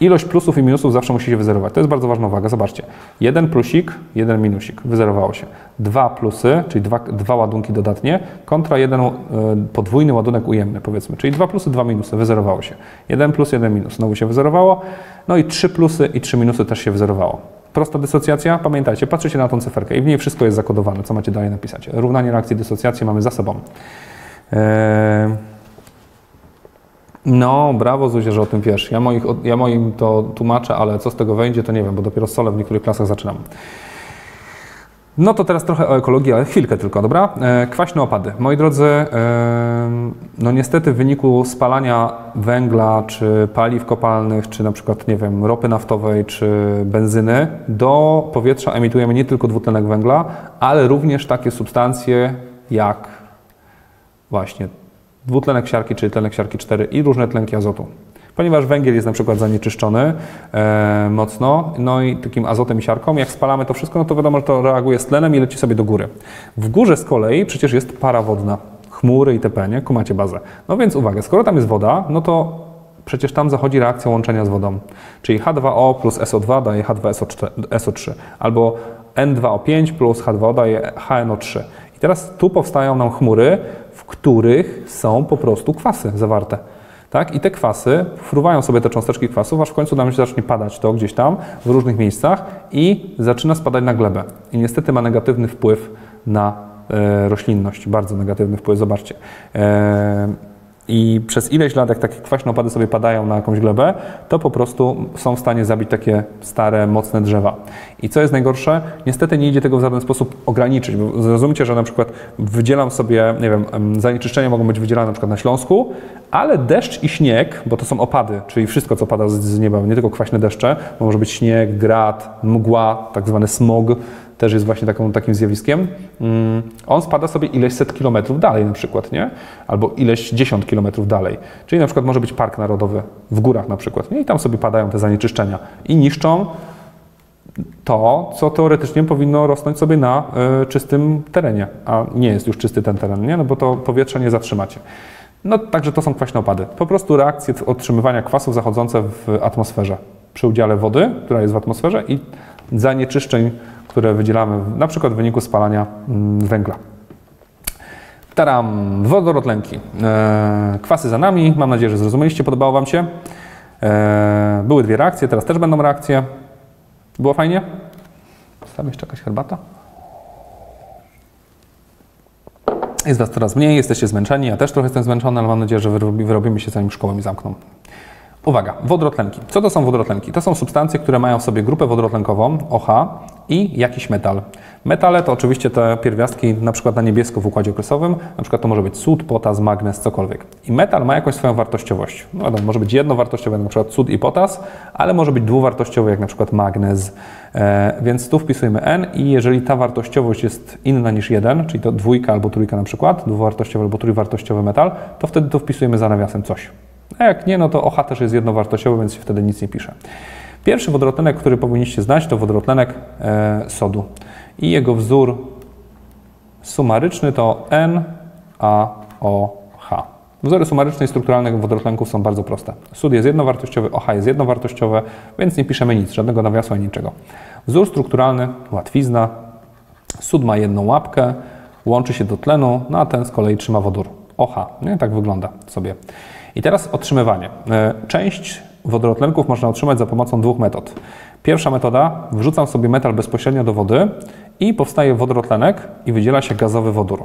Ilość plusów i minusów zawsze musi się wyzerować. To jest bardzo ważna uwaga. Zobaczcie. Jeden plusik, jeden minusik. Wyzerowało się. Dwa plusy, czyli dwa, dwa ładunki dodatnie, kontra jeden y, podwójny ładunek ujemny, powiedzmy. Czyli dwa plusy, dwa minusy. Wyzerowało się. Jeden plus, jeden minus. Znowu się wyzerowało. No i trzy plusy i trzy minusy też się wyzerowało. Prosta dysocjacja. Pamiętajcie, patrzycie na tą cyferkę i w niej wszystko jest zakodowane, co macie dalej napisać. Równanie reakcji dysocjacji mamy za sobą. Yy... No, brawo Zuzia, że o tym wiesz. Ja, moich, ja moim to tłumaczę, ale co z tego wejdzie, to nie wiem, bo dopiero solę w niektórych klasach zaczynam. No to teraz trochę o ekologii, ale chwilkę tylko, dobra? Kwaśne opady. Moi drodzy, no niestety w wyniku spalania węgla, czy paliw kopalnych, czy na przykład, nie wiem, ropy naftowej, czy benzyny, do powietrza emitujemy nie tylko dwutlenek węgla, ale również takie substancje jak właśnie dwutlenek siarki, czyli tlenek siarki cztery i różne tlenki azotu. Ponieważ węgiel jest na przykład zanieczyszczony e, mocno, no i takim azotem i siarką, jak spalamy to wszystko, no to wiadomo, że to reaguje z tlenem i leci sobie do góry. W górze z kolei przecież jest para wodna, chmury itp., nie? Kumacie bazę. No więc uwaga, skoro tam jest woda, no to przecież tam zachodzi reakcja łączenia z wodą. Czyli H dwa O plus S O dwa daje H dwa S O trzy, albo N dwa O pięć plus H dwa O daje H N O trzy. I teraz tu powstają nam chmury, w których są po prostu kwasy zawarte. Tak? I te kwasy, fruwają sobie te cząsteczki kwasów, aż w końcu nam się zacznie padać to gdzieś tam, w różnych miejscach i zaczyna spadać na glebę. I niestety ma negatywny wpływ na e, roślinność, bardzo negatywny wpływ, zobaczcie. E, I przez ileś lat, jak takie kwaśne opady sobie padają na jakąś glebę, to po prostu są w stanie zabić takie stare, mocne drzewa. I co jest najgorsze? Niestety nie idzie tego w żaden sposób ograniczyć. Bo zrozumcie, że na przykład wydzielam sobie, nie wiem, zanieczyszczenia mogą być wydzielane na przykład na Śląsku, ale deszcz i śnieg, bo to są opady, czyli wszystko, co pada z nieba, nie tylko kwaśne deszcze, może być śnieg, grad, mgła, tak zwany smog, też jest właśnie taką, takim zjawiskiem, on spada sobie ileś set kilometrów dalej na przykład, nie? Albo ileś dziesiąt kilometrów dalej. Czyli na przykład może być park narodowy w górach na przykład, nie? I tam sobie padają te zanieczyszczenia i niszczą to, co teoretycznie powinno rosnąć sobie na y, czystym terenie, a nie jest już czysty ten teren, nie? No bo to powietrze nie zatrzymacie. No także to są kwaśne opady. Po prostu reakcje otrzymywania kwasów zachodzące w atmosferze przy udziale wody, która jest w atmosferze i zanieczyszczeń, które wydzielamy na przykład w wyniku spalania węgla. Taram, wodorotlenki. Eee, kwasy za nami, mam nadzieję, że zrozumieliście, podobało Wam się. Eee, były dwie reakcje, teraz też będą reakcje. Było fajnie? Tam jeszcze jakaś herbata. Jest Was coraz mniej, jesteście zmęczeni, ja też trochę jestem zmęczony, ale mam nadzieję, że wyrobimy się zanim szkołę mi zamkną. Uwaga, wodorotlenki. Co to są wodorotlenki? To są substancje, które mają w sobie grupę wodorotlenkową, O H, i jakiś metal. Metale to oczywiście te pierwiastki na przykład na niebiesko w układzie okresowym, na przykład to może być cud, potas, magnez, cokolwiek. I metal ma jakąś swoją wartościowość. No, może być jednowartościowy, na przykład cud i potas, ale może być dwuwartościowy, jak na przykład magnez. E, więc tu wpisujemy N i jeżeli ta wartościowość jest inna niż jeden, czyli to dwójka albo trójka na przykład, dwuwartościowy albo trójwartościowy metal, to wtedy to wpisujemy za nawiasem coś. A jak nie, no to O H też jest jednowartościowy, więc się wtedy nic nie pisze. Pierwszy wodorotlenek, który powinniście znać, to wodorotlenek sodu. I jego wzór sumaryczny to N A O H. Wzory sumaryczne i strukturalne wodorotlenków są bardzo proste. Sód jest jednowartościowy, O H jest jednowartościowe, więc nie piszemy nic, żadnego nawiasła i niczego. Wzór strukturalny, łatwizna. Sód ma jedną łapkę, łączy się do tlenu, no a ten z kolei trzyma wodór. O H, nie? Tak wygląda sobie. I teraz otrzymywanie. Część wodorotlenków można otrzymać za pomocą dwóch metod. Pierwsza metoda, wrzucam sobie metal bezpośrednio do wody i powstaje wodorotlenek i wydziela się gazowy wodór.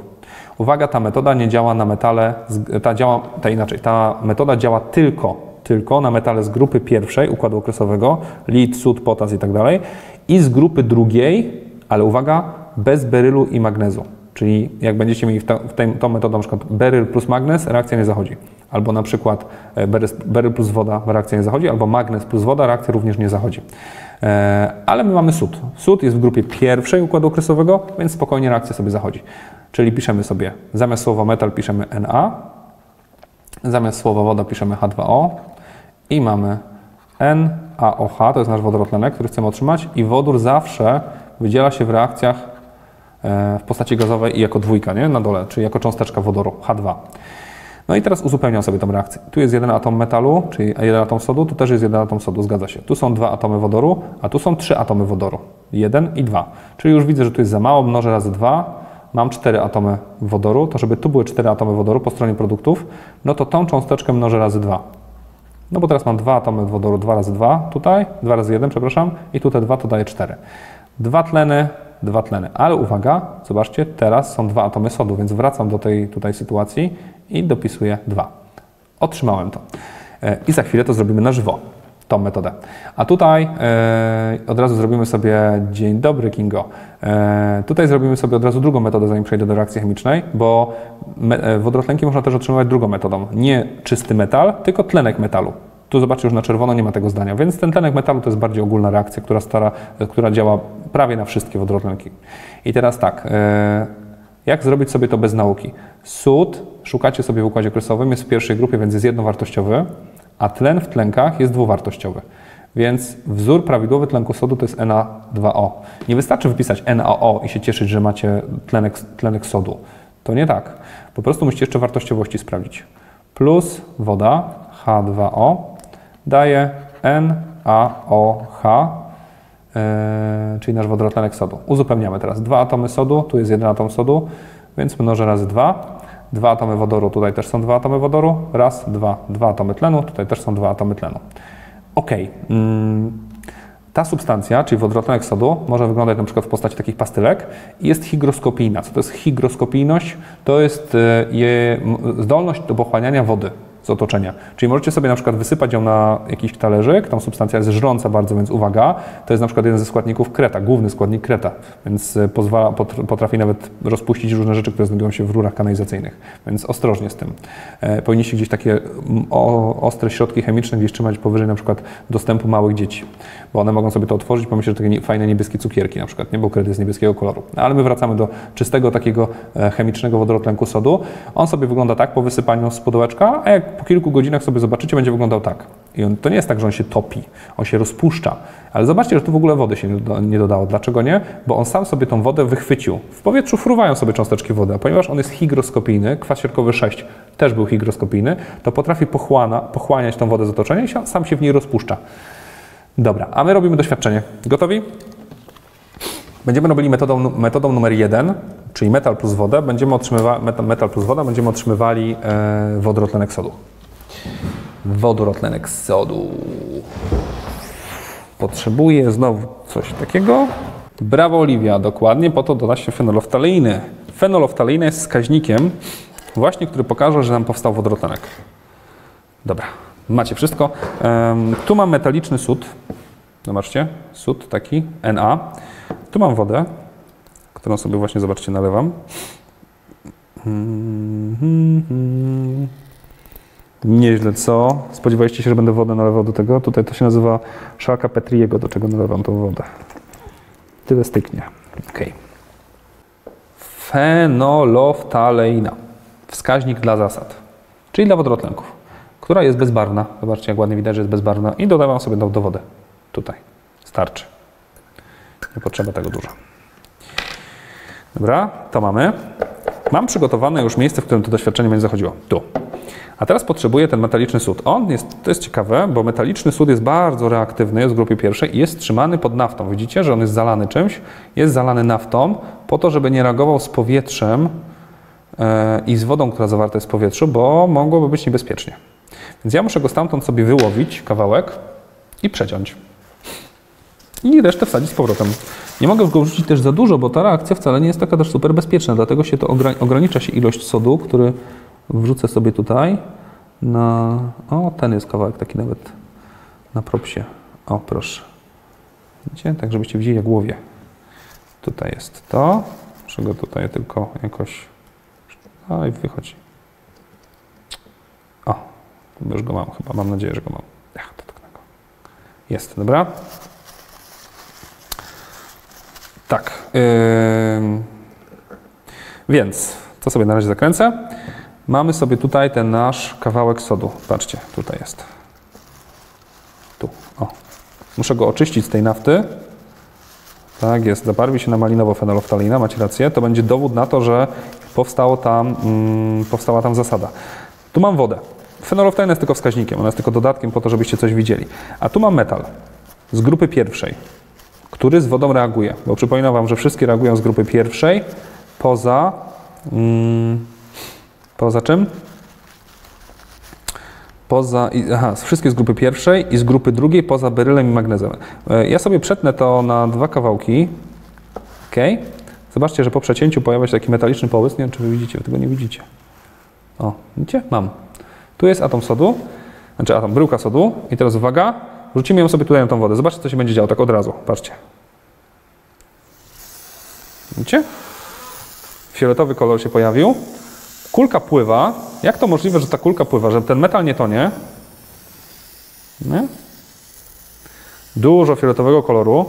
Uwaga, ta metoda nie działa na metale, ta działa, ta inaczej, ta metoda działa tylko, tylko na metale z grupy pierwszej układu okresowego, lid, sód, potas i tak dalej, i z grupy drugiej, ale uwaga, bez berylu i magnezu. Czyli jak będziecie mieli w, te, w tej, tą metodą na przykład beryl plus magnez, reakcja nie zachodzi. Albo na przykład beryl plus woda, reakcja nie zachodzi, albo magnez plus woda, reakcja również nie zachodzi. E, ale my mamy sód. Sód jest w grupie pierwszej układu okresowego, więc spokojnie reakcja sobie zachodzi. Czyli piszemy sobie, zamiast słowa metal piszemy Na, zamiast słowa woda piszemy H dwa O i mamy N A O H, to jest nasz wodorotlenek, który chcemy otrzymać i wodór zawsze wydziela się w reakcjach w postaci gazowej i jako dwójka, nie? Na dole, czyli jako cząsteczka wodoru, H dwa. No i teraz uzupełniam sobie tą reakcję. Tu jest jeden atom metalu, czyli jeden atom sodu, tu też jest jeden atom sodu, zgadza się. Tu są dwa atomy wodoru, a tu są trzy atomy wodoru. Jeden i dwa. Czyli już widzę, że tu jest za mało, mnożę razy dwa, mam cztery atomy wodoru, to żeby tu były cztery atomy wodoru po stronie produktów, no to tą cząsteczkę mnożę razy dwa. No bo teraz mam dwa atomy wodoru, dwa razy dwa, tutaj, dwa razy jeden, przepraszam, i tu te dwa to daje cztery. Dwa tleny, dwa tleny, ale uwaga, zobaczcie, teraz są dwa atomy sodu, więc wracam do tej tutaj sytuacji i dopisuję dwa. Otrzymałem to. I za chwilę to zrobimy na żywo. tą metodę. A tutaj e, od razu zrobimy sobie, dzień dobry Kingo, e, tutaj zrobimy sobie od razu drugą metodę, zanim przejdę do reakcji chemicznej, bo me, wodorotlenki można też otrzymywać drugą metodą. Nie czysty metal, tylko tlenek metalu. Tu zobaczcie, już na czerwono nie ma tego zdania, więc ten tlenek metalu to jest bardziej ogólna reakcja, która, stara, która działa prawie na wszystkie wodorotlenki. I teraz tak, e, jak zrobić sobie to bez nauki? Sód szukacie sobie w układzie kresowym, jest w pierwszej grupie, więc jest jednowartościowy, a tlen w tlenkach jest dwuwartościowy. Więc wzór prawidłowy tlenku sodu to jest N A dwa O. Nie wystarczy wypisać N A O i się cieszyć, że macie tlenek, tlenek sodu. To nie tak. Po prostu musicie jeszcze wartościowości sprawdzić. Plus woda H dwa O daje N A O H, yy, czyli nasz wodorotlenek sodu. Uzupełniamy teraz. Dwa atomy sodu, tu jest jeden atom sodu, więc mnożę razy dwa. Dwa atomy wodoru, tutaj też są dwa atomy wodoru. Raz, dwa, dwa atomy tlenu, tutaj też są dwa atomy tlenu. Ok. Ta substancja, czyli wodorotlenek sodu, może wyglądać na przykład w postaci takich pastylek i jest higroskopijna. Co to jest higroskopijność? To jest je, zdolność do pochłaniania wody z otoczenia. Czyli możecie sobie na przykład wysypać ją na jakiś talerzyk, tam substancja jest żrąca bardzo, więc uwaga, to jest na przykład jeden ze składników kreta, główny składnik kreta, więc pozwala, potrafi nawet rozpuścić różne rzeczy, które znajdują się w rurach kanalizacyjnych, więc ostrożnie z tym. E, powinniście gdzieś takie o, ostre środki chemiczne gdzieś trzymać powyżej na przykład dostępu małych dzieci, bo one mogą sobie to otworzyć, pomyśleć, że takie fajne niebieskie cukierki na przykład, nie, bo kret jest niebieskiego koloru. No, ale my wracamy do czystego takiego chemicznego wodorotlenku sodu. On sobie wygląda tak po wysypaniu z pudełeczka, a jak po kilku godzinach sobie zobaczycie, będzie wyglądał tak. I on, to nie jest tak, że on się topi, on się rozpuszcza. Ale zobaczcie, że tu w ogóle wody się nie dodało. Dlaczego nie? Bo on sam sobie tą wodę wychwycił. W powietrzu fruwają sobie cząsteczki wody, a ponieważ on jest higroskopijny, kwas siarkowy sześć też był higroskopijny, to potrafi pochłana, pochłaniać tą wodę z otoczenia i się, sam się w niej rozpuszcza. Dobra, a my robimy doświadczenie. Gotowi? Będziemy robili metodą, metodą numer jeden, czyli metal plus woda, będziemy otrzymywali, metal, metal plus woda, będziemy otrzymywali e, wodorotlenek sodu. Wodorotlenek sodu. Potrzebuję znowu coś takiego. Brawo Oliwia, dokładnie po to doda się fenoloftaleiny. Fenoloftaleina jest wskaźnikiem właśnie, który pokaże, że nam powstał wodorotlenek. Dobra, macie wszystko. E, tu mam metaliczny sód. Zobaczcie, sód taki, Na. Tu mam wodę, którą sobie właśnie, zobaczcie, nalewam. Nieźle, co? Spodziewaliście się, że będę wodę nalewał do tego? Tutaj to się nazywa szalka Petriego, do czego nalewam tą wodę. Tyle styknie. Ok. Fenoloftaleina. Wskaźnik dla zasad, czyli dla wodorotlenków, która jest bezbarwna. Zobaczcie, jak ładnie widać, że jest bezbarwna. I dodawam sobie do wody. Tutaj. Starczy. Nie potrzeba tego dużo. Dobra, to mamy. Mam przygotowane już miejsce, w którym to doświadczenie będzie zachodziło. Tu. A teraz potrzebuję ten metaliczny sód. On jest, to jest ciekawe, bo metaliczny sód jest bardzo reaktywny, jest w grupie pierwszej i jest trzymany pod naftą. Widzicie, że on jest zalany czymś? Jest zalany naftą po to, żeby nie reagował z powietrzem yy, i z wodą, która zawarta jest w powietrzu, bo mogłoby być niebezpiecznie. Więc ja muszę go stamtąd sobie wyłowić kawałek i przeciąć. I resztę wsadzić z powrotem. Nie mogę go wrzucić też za dużo, bo ta reakcja wcale nie jest taka też super bezpieczna, dlatego się to ograni ogranicza się ilość sodu, który wrzucę sobie tutaj na... O, ten jest kawałek taki nawet na propsie. O, proszę. Widzicie? Tak, żebyście widzieli jak łowię. Tutaj jest to. Muszę go tutaj tylko jakoś... A, i wychodzi. O, już go mam chyba. Mam nadzieję, że go mam. Ach, to tak na go. Jest, dobra? Tak, yy, więc to sobie na razie zakręcę. Mamy sobie tutaj ten nasz kawałek sodu. Patrzcie, tutaj jest. Tu, o. Muszę go oczyścić z tej nafty. Tak jest, zabarwi się na malinowo fenoloftaleina, macie rację. To będzie dowód na to, że powstało tam, mm, powstała tam zasada. Tu mam wodę. Fenoloftaleina jest tylko wskaźnikiem, ona jest tylko dodatkiem po to, żebyście coś widzieli. A tu mam metal z grupy pierwszej, który z wodą reaguje, bo przypominam wam, że wszystkie reagują z grupy pierwszej, poza, mm, poza czym? Poza, aha, wszystkie z grupy pierwszej i z grupy drugiej, poza berylem i magnezem. Ja sobie przetnę to na dwa kawałki, ok? Zobaczcie, że po przecięciu pojawia się taki metaliczny połysk, nie wiem, czy wy widzicie, wy tego nie widzicie. O, widzicie? Mam. Tu jest atom sodu, znaczy atom bryłka sodu i teraz uwaga, Rzucimy ją sobie tutaj na tą wodę. Zobaczcie, co się będzie działo tak od razu. Patrzcie. Widzicie? Fioletowy kolor się pojawił. Kulka pływa. Jak to możliwe, że ta kulka pływa, że ten metal nie tonie? Nie? Dużo fioletowego koloru.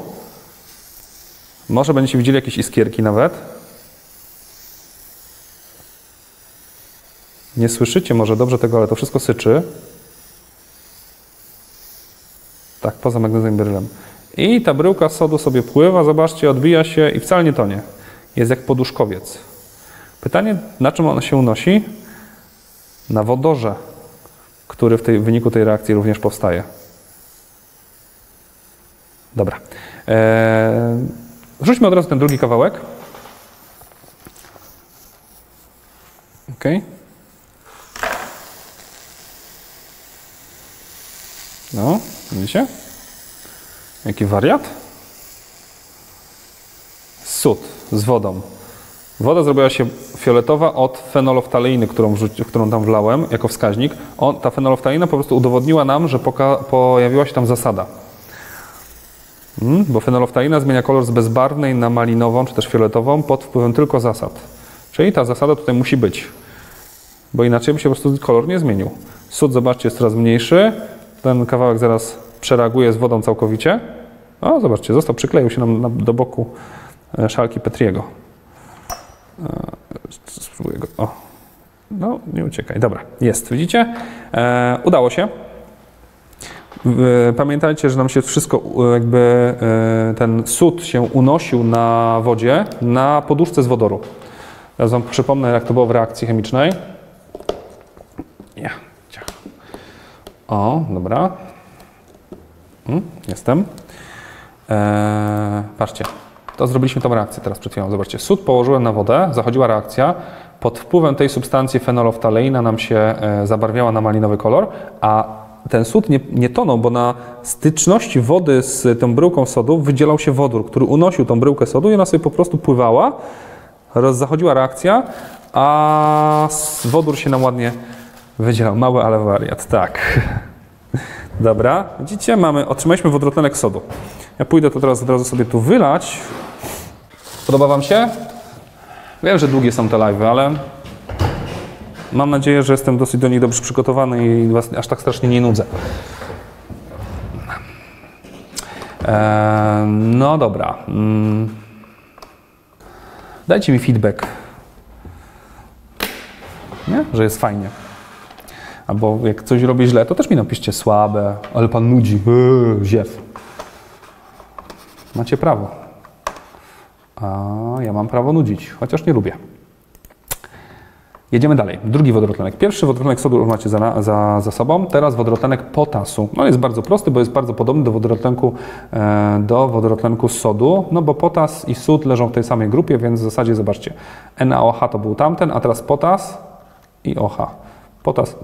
Może będziecie widzieli jakieś iskierki nawet. Nie słyszycie może dobrze tego, ale to wszystko syczy. Tak, poza magnezem i berylem. I ta bryłka sodu sobie pływa, zobaczcie, odbija się i wcale nie tonie. Jest jak poduszkowiec. Pytanie, na czym ona się unosi? Na wodorze, który w, tej, w wyniku tej reakcji również powstaje. Dobra. Eee, rzućmy od razu ten drugi kawałek. Ok. No, widzicie? Jaki wariat? Sód z wodą. Woda zrobiła się fioletowa od fenoloftaleiny, którą, którą tam wlałem jako wskaźnik. On, ta fenoloftaleina po prostu udowodniła nam, że pojawiła się tam zasada. Hmm, bo fenoloftaleina zmienia kolor z bezbarwnej na malinową, czy też fioletową pod wpływem tylko zasad. Czyli ta zasada tutaj musi być, bo inaczej by się po prostu kolor nie zmienił. Sód, zobaczcie, jest coraz mniejszy. Ten kawałek zaraz przereaguje z wodą całkowicie. O, zobaczcie, został, przykleił się nam na, do boku szalki Petriego. Spróbuję go. O. No, nie uciekaj. Dobra, jest, widzicie? E, udało się. Pamiętajcie, że nam się wszystko, jakby ten sód się unosił na wodzie, na poduszce z wodoru. Teraz wam przypomnę, jak to było w reakcji chemicznej. O, dobra. Jestem. Eee, patrzcie, to zrobiliśmy tą reakcję teraz przed chwilą. Zobaczcie, sód położyłem na wodę, zachodziła reakcja. Pod wpływem tej substancji fenoloftaleina nam się zabarwiała na malinowy kolor, a ten sód nie, nie tonął, bo na styczności wody z tą bryłką sodu wydzielał się wodór, który unosił tą bryłkę sodu i ona sobie po prostu pływała, zachodziła reakcja, a wodór się nam ładnie wydzielał. Mały, ale wariat, tak. Dobra, widzicie, mamy, otrzymaliśmy wodorotlenek sodu. Ja pójdę to teraz od razu sobie tu wylać. Podoba wam się? Wiem, że długie są te live'y, ale... mam nadzieję, że jestem dosyć do nich dobrze przygotowany i was aż tak strasznie nie nudzę. Eee, no dobra. Dajcie mi feedback. Nie? Że jest fajnie. Albo jak coś robię źle, to też mi napiszcie słabe, ale pan nudzi, eee, ziew. Macie prawo. A ja mam prawo nudzić, chociaż nie lubię. Jedziemy dalej. Drugi wodorotlenek. Pierwszy wodorotlenek sodu macie za, za, za sobą. Teraz wodorotlenek potasu. No jest bardzo prosty, bo jest bardzo podobny do wodorotlenku, e, do wodorotlenku sodu, no bo potas i sód leżą w tej samej grupie, więc w zasadzie zobaczcie. NaOH to był tamten, a teraz potas i O H. Potas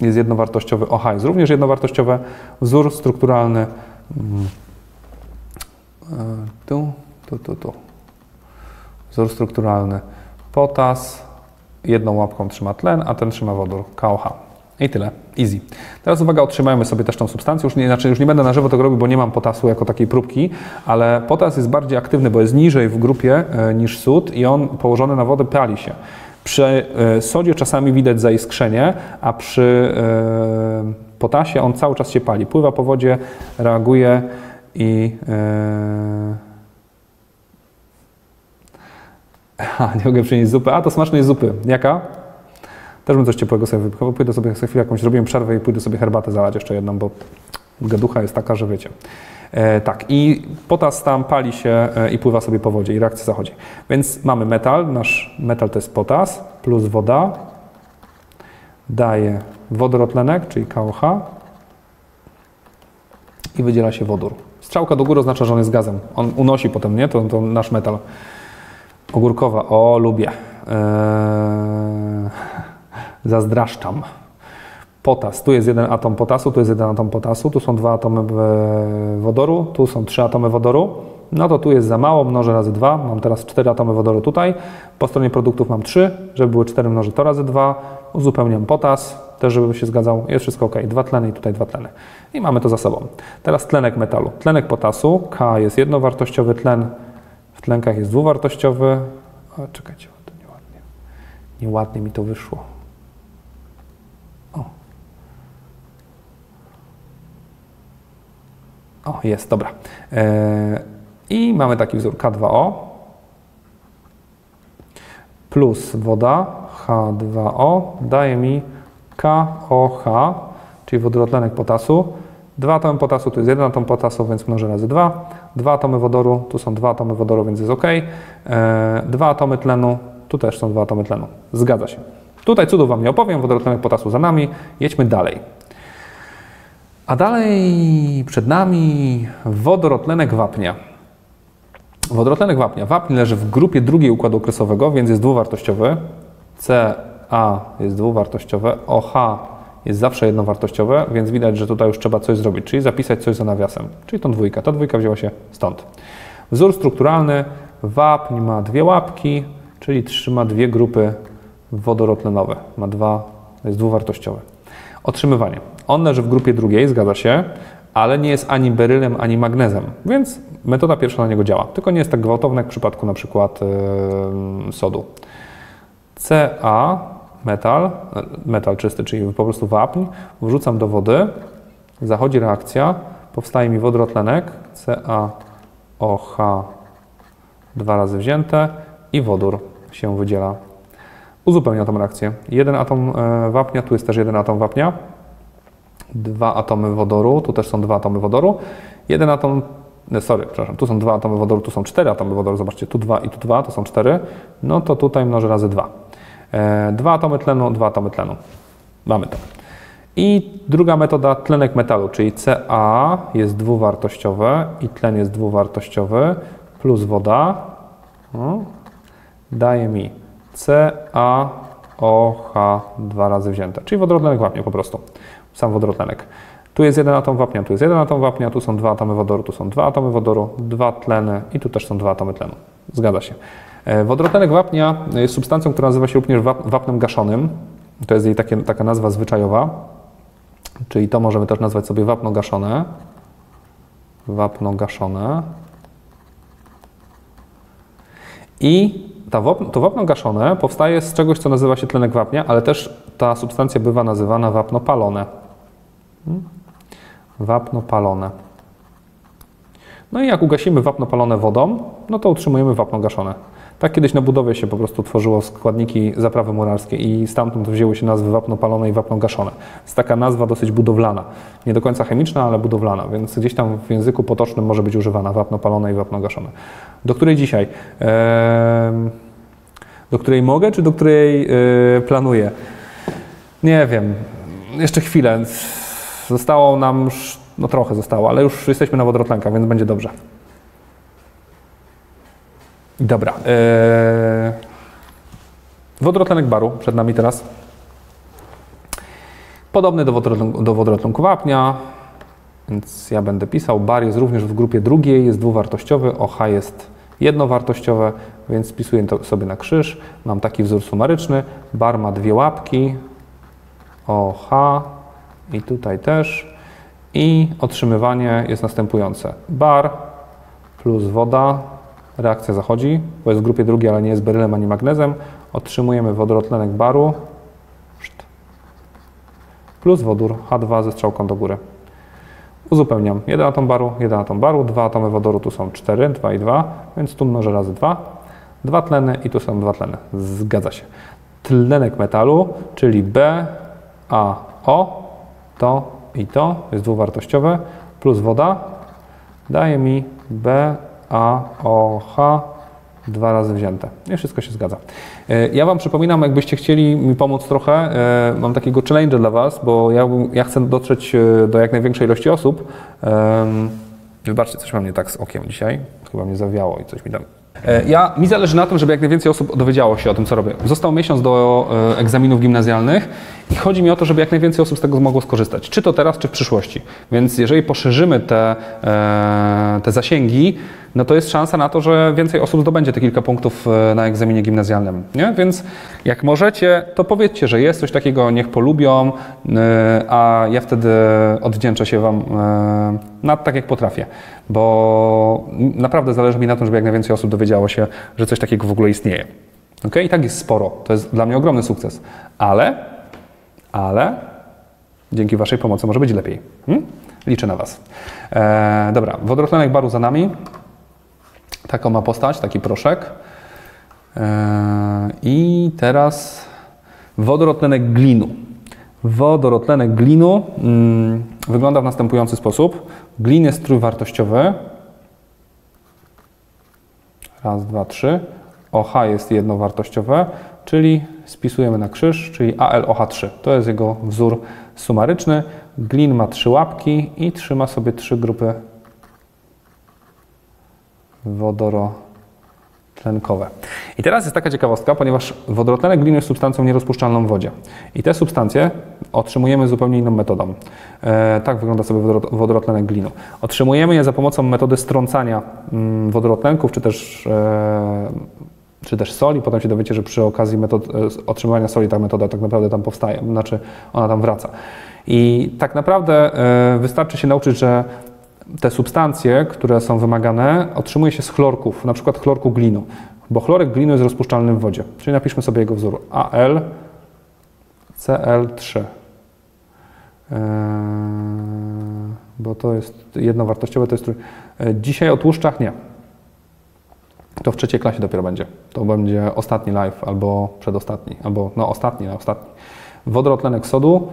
jest jednowartościowy, O H jest również jednowartościowe. Wzór strukturalny tu, tu, tu, tu. Wzór strukturalny potas. Jedną łapką trzyma tlen, a ten trzyma wodór, K O H. I tyle. Easy. Teraz uwaga, otrzymajmy sobie też tą substancję. Już nie, znaczy już nie będę na żywo tego robił, bo nie mam potasu jako takiej próbki, ale potas jest bardziej aktywny, bo jest niżej w grupie e, niż sód i on położony na wodę pali się. Przy e, sodzie czasami widać zaiskrzenie, a przy e, potasie on cały czas się pali. Pływa po wodzie, reaguje i... E, A, nie mogę przynieść zupy. A, to smacznej zupy. Jaka? Też bym coś ciepłego sobie wypychał. Pójdę sobie za chwilę jakąś, zrobiłem przerwę i pójdę sobie herbatę zalać jeszcze jedną, bo gaducha jest taka, że wiecie. E, tak, i potas tam pali się i pływa sobie po wodzie i reakcja zachodzi. Więc mamy metal. Nasz metal to jest potas plus woda. Daje wodorotlenek, czyli K O H. I wydziela się wodór. Strzałka do góry oznacza, że on jest gazem. On unosi potem, nie? To, to nasz metal. Ogórkowa, o, lubię. Eee, zazdraszczam. Potas, tu jest jeden atom potasu, tu jest jeden atom potasu, tu są dwa atomy wodoru, tu są trzy atomy wodoru. No to tu jest za mało, mnożę razy dwa, mam teraz cztery atomy wodoru tutaj. Po stronie produktów mam trzy, żeby były cztery, mnożę to razy dwa. Uzupełniam potas, też żeby się zgadzał, jest wszystko ok. Dwa tleny i tutaj dwa tleny. I mamy to za sobą. Teraz tlenek metalu. Tlenek potasu, K jest jednowartościowy tlen, w tlenkach jest dwuwartościowy. O, czekajcie, to nieładnie. Nieładnie mi to wyszło. O. O, jest, dobra. Yy, I mamy taki wzór K dwa O plus woda H dwa O daje mi K O H, czyli wodorotlenek potasu. Dwa atomy potasu, tu jest jeden atom potasu, więc mnożę razy dwa. Dwa atomy wodoru, tu są dwa atomy wodoru, więc jest ok. Dwa atomy tlenu, tu też są dwa atomy tlenu. Zgadza się. Tutaj cudów Wam nie opowiem, wodorotlenek potasu za nami. Jedźmy dalej. A dalej przed nami wodorotlenek wapnia. Wodorotlenek wapnia. Wapń leży w grupie drugiej układu okresowego, więc jest dwuwartościowy. C A jest dwuwartościowe, O H jest zawsze jednowartościowe, więc widać, że tutaj już trzeba coś zrobić, czyli zapisać coś za nawiasem, czyli tą dwójkę. Ta dwójka wzięła się stąd. Wzór strukturalny. Wapń ma dwie łapki, czyli trzyma dwie grupy wodorotlenowe. Ma dwa, jest dwuwartościowe. Otrzymywanie. On leży w grupie drugiej, zgadza się, ale nie jest ani berylem, ani magnezem, więc metoda pierwsza na niego działa. Tylko nie jest tak gwałtowna jak w przypadku na przykład yy, sodu. Ca, metal, metal czysty, czyli po prostu wapń, wrzucam do wody, zachodzi reakcja, powstaje mi wodorotlenek, CaOH dwa razy wzięte i wodór się wydziela. Uzupełnia tą reakcję. Jeden atom wapnia, tu jest też jeden atom wapnia, dwa atomy wodoru, tu też są dwa atomy wodoru, jeden atom, sorry, przepraszam, tu są dwa atomy wodoru, tu są cztery atomy wodoru, zobaczcie, tu dwa i tu dwa, to są cztery, no to tutaj mnożę razy dwa. Dwa atomy tlenu, dwa atomy tlenu. Mamy to. I druga metoda, tlenek metalu, czyli Ca jest dwuwartościowe i tlen jest dwuwartościowy plus woda, no, daje mi CaOH dwa razy wzięte, czyli wodorotlenek wapnia po prostu, sam wodorotlenek. Tu jest jeden atom wapnia, tu jest jeden atom wapnia, tu są dwa atomy wodoru, tu są dwa atomy wodoru, dwa tleny i tu też są dwa atomy tlenu. Zgadza się. Wodorotlenek wapnia jest substancją, która nazywa się również wapnem gaszonym. To jest jej takie, taka nazwa zwyczajowa. Czyli to możemy też nazwać sobie wapno gaszone. Wapno gaszone. I ta wapno, to wapno gaszone powstaje z czegoś, co nazywa się tlenek wapnia, ale też ta substancja bywa nazywana wapno palone. Wapno palone. No i jak ugasimy wapno palone wodą, no to utrzymujemy wapno gaszone. Tak kiedyś na budowie się po prostu tworzyło składniki zaprawy murarskie i stamtąd wzięły się nazwy wapno palone i wapno gaszone. Jest taka nazwa dosyć budowlana. Nie do końca chemiczna, ale budowlana, więc gdzieś tam w języku potocznym może być używana wapno palone i wapno gaszone. Do której dzisiaj? Do której mogę, czy do której planuję? Nie wiem. Jeszcze chwilę. Zostało nam, no trochę zostało, ale już jesteśmy na wodorotlenkach, więc będzie dobrze. Dobra. Eee... Wodorotlenek baru przed nami teraz. Podobny do, wodorotlen do wodorotlenku wapnia, więc ja będę pisał. Bar jest również w grupie drugiej, jest dwuwartościowy, O H jest jednowartościowe, więc spisuję to sobie na krzyż. Mam taki wzór sumaryczny. Bar ma dwie łapki, O H. I tutaj też. I otrzymywanie jest następujące. Bar plus woda. Reakcja zachodzi, bo jest w grupie drugiej, ale nie jest berylem ani magnezem. Otrzymujemy wodorotlenek baru plus wodór H dwa ze strzałką do góry. Uzupełniam. Jeden atom baru, jeden atom baru, dwa atomy wodoru, tu są cztery, dwa i dwa, więc tu mnożę razy dwa. Dwa tleny i tu są dwa tleny. Zgadza się. Tlenek metalu, czyli B A O. To i to jest dwuwartościowe, plus woda daje mi B A O H dwa razy wzięte. I wszystko się zgadza. Ja Wam przypominam, jakbyście chcieli mi pomóc trochę, mam takiego challenge dla Was, bo ja, ja chcę dotrzeć do jak największej ilości osób. Wybaczcie, coś mam nie tak z okiem dzisiaj, chyba mnie zawiało i coś mi tam. Ja, mi zależy na tym, żeby jak najwięcej osób dowiedziało się o tym, co robię. Został miesiąc do egzaminów gimnazjalnych i chodzi mi o to, żeby jak najwięcej osób z tego mogło skorzystać. Czy to teraz, czy w przyszłości. Więc jeżeli poszerzymy te, te zasięgi, no to jest szansa na to, że więcej osób zdobędzie te kilka punktów na egzaminie gimnazjalnym, nie? Więc jak możecie, to powiedzcie, że jest coś takiego, niech polubią, a ja wtedy odwdzięczę się Wam na tak, jak potrafię, bo naprawdę zależy mi na tym, żeby jak najwięcej osób dowiedziało się, że coś takiego w ogóle istnieje. Okay? I tak jest sporo, to jest dla mnie ogromny sukces, ale, ale dzięki Waszej pomocy może być lepiej. Hmm? Liczę na Was. Eee, dobra, wodorotlenek baru za nami. Taką ma postać, taki proszek. Eee, I teraz wodorotlenek glinu. Wodorotlenek glinu hmm, wygląda w następujący sposób. Glin jest trójwartościowy. Raz, dwa, trzy. O H jest jednowartościowe, czyli spisujemy na krzyż, czyli A L O H trzy. To jest jego wzór sumaryczny. Glin ma trzy łapki i trzyma sobie trzy grupy wodorotlenkowe. I teraz jest taka ciekawostka, ponieważ wodorotlenek glinu jest substancją nierozpuszczalną w wodzie. I te substancje otrzymujemy zupełnie inną metodą. E, tak wygląda sobie wodorot, wodorotlenek glinu. Otrzymujemy je za pomocą metody strącania mm, wodorotlenków, czy też e, czy też soli. Potem się dowiecie, że przy okazji metod, otrzymywania soli ta metoda tak naprawdę tam powstaje, znaczy ona tam wraca. I tak naprawdę wystarczy się nauczyć, że te substancje, które są wymagane, otrzymuje się z chlorków, na przykład chlorku glinu, bo chlorek glinu jest rozpuszczalny w wodzie. Czyli napiszmy sobie jego wzór A L C L trzy, bo to jest jednowartościowe, to jest trój... Dzisiaj o tłuszczach nie. To w trzeciej klasie dopiero będzie. To będzie ostatni live, albo przedostatni, albo no ostatni, na ostatni. Wodorotlenek sodu,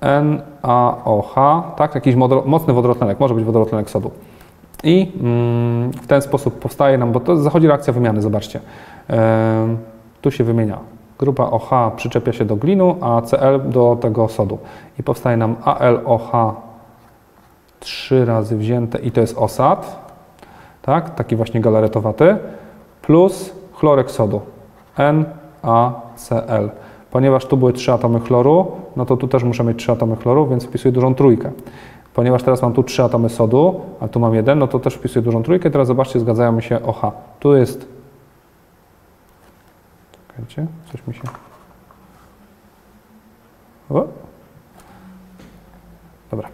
N A O H, tak, jakiś mocny wodorotlenek, może być wodorotlenek sodu. I mm, w ten sposób powstaje nam, bo to zachodzi reakcja wymiany, zobaczcie. Yy, tu się wymienia. Grupa O H przyczepia się do glinu, a C L do tego sodu. I powstaje nam A L O H trzy razy wzięte i to jest osad, tak, taki właśnie galaretowaty, plus chlorek sodu, N A C L. Ponieważ tu były trzy atomy chloru, no to tu też muszę mieć trzy atomy chloru, więc wpisuję dużą trójkę. Ponieważ teraz mam tu trzy atomy sodu, a tu mam jeden, no to też wpisuję dużą trójkę. Teraz zobaczcie, zgadzają mi się O H. Tu jest... Czekajcie, coś mi się... O? Dobra,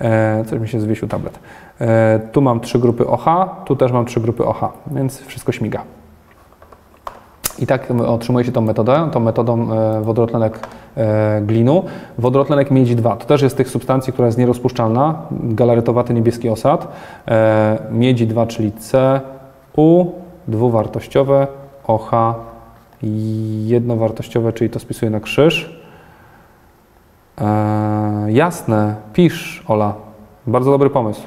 e, coś mi się zwiesił tablet. E, tu mam trzy grupy O H, tu też mam trzy grupy O H, więc wszystko śmiga. I tak otrzymuje się tą metodę, tą metodą wodorotlenek glinu. Wodorotlenek miedzi dwa, to też jest z tych substancji, która jest nierozpuszczalna, galarytowaty niebieski osad. Miedzi dwa, czyli C U, dwuwartościowe, O H, jednowartościowe, czyli to spisuję na krzyż. Jasne, pisz, Ola, bardzo dobry pomysł.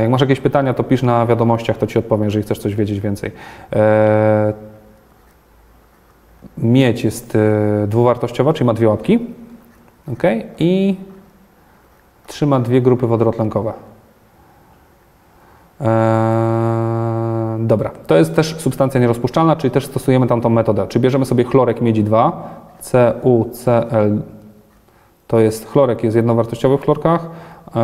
Jak masz jakieś pytania, to pisz na wiadomościach, to Ci odpowiem, jeżeli chcesz coś wiedzieć więcej. Miedź jest dwuwartościowa, czyli ma dwie łapki, okay? I trzyma dwie grupy wodorotlenkowe. Dobra, to jest też substancja nierozpuszczalna, czyli też stosujemy tamtą metodę. Czyli bierzemy sobie chlorek miedzi dwa, C U C L, to jest chlorek, jest jednowartościowy w chlorkach,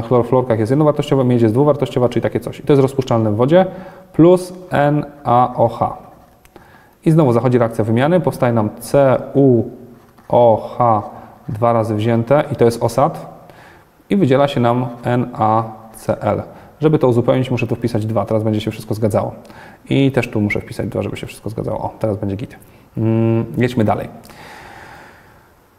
chlor w chlorkach jest jednowartościowa, miedź jest dwuwartościowa, czyli takie coś. I to jest rozpuszczalne w wodzie, plus N A O H. I znowu zachodzi reakcja wymiany, powstaje nam C U O H dwa razy wzięte i to jest osad. I wydziela się nam N A C L. Żeby to uzupełnić, muszę tu wpisać dwa, teraz będzie się wszystko zgadzało. I też tu muszę wpisać dwa, żeby się wszystko zgadzało. O, teraz będzie git. Mm, jedźmy dalej.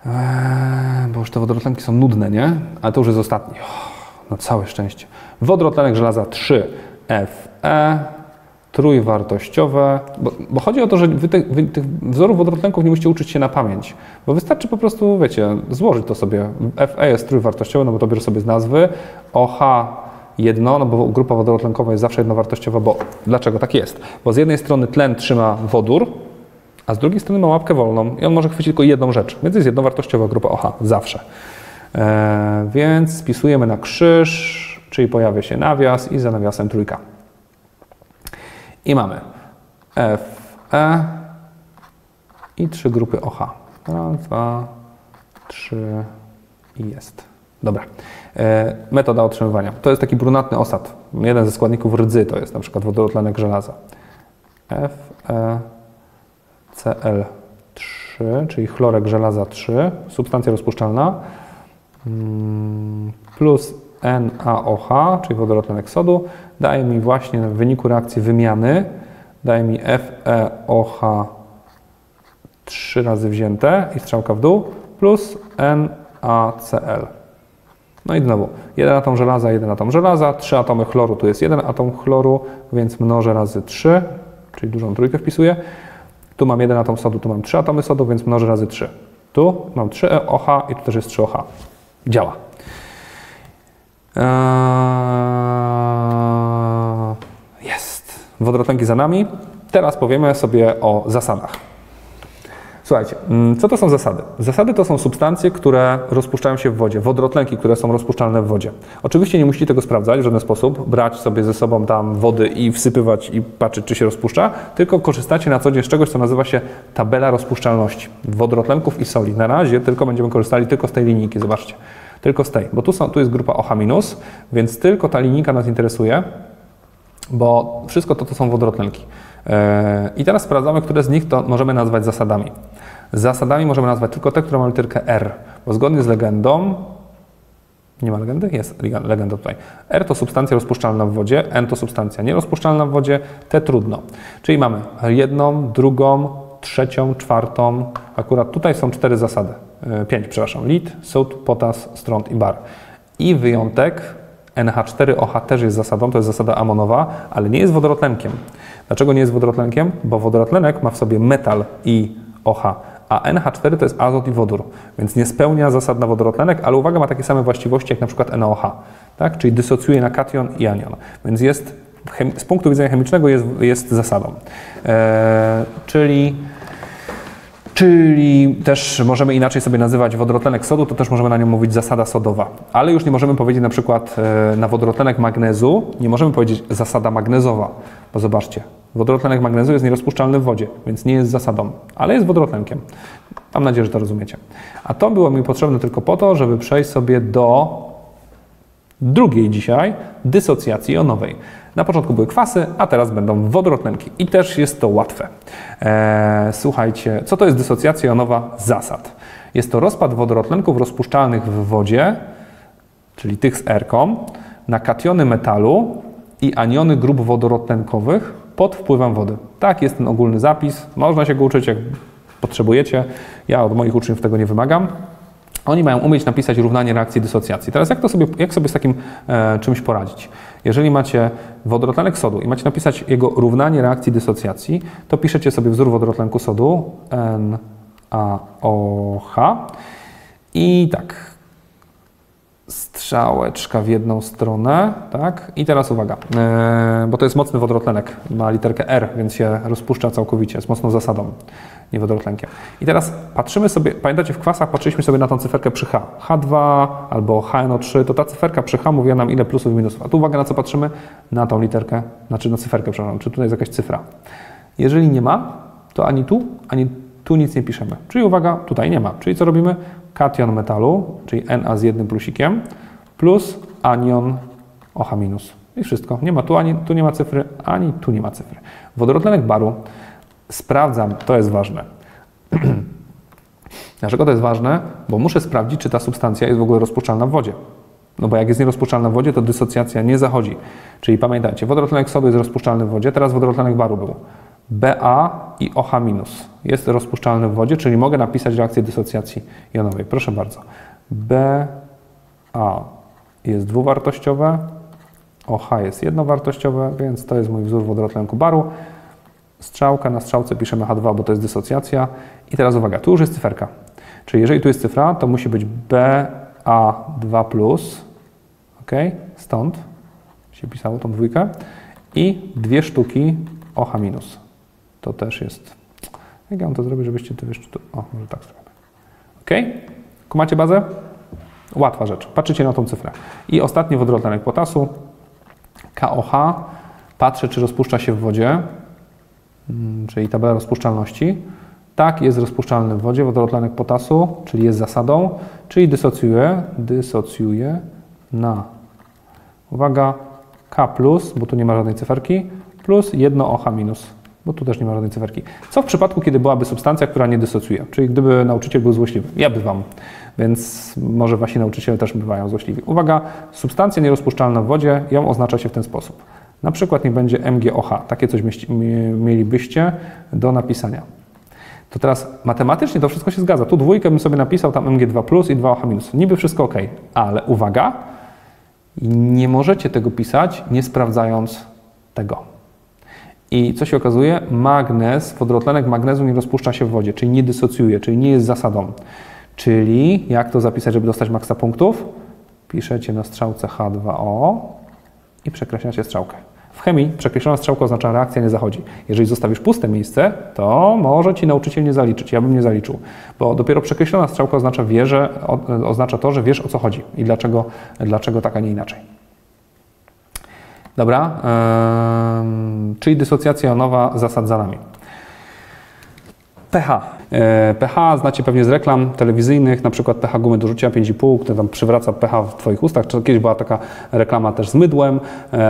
Eee, bo już te wodorotlenki są nudne, nie? Ale to już jest ostatni. Oh, no całe szczęście. Wodorotlenek żelaza trzy F E, trójwartościowe. Bo, bo chodzi o to, że wy, te, wy tych wzorów wodorotlenków nie musicie uczyć się na pamięć. Bo wystarczy po prostu, wiecie, złożyć to sobie. F E jest trójwartościowe, no bo to bierz sobie z nazwy. O H jedno, no bo grupa wodorotlenkowa jest zawsze jednowartościowa, bo dlaczego tak jest? Bo z jednej strony tlen trzyma wodór, a z drugiej strony ma łapkę wolną i on może chwycić tylko jedną rzecz, więc jest jednowartościowa grupa O H, zawsze. E, więc spisujemy na krzyż, czyli pojawia się nawias i za nawiasem trójka. I mamy F E i trzy grupy O H. Raz, dwa, trzy i jest. Dobra. Metoda otrzymywania. To jest taki brunatny osad. Jeden ze składników rdzy to jest na przykład wodorotlenek żelaza. F e C l trzy, czyli chlorek żelaza trzy, substancja rozpuszczalna, plus N a O H, czyli wodorotlenek sodu, daje mi właśnie w wyniku reakcji wymiany, daje mi F e O H trzy razy wzięte i strzałka w dół, plus N a C l. No i znowu, jeden atom żelaza, jeden atom żelaza, trzy atomy chloru, tu jest jeden atom chloru, więc mnożę razy trzy, czyli dużą trójkę wpisuję. Tu mam jeden atom sodu, tu mam trzy atomy sodu, więc mnożę razy trzy. Tu mam trzy O H i tu też jest trzy O H. Działa. Jest. Wodorotlenki za nami. Teraz powiemy sobie o zasadach. Słuchajcie, co to są zasady? Zasady to są substancje, które rozpuszczają się w wodzie, wodorotlenki, które są rozpuszczalne w wodzie. Oczywiście nie musicie tego sprawdzać w żaden sposób, brać sobie ze sobą tam wody i wsypywać i patrzeć, czy się rozpuszcza, tylko korzystacie na co dzień z czegoś, co nazywa się tabela rozpuszczalności wodorotlenków i soli. Na razie tylko będziemy korzystali tylko z tej linijki, zobaczcie, tylko z tej, bo tu, są, tu jest grupa O H minus, więc tylko ta linijka nas interesuje, bo wszystko to, to są wodorotlenki. I teraz sprawdzamy, które z nich to możemy nazwać zasadami. Zasadami możemy nazwać tylko te, które mają literkę R, bo zgodnie z legendą, nie ma legendy? Jest legenda tutaj. R to substancja rozpuszczalna w wodzie, N to substancja nierozpuszczalna w wodzie, T trudno. Czyli mamy jedną, drugą, trzecią, czwartą, akurat tutaj są cztery zasady, pięć, przepraszam, lit, sód, potas, stront i bar. I wyjątek N H cztery O H też jest zasadą, to jest zasada amonowa, ale nie jest wodorotlenkiem. Dlaczego nie jest wodorotlenkiem? Bo wodorotlenek ma w sobie metal i O H, a N H cztery to jest azot i wodór, więc nie spełnia zasad na wodorotlenek, ale uwaga, ma takie same właściwości jak na przykład N O H, tak? Czyli dysocjuje na kation i anion, więc jest, z punktu widzenia chemicznego jest, jest zasadą. Eee, czyli... Czyli też możemy inaczej sobie nazywać wodorotlenek sodu, to też możemy na nią mówić zasada sodowa. Ale już nie możemy powiedzieć na przykład na wodorotlenek magnezu, nie możemy powiedzieć zasada magnezowa, bo zobaczcie, wodorotlenek magnezu jest nierozpuszczalny w wodzie, więc nie jest zasadą, ale jest wodorotlenkiem. Mam nadzieję, że to rozumiecie. A to było mi potrzebne tylko po to, żeby przejść sobie do drugiej dzisiaj dysocjacji jonowej. Na początku były kwasy, a teraz będą wodorotlenki i też jest to łatwe. Eee, słuchajcie, co to jest dysocjacja jonowa zasad? Jest to rozpad wodorotlenków rozpuszczalnych w wodzie, czyli tych z R-ką, na kationy metalu i aniony grup wodorotlenkowych pod wpływem wody. Tak jest ten ogólny zapis, można się go uczyć jak potrzebujecie, ja od moich uczniów tego nie wymagam. Oni mają umieć napisać równanie reakcji dysocjacji. Teraz jak, to sobie, jak sobie z takim e, czymś poradzić? Jeżeli macie wodorotlenek sodu i macie napisać jego równanie reakcji dysocjacji, to piszecie sobie wzór wodorotlenku sodu N a O H i tak, strzałeczka w jedną stronę, tak, i teraz uwaga, e, bo to jest mocny wodorotlenek, ma literkę R, więc się rozpuszcza całkowicie, jest mocną zasadą, nie wodorotlenkiem. I teraz patrzymy sobie, pamiętacie w kwasach patrzyliśmy sobie na tą cyferkę przy H, H dwa albo H N O trzy, to ta cyferka przy H mówiła nam ile plusów i minusów, a tu uwaga na co patrzymy, na tą literkę, znaczy na cyferkę, przepraszam, czy tutaj jest jakaś cyfra. Jeżeli nie ma, to ani tu, ani tu nic nie piszemy, czyli uwaga, tutaj nie ma, czyli co robimy? Kation metalu, czyli Na z jednym plusikiem, plus anion O H minus. I wszystko. Nie ma tu ani tu nie ma cyfry, ani tu nie ma cyfry. Wodorotlenek baru. Sprawdzam, to jest ważne. Dlaczego to jest ważne? Bo muszę sprawdzić, czy ta substancja jest w ogóle rozpuszczalna w wodzie. No bo jak jest nierozpuszczalna w wodzie, to dysocjacja nie zachodzi. Czyli pamiętajcie, wodorotlenek sodu jest rozpuszczalny w wodzie, teraz wodorotlenek baru był. Ba i O H minus jest rozpuszczalny w wodzie, czyli mogę napisać reakcję dysocjacji jonowej. Proszę bardzo. Ba jest dwuwartościowe, O H jest jednowartościowe, więc to jest mój wzór wodorotlenku baru. Strzałka na strzałce piszemy H dwa, bo to jest dysocjacja. I teraz uwaga, tu już jest cyferka. Czyli jeżeli tu jest cyfra, to musi być Ba dwa plus, ok? Stąd się pisało tą dwójkę i dwie sztuki O H minus. To też jest... Jak ja mam to zrobić, żebyście to jeszcze tu... O, może tak zrobię. Ok? Kumacie bazę? Łatwa rzecz. Patrzycie na tą cyfrę. I ostatni wodorotlenek potasu. K O H. Patrzę, czy rozpuszcza się w wodzie. Czyli tabela rozpuszczalności. Tak, jest rozpuszczalny w wodzie wodorotlenek potasu, czyli jest zasadą, czyli dysocjuje, dysocjuje na, uwaga, K plus, bo tu nie ma żadnej cyferki, plus jedno O H minus, bo tu też nie ma żadnej cyferki. Co w przypadku, kiedy byłaby substancja, która nie dysocjuje, czyli gdyby nauczyciel był złośliwy. Ja bywam, więc może wasi nauczyciele też bywają złośliwi. Uwaga, substancja nierozpuszczalna w wodzie, ją oznacza się w ten sposób. Na przykład niech będzie M G O H, takie coś mielibyście do napisania. To teraz matematycznie to wszystko się zgadza. Tu dwójkę bym sobie napisał, tam M G dwa plus i dwa O H minus. Niby wszystko ok, ale uwaga, nie możecie tego pisać, nie sprawdzając tego. I co się okazuje? Magnez, wodorotlenek magnezu nie rozpuszcza się w wodzie, czyli nie dysocjuje, czyli nie jest zasadą. Czyli jak to zapisać, żeby dostać maksa punktów? Piszecie na strzałce H dwa O i przekreślacie strzałkę. W chemii przekreślona strzałka oznacza reakcja nie zachodzi. Jeżeli zostawisz puste miejsce, to może ci nauczyciel nie zaliczyć. Ja bym nie zaliczył, bo dopiero przekreślona strzałka oznacza, wie, że, o, oznacza to, że wiesz o co chodzi i dlaczego, dlaczego tak, a nie inaczej. Dobra, yy, czyli dysocjacja jonowa zasad za nami. pH. pH znacie pewnie z reklam telewizyjnych, na przykład pH gumy do rzucia pięć i pół, które tam przywraca pH w twoich ustach. Kiedyś była taka reklama też z mydłem,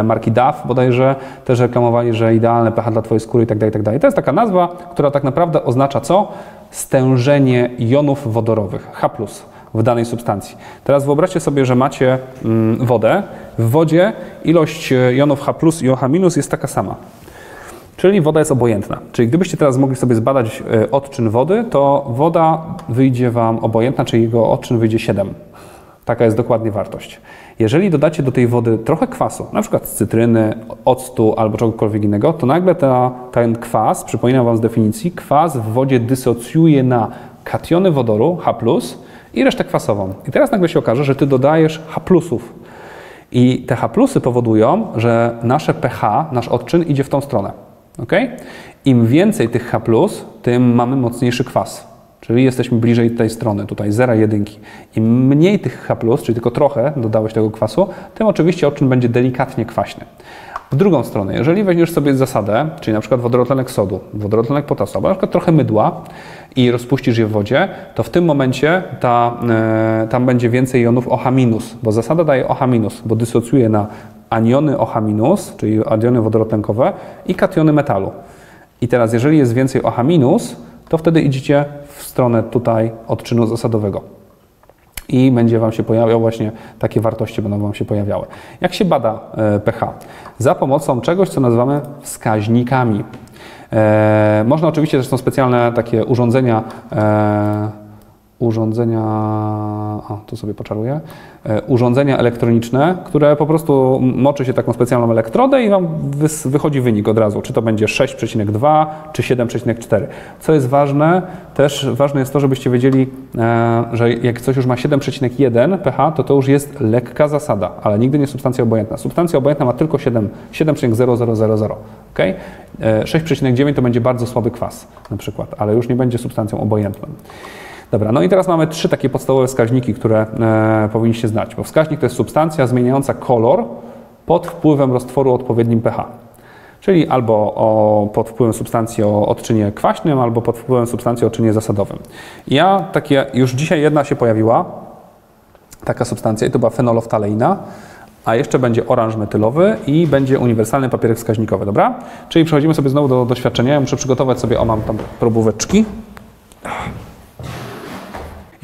marki D A F bodajże, też reklamowali, że idealne pH dla twojej skóry itd., itd. To jest taka nazwa, która tak naprawdę oznacza co? Stężenie jonów wodorowych, H plus, w danej substancji. Teraz wyobraźcie sobie, że macie wodę. W wodzie ilość jonów H plus i O H minus jest taka sama. Czyli woda jest obojętna. Czyli gdybyście teraz mogli sobie zbadać odczyn wody, to woda wyjdzie wam obojętna, czyli jego odczyn wyjdzie siedem. Taka jest dokładnie wartość. Jeżeli dodacie do tej wody trochę kwasu, na przykład z cytryny, octu albo czegokolwiek innego, to nagle ta, ten kwas, przypominam wam z definicji, kwas w wodzie dysocjuje na kationy wodoru H plus i resztę kwasową. I teraz nagle się okaże, że ty dodajesz H+. I te H+ powodują, że nasze pH, nasz odczyn idzie w tą stronę. Okay? Im więcej tych H plus, tym mamy mocniejszy kwas. Czyli jesteśmy bliżej tej strony, tutaj zera i jeden. Im mniej tych H plus, czyli tylko trochę dodałeś tego kwasu, tym oczywiście odczyn będzie delikatnie kwaśny. W drugą stronę, jeżeli weźmiesz sobie zasadę, czyli na przykład wodorotlenek sodu, wodorotlenek potasu, albo na przykład trochę mydła i rozpuścisz je w wodzie, to w tym momencie ta, yy, tam będzie więcej jonów O H minus, bo zasada daje O H minus, bo dysocjuje na aniony O H minus, czyli aniony wodorotlenkowe i kationy metalu. I teraz jeżeli jest więcej O H minus, to wtedy idziecie w stronę tutaj odczynu zasadowego. I będzie wam się pojawiał właśnie takie wartości, będą wam się pojawiały. Jak się bada pH? Za pomocą czegoś, co nazywamy wskaźnikami. E, można oczywiście, też są specjalne takie urządzenia, e, urządzenia, o, tu sobie poczaruję, e, urządzenia elektroniczne, które po prostu moczy się taką specjalną elektrodę i wam wys, wychodzi wynik od razu, czy to będzie sześć przecinek dwa, czy siedem przecinek cztery. Co jest ważne, też ważne jest to, żebyście wiedzieli, e, że jak coś już ma siedem przecinek jeden pH, to to już jest lekka zasada, ale nigdy nie substancja obojętna. Substancja obojętna ma tylko siedem przecinek zero zero zero zero. Okay? E, sześć przecinek dziewięć to będzie bardzo słaby kwas na przykład, ale już nie będzie substancją obojętną. Dobra, no i teraz mamy trzy takie podstawowe wskaźniki, które e, powinniście znać, bo wskaźnik to jest substancja zmieniająca kolor pod wpływem roztworu odpowiednim pH, czyli albo o, pod wpływem substancji o odczynie kwaśnym, albo pod wpływem substancji o odczynie zasadowym. Ja takie, już dzisiaj jedna się pojawiła, taka substancja, i to była fenoloftaleina, a jeszcze będzie oranż metylowy i będzie uniwersalny papierek wskaźnikowy, dobra? Czyli przechodzimy sobie znowu do doświadczenia, ja muszę przygotować sobie, o mam tam probóweczki.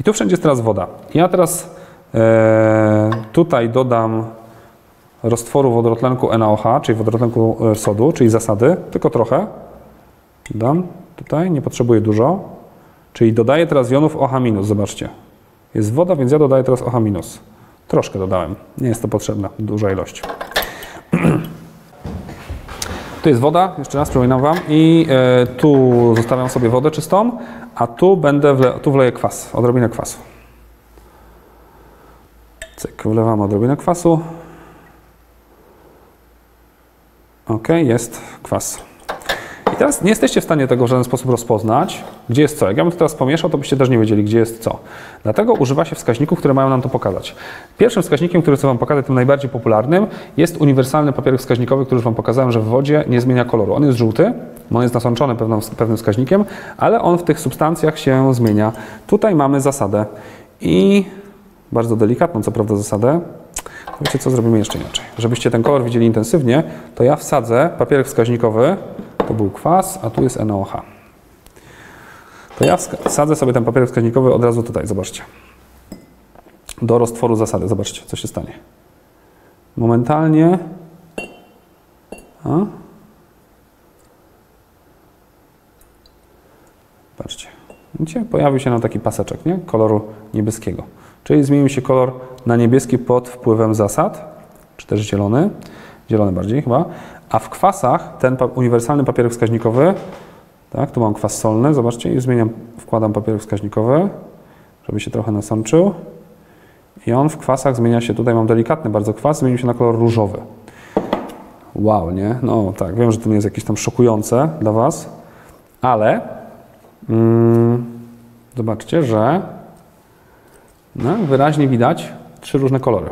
I tu wszędzie jest teraz woda. Ja teraz e, tutaj dodam roztworu wodorotlenku N A O H, czyli wodorotlenku sodu, czyli zasady, tylko trochę. Dam tutaj, nie potrzebuję dużo. Czyli dodaję teraz jonów O H minus, zobaczcie. Jest woda, więc ja dodaję teraz O H minus. Troszkę dodałem, nie jest to potrzebna duża ilość. Tu jest woda, jeszcze raz przypominam wam, i y, tu zostawiam sobie wodę czystą, a tu będę wle, tu wleję kwas, odrobinę kwasu. Cyk, wlewam odrobinę kwasu. Ok, jest kwas. I teraz nie jesteście w stanie tego w żaden sposób rozpoznać, gdzie jest co. Jak ja bym to teraz pomieszał, to byście też nie wiedzieli, gdzie jest co. Dlatego używa się wskaźników, które mają nam to pokazać. Pierwszym wskaźnikiem, który chcę wam pokazać, tym najbardziej popularnym, jest uniwersalny papierek wskaźnikowy, który już wam pokazałem, że w wodzie nie zmienia koloru. On jest żółty, on jest nasączony pewną, pewnym wskaźnikiem, ale on w tych substancjach się zmienia. Tutaj mamy zasadę i bardzo delikatną, co prawda, zasadę. Wiecie co, zrobimy jeszcze inaczej. Żebyście ten kolor widzieli intensywnie, to ja wsadzę papierek wskaźnikowy, to był kwas, a tu jest N O H. To ja wsadzę sobie ten papierek wskaźnikowy od razu tutaj, zobaczcie. Do roztworu zasady, zobaczcie, co się stanie. Momentalnie... A? Patrzcie, widzicie? Pojawił się nam taki paseczek, nie? Koloru niebieskiego. Czyli zmienił się kolor na niebieski pod wpływem zasad, czy też zielony, zielony bardziej chyba, a w kwasach ten uniwersalny papierek wskaźnikowy, tak, tu mam kwas solny, zobaczcie, i zmieniam, wkładam papierek wskaźnikowy, żeby się trochę nasączył i on w kwasach zmienia się, tutaj mam delikatny bardzo kwas, zmienił się na kolor różowy. Wow, nie? No tak, wiem, że to nie jest jakieś tam szokujące dla Was, ale mm, zobaczcie, że no, wyraźnie widać trzy różne kolory.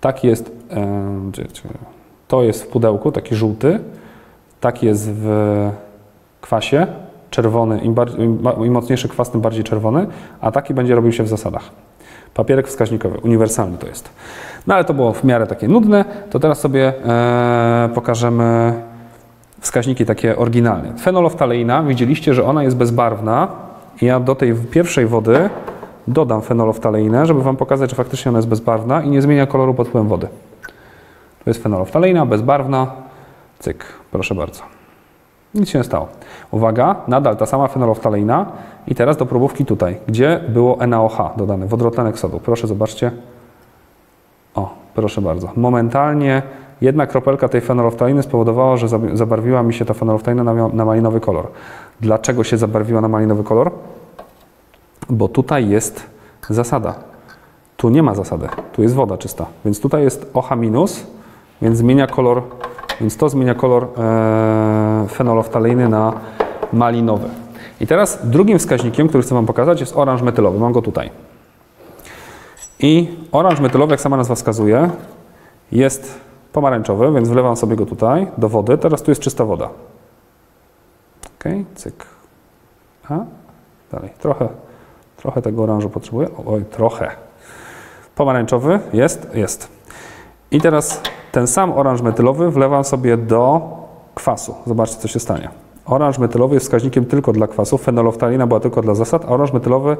Taki jest, yy, to jest w pudełku, taki żółty, taki jest w kwasie, czerwony, im, bardziej, im mocniejszy kwas, tym bardziej czerwony, a taki będzie robił się w zasadach. Papierek wskaźnikowy, uniwersalny to jest. No ale to było w miarę takie nudne, to teraz sobie e, pokażemy wskaźniki takie oryginalne. Fenoloftaleina, widzieliście, że ona jest bezbarwna i ja do tej pierwszej wody dodam fenoloftaleinę, żeby Wam pokazać, że faktycznie ona jest bezbarwna i nie zmienia koloru pod wpływem wody. To jest fenoloftaleina, bezbarwna, cyk, proszę bardzo. Nic się nie stało. Uwaga, nadal ta sama fenoloftaleina i teraz do próbówki tutaj, gdzie było N A O H dodane, wodorotlenek sodu. Proszę, zobaczcie. O, proszę bardzo. Momentalnie jedna kropelka tej fenoloftaleiny spowodowała, że zabarwiła mi się ta fenoloftaleina na, na malinowy kolor. Dlaczego się zabarwiła na malinowy kolor? Bo tutaj jest zasada. Tu nie ma zasady, tu jest woda czysta. Więc tutaj jest O H minus, więc zmienia kolor, więc to zmienia kolor e, fenoloftaleiny na malinowy. I teraz drugim wskaźnikiem, który chcę Wam pokazać, jest oranż metylowy. Mam go tutaj. I oranż metylowy, jak sama nazwa wskazuje, jest pomarańczowy, więc wlewam sobie go tutaj do wody. Teraz tu jest czysta woda. Ok, cyk. A, dalej. Trochę, trochę tego oranżu potrzebuję. Oj, trochę. Pomarańczowy jest, jest. I teraz ten sam oranż metylowy wlewam sobie do kwasu. Zobaczcie, co się stanie. Oranż metylowy jest wskaźnikiem tylko dla kwasu, fenoloftalina była tylko dla zasad, a oranż metylowy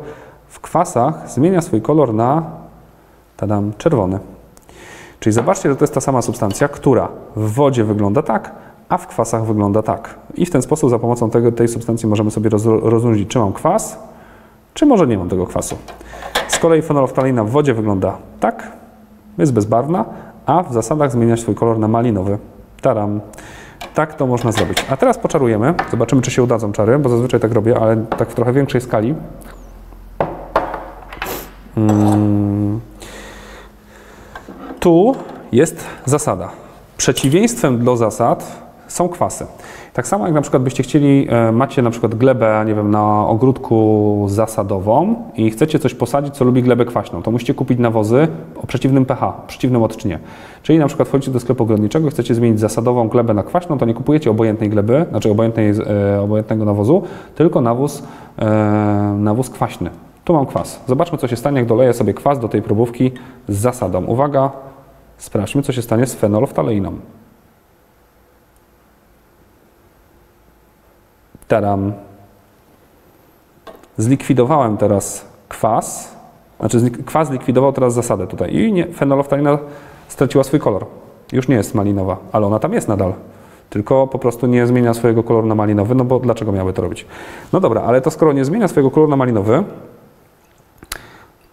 w kwasach zmienia swój kolor na tadam, czerwony. Czyli zobaczcie, że to jest ta sama substancja, która w wodzie wygląda tak, a w kwasach wygląda tak. I w ten sposób za pomocą tego, tej substancji możemy sobie roz, rozróżnić, czy mam kwas, czy może nie mam tego kwasu. Z kolei fenoloftalina w wodzie wygląda tak, jest bezbarwna, a w zasadach zmienia swój kolor na malinowy. Taram. Tak to można zrobić. A teraz poczarujemy. Zobaczymy, czy się udadzą czary, bo zazwyczaj tak robię, ale tak w trochę większej skali. Hmm. Tu jest zasada. Przeciwieństwem do zasad są kwasy. Tak samo jak na przykład byście chcieli, macie na przykład glebę, nie wiem, na ogródku zasadową i chcecie coś posadzić, co lubi glebę kwaśną, to musicie kupić nawozy o przeciwnym pH, o przeciwnym odczynie. Czyli na przykład wchodzicie do sklepu ogrodniczego i chcecie zmienić zasadową glebę na kwaśną, to nie kupujecie obojętnej gleby, znaczy obojętnej, obojętnego nawozu, tylko nawóz, nawóz kwaśny. Tu mam kwas. Zobaczmy, co się stanie, jak doleję sobie kwas do tej probówki z zasadą. Uwaga, sprawdźmy, co się stanie z fenoloftaleiną. Tadam. Zlikwidowałem teraz kwas, znaczy kwas zlikwidował teraz zasadę tutaj i nie, fenoloftalina straciła swój kolor. Już nie jest malinowa, ale ona tam jest nadal, tylko po prostu nie zmienia swojego koloru na malinowy, no bo dlaczego miałaby to robić? No dobra, ale to skoro nie zmienia swojego koloru na malinowy,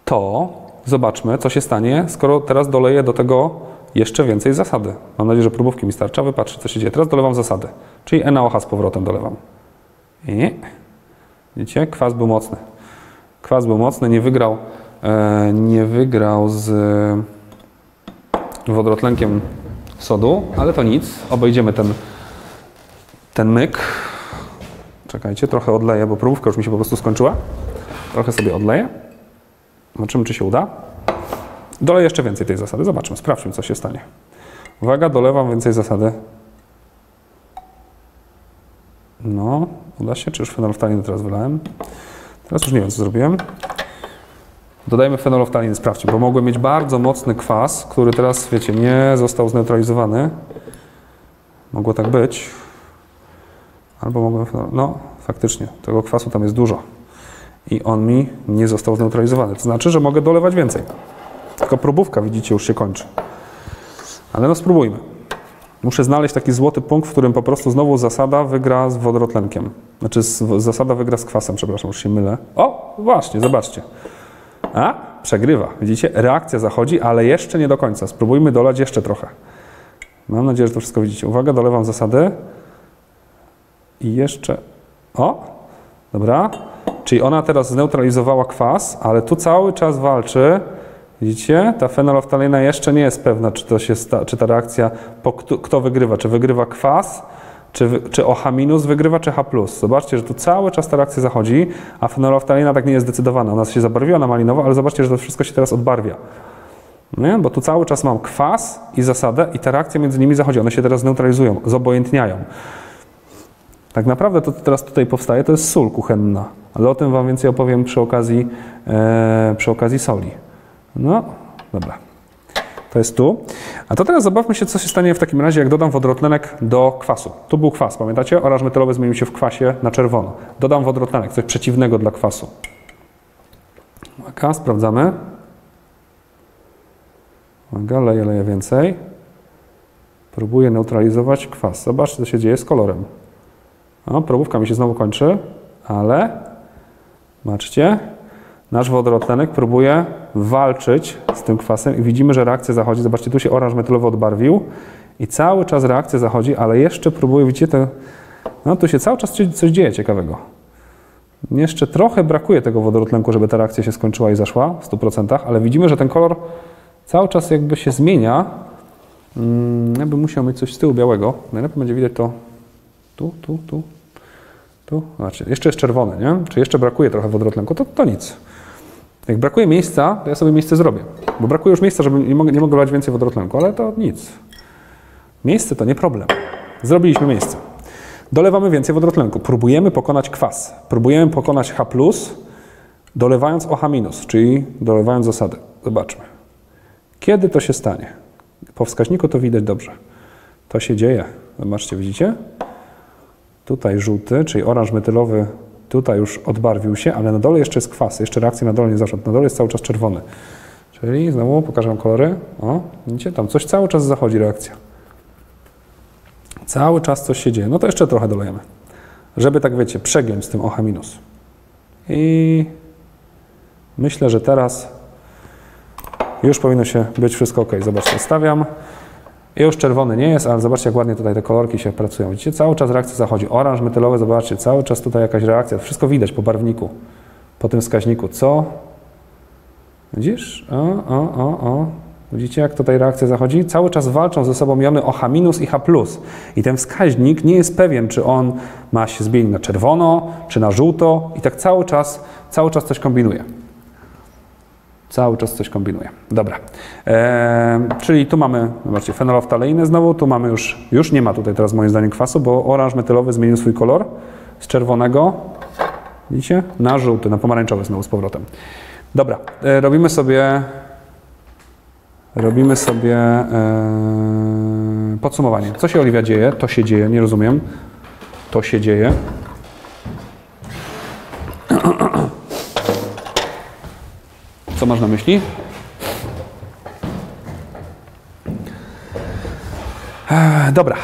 to zobaczmy, co się stanie, skoro teraz doleję do tego jeszcze więcej zasady. Mam nadzieję, że próbówki mi starcza, wypatrzcie, co się dzieje. Teraz dolewam zasady, czyli N A O H z powrotem dolewam. I widzicie, kwas był mocny. Kwas był mocny, nie wygrał, e, nie wygrał z e, wodorotlenkiem sodu, ale to nic. Obejdziemy ten, ten myk. Czekajcie, trochę odleję, bo próbówka już mi się po prostu skończyła. Trochę sobie odleję. Zobaczymy, czy się uda. Doleję jeszcze więcej tej zasady. Zobaczmy, sprawdźmy, co się stanie. Uwaga, dolewam więcej zasady. No, uda się? Czy już fenolftalinę teraz wylałem? Teraz już nie wiem, co zrobiłem. Dodajmy fenoloftaliny, sprawdźcie, bo mogłem mieć bardzo mocny kwas, który teraz, wiecie, nie został zneutralizowany. Mogło tak być. Albo mogłem... No, faktycznie, tego kwasu tam jest dużo. I on mi nie został zneutralizowany. To znaczy, że mogę dolewać więcej. Tylko próbówka, widzicie, już się kończy. Ale no spróbujmy. Muszę znaleźć taki złoty punkt, w którym po prostu znowu zasada wygra z wodorotlenkiem. Znaczy z, zasada wygra z kwasem, przepraszam, już się mylę. O, właśnie, zobaczcie. A, przegrywa. Widzicie? Reakcja zachodzi, ale jeszcze nie do końca. Spróbujmy dolać jeszcze trochę. Mam nadzieję, że to wszystko widzicie. Uwaga, dolewam zasady. I jeszcze... O, dobra. Czyli ona teraz zneutralizowała kwas, ale tu cały czas walczy. Widzicie? Ta fenoloftalina jeszcze nie jest pewna, czy, to się sta, czy ta reakcja, po kto, kto wygrywa. Czy wygrywa kwas, czy, czy O H minus wygrywa, czy H plus. Zobaczcie, że tu cały czas ta reakcja zachodzi, a fenoloftalina tak nie jest zdecydowana. Ona się zabarwiła na malinowo, ale zobaczcie, że to wszystko się teraz odbarwia. Nie? Bo tu cały czas mam kwas i zasadę i ta reakcja między nimi zachodzi. One się teraz zneutralizują, zobojętniają. Tak naprawdę to, co teraz tutaj powstaje, to jest sól kuchenna. Ale o tym wam więcej opowiem przy okazji, e, przy okazji soli. No, dobra. To jest tu. A to teraz zabawmy się, co się stanie w takim razie, jak dodam wodorotlenek do kwasu. Tu był kwas, pamiętacie? Oraż metalowy zmienił się w kwasie na czerwono. Dodam wodorotlenek, coś przeciwnego dla kwasu. Uwaga, sprawdzamy. Uwaga, leję, leję więcej. Próbuję neutralizować kwas. Zobaczcie, co się dzieje z kolorem. No, probówka mi się znowu kończy, ale... Zobaczcie. Nasz wodorotlenek próbuje walczyć z tym kwasem i widzimy, że reakcja zachodzi. Zobaczcie, tu się oranż metylowy odbarwił i cały czas reakcja zachodzi, ale jeszcze próbuje, widzicie, te, no tu się cały czas coś dzieje ciekawego. Jeszcze trochę brakuje tego wodorotlenku, żeby ta reakcja się skończyła i zaszła w stu procentach, ale widzimy, że ten kolor cały czas jakby się zmienia. Ja bym musiał mieć coś z tyłu białego. Najlepiej będzie widać to tu, tu, tu. Tu, znaczy, jeszcze jest czerwone, nie? Czy jeszcze brakuje trochę wodorotlenku? To, to nic. Jak brakuje miejsca, to ja sobie miejsce zrobię. Bo brakuje już miejsca, żeby nie mogę, nie mogę dolać więcej wodorotlenku, ale to nic. Miejsce to nie problem. Zrobiliśmy miejsce. Dolewamy więcej wodorotlenku. Próbujemy pokonać kwas. Próbujemy pokonać H plus, dolewając O H minus, czyli dolewając zasadę. Zobaczmy. Kiedy to się stanie? Po wskaźniku to widać dobrze. To się dzieje. Zobaczcie, widzicie? Tutaj żółty, czyli oranż metylowy, tutaj już odbarwił się, ale na dole jeszcze jest kwas, jeszcze reakcja na dole nie zaszła. Na dole jest cały czas czerwony. Czyli znowu pokażę wam kolory. O, widzicie? Tam coś cały czas zachodzi reakcja. Cały czas coś się dzieje. No to jeszcze trochę dolejemy. Żeby tak, wiecie, przegiąć z tym O H minus. I myślę, że teraz już powinno się być wszystko ok. Zobaczcie, stawiam. I już czerwony nie jest, ale zobaczcie, jak ładnie tutaj te kolorki się pracują. Widzicie, cały czas reakcja zachodzi. Oranż metylowy, zobaczcie, cały czas tutaj jakaś reakcja. Wszystko widać po barwniku, po tym wskaźniku. Co? Widzisz? O, o, o, o. Widzicie, jak tutaj reakcja zachodzi? Cały czas walczą ze sobą jony O H minus i H plus. I ten wskaźnik nie jest pewien, czy on ma się zmienić na czerwono, czy na żółto. I tak cały czas, cały czas coś kombinuje. Cały czas coś kombinuję. Dobra. Eee, czyli tu mamy, zobaczcie, fenoloftaleinę znowu, tu mamy już, już nie ma tutaj teraz moim zdaniem kwasu, bo oranż metylowy zmienił swój kolor z czerwonego, widzicie, na żółty, na pomarańczowy znowu z powrotem. Dobra, eee, robimy sobie, robimy sobie eee, podsumowanie. Co się, Oliwia, dzieje? To się dzieje, nie rozumiem. To się dzieje. Co masz na myśli? Eee, dobra.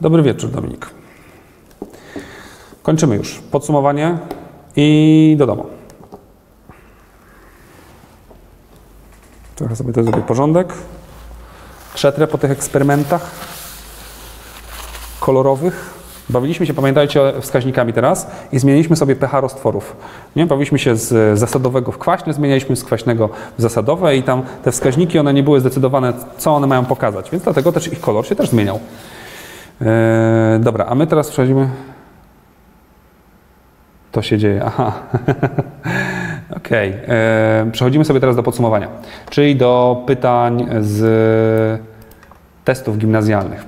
Dobry wieczór, Dominik. Kończymy już. Podsumowanie i do domu. Trochę sobie to zrobię porządek. Przetrę po tych eksperymentach kolorowych. Bawiliśmy się, pamiętajcie, wskaźnikami teraz i zmieniliśmy sobie pH roztworów. Nie? Bawiliśmy się z zasadowego w kwaśne, zmienialiśmy z kwaśnego w zasadowe i tam te wskaźniki, one nie były zdecydowane, co one mają pokazać, więc dlatego też ich kolor się też zmieniał. Eee, dobra, a my teraz przechodzimy... To się dzieje, aha. Okej, okay. eee, przechodzimy sobie teraz do podsumowania, czyli do pytań z testów gimnazjalnych.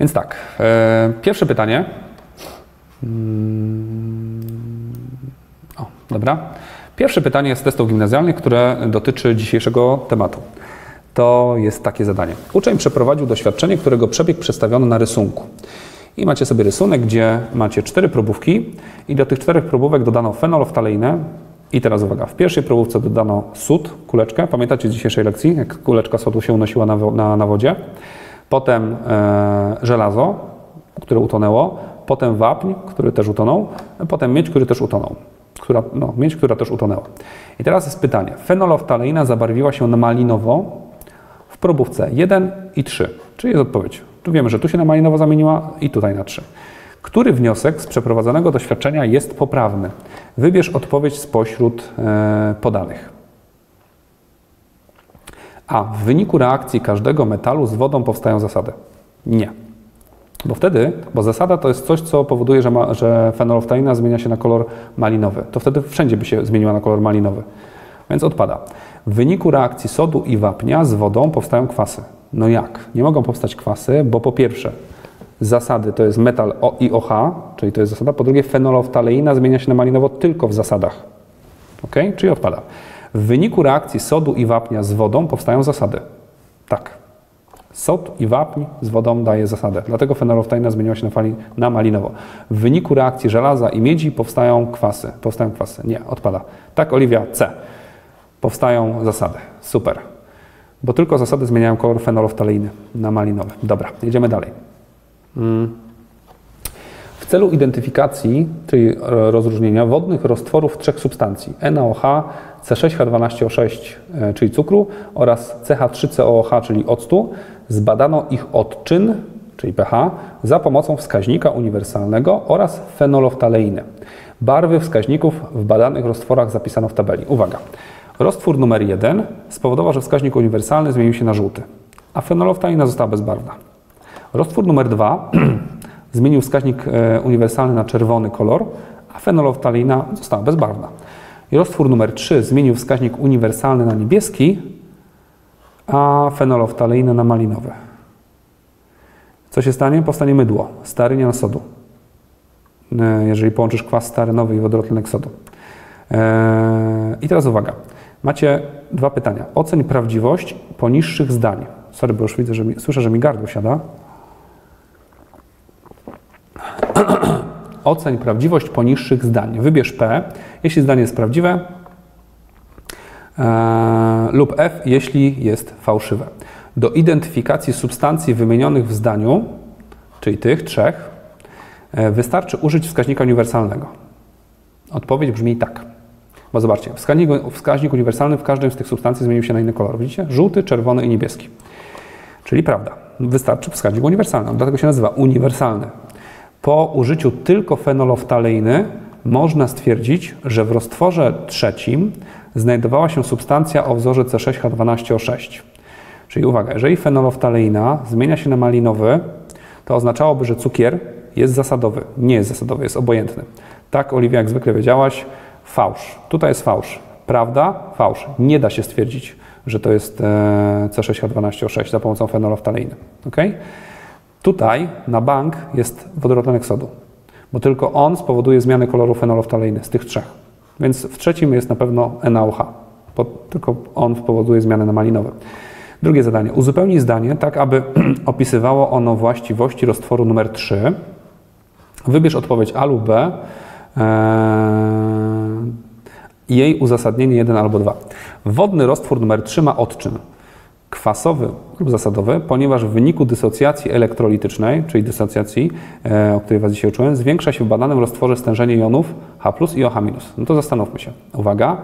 Więc tak, e, pierwsze pytanie. O, dobra. Pierwsze pytanie z testów gimnazjalnych, które dotyczy dzisiejszego tematu. To jest takie zadanie. Uczeń przeprowadził doświadczenie, którego przebieg przedstawiono na rysunku. I macie sobie rysunek, gdzie macie cztery próbówki i do tych czterech próbówek dodano fenoloftaleinę. I teraz uwaga, w pierwszej próbówce dodano sód, kuleczkę. Pamiętacie z dzisiejszej lekcji, jak kuleczka sodu się unosiła na, na, na wodzie. Potem e, żelazo, które utonęło. Potem wapń, który też utonął. Potem miedź, który też utonął. Która, no, miedź, która też utonęła. I teraz jest pytanie. Fenoloftaleina zabarwiła się na malinowo w próbówce jeden i trzy. Czyli jest odpowiedź. Tu wiemy, że tu się na malinowo zamieniła i tutaj na trzy. Który wniosek z przeprowadzonego doświadczenia jest poprawny? Wybierz odpowiedź spośród e, podanych. A. W wyniku reakcji każdego metalu z wodą powstają zasady. Nie. Bo wtedy, bo zasada to jest coś, co powoduje, że, ma, że fenoloftalina zmienia się na kolor malinowy. To wtedy wszędzie by się zmieniła na kolor malinowy. Więc odpada. W wyniku reakcji sodu i wapnia z wodą powstają kwasy. No jak? Nie mogą powstać kwasy, bo po pierwsze zasady to jest metal O i O H, czyli to jest zasada. Po drugie fenoloftaleina zmienia się na malinowo tylko w zasadach. Ok? Czyli odpada. W wyniku reakcji sodu i wapnia z wodą powstają zasady. Tak. Sod i wapń z wodą daje zasadę. Dlatego fenoloftalina zmieniła się na, fali, na malinowo. W wyniku reakcji żelaza i miedzi powstają kwasy. Powstają kwasy. Nie, odpada. Tak, Oliwia, C. Powstają zasady. Super. Bo tylko zasady zmieniają kolor fenoloftaleiny na malinowy. Dobra, jedziemy dalej. W celu identyfikacji, czyli rozróżnienia wodnych roztworów trzech substancji N A O H, C sześć H dwanaście O sześć, czyli cukru oraz C H trzy C O O H, czyli octu, zbadano ich odczyn, czyli pH, za pomocą wskaźnika uniwersalnego oraz fenoloftaleiny. Barwy wskaźników w badanych roztworach zapisano w tabeli. Uwaga! Roztwór numer jeden spowodował, że wskaźnik uniwersalny zmienił się na żółty, a fenoloftaleina została bezbarwna. Roztwór numer dwa zmienił wskaźnik uniwersalny na czerwony kolor, a fenoloftaleina została bezbarwna. I roztwór numer trzy zmienił wskaźnik uniwersalny na niebieski, a fenoloftaleina na malinowy. Co się stanie? Powstanie mydło, stearynian sodu, jeżeli połączysz kwas stearynowy i wodorotlenek sodu. I teraz uwaga, macie dwa pytania. Oceń prawdziwość poniższych zdań. Sorry, bo już widzę, że mi, słyszę, że mi gardło siada. Oceń prawdziwość poniższych zdań. Wybierz P, jeśli zdanie jest prawdziwe, e, lub F, jeśli jest fałszywe. Do identyfikacji substancji wymienionych w zdaniu, czyli tych trzech, e, wystarczy użyć wskaźnika uniwersalnego. Odpowiedź brzmi tak. Bo zobaczcie, wskaźnik, wskaźnik uniwersalny w każdym z tych substancji zmienił się na inny kolor. Widzicie? Żółty, czerwony i niebieski. Czyli prawda. Wystarczy wskaźnik uniwersalny. Dlatego się nazywa uniwersalny. Po użyciu tylko fenoloftaleiny można stwierdzić, że w roztworze trzecim znajdowała się substancja o wzorze C sześć H dwanaście O sześć. Czyli uwaga, jeżeli fenoloftaleina zmienia się na malinowy, to oznaczałoby, że cukier jest zasadowy. Nie jest zasadowy, jest obojętny. Tak, Oliwia, jak zwykle wiedziałaś, fałsz. Tutaj jest fałsz. Prawda? Fałsz. Nie da się stwierdzić, że to jest C sześć H dwanaście O sześć za pomocą fenoloftaleiny. Ok? Tutaj na bank jest wodorotlenek sodu, bo tylko on spowoduje zmianę koloru fenoloftaleiny z tych trzech. Więc w trzecim jest na pewno N A O H, bo tylko on spowoduje zmianę na malinowy. Drugie zadanie. Uzupełnij zdanie tak, aby opisywało ono właściwości roztworu numer trzy. Wybierz odpowiedź A lub B. Eee, jej uzasadnienie jeden albo dwa. Wodny roztwór numer trzy ma odczyn kwasowy lub zasadowy, ponieważ w wyniku dysocjacji elektrolitycznej, czyli dysocjacji, e, o której Was dzisiaj uczyłem, zwiększa się w badanym roztworze stężenie jonów H plus i O H minus. No to zastanówmy się. Uwaga,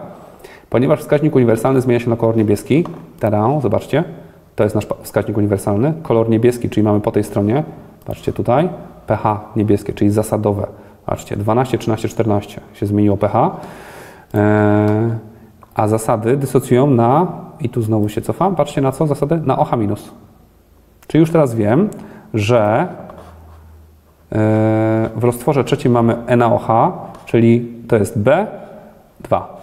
ponieważ wskaźnik uniwersalny zmienia się na kolor niebieski, teraz zobaczcie, to jest nasz wskaźnik uniwersalny, kolor niebieski, czyli mamy po tej stronie, patrzcie tutaj, pH niebieskie, czyli zasadowe. Patrzcie, dwanaście, trzynaście, czternaście się zmieniło pH, e, a zasady dysocjują na, i tu znowu się cofam, patrzcie na co zasady? Na O H minus. Czyli już teraz wiem, że w roztworze trzecim mamy N A O H, czyli to jest B dwa.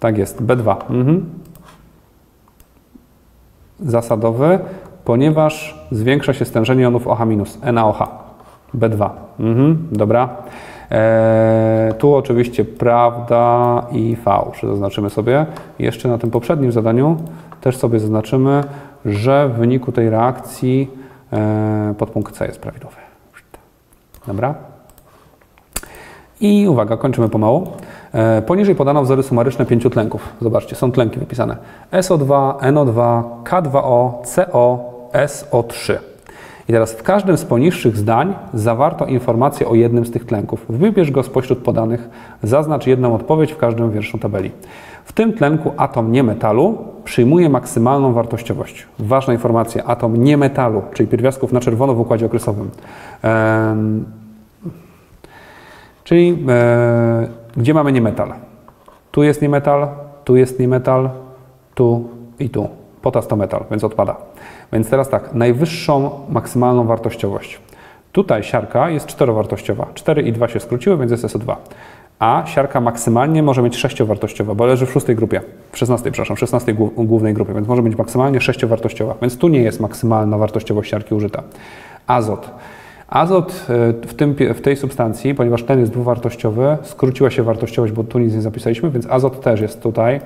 Tak jest, B dwa. Mhm. Zasadowy ponieważ zwiększa się stężenie jonów O H minus, NaOH, B dwa. Mhm, dobra. Eee, tu oczywiście prawda i fałsz zaznaczymy sobie. Jeszcze na tym poprzednim zadaniu też sobie zaznaczymy, że w wyniku tej reakcji eee, podpunkt C jest prawidłowy. Dobra. I uwaga, kończymy pomału. E, poniżej podano wzory sumaryczne pięciu tlenków. Zobaczcie, są tlenki wypisane. S O dwa, N O dwa, K dwa O, C O, S O trzy. I teraz w każdym z poniższych zdań zawarto informację o jednym z tych tlenków. Wybierz go spośród podanych, zaznacz jedną odpowiedź w każdym wierszu tabeli. W tym tlenku atom niemetalu przyjmuje maksymalną wartościowość. Ważna informacja, atom niemetalu, czyli pierwiastków na czerwono w układzie okresowym. Ehm, czyli e, gdzie mamy niemetal? Tu jest niemetal, tu jest niemetal, tu i tu. Potas to metal, więc odpada. Więc teraz tak, najwyższą maksymalną wartościowość. Tutaj siarka jest czterowartościowa. cztery i dwa się skróciły, więc jest S O dwa. A siarka maksymalnie może mieć sześciowartościowa, bo leży w szóstej grupie, w szesnastej, przepraszam, w szesnastej głównej grupie, więc może być maksymalnie sześciowartościowa. Więc tu nie jest maksymalna wartościowość siarki użyta. Azot. Azot w, tym, w tej substancji, ponieważ ten jest dwuwartościowy, skróciła się wartościowość, bo tu nic nie zapisaliśmy, więc azot też jest tutaj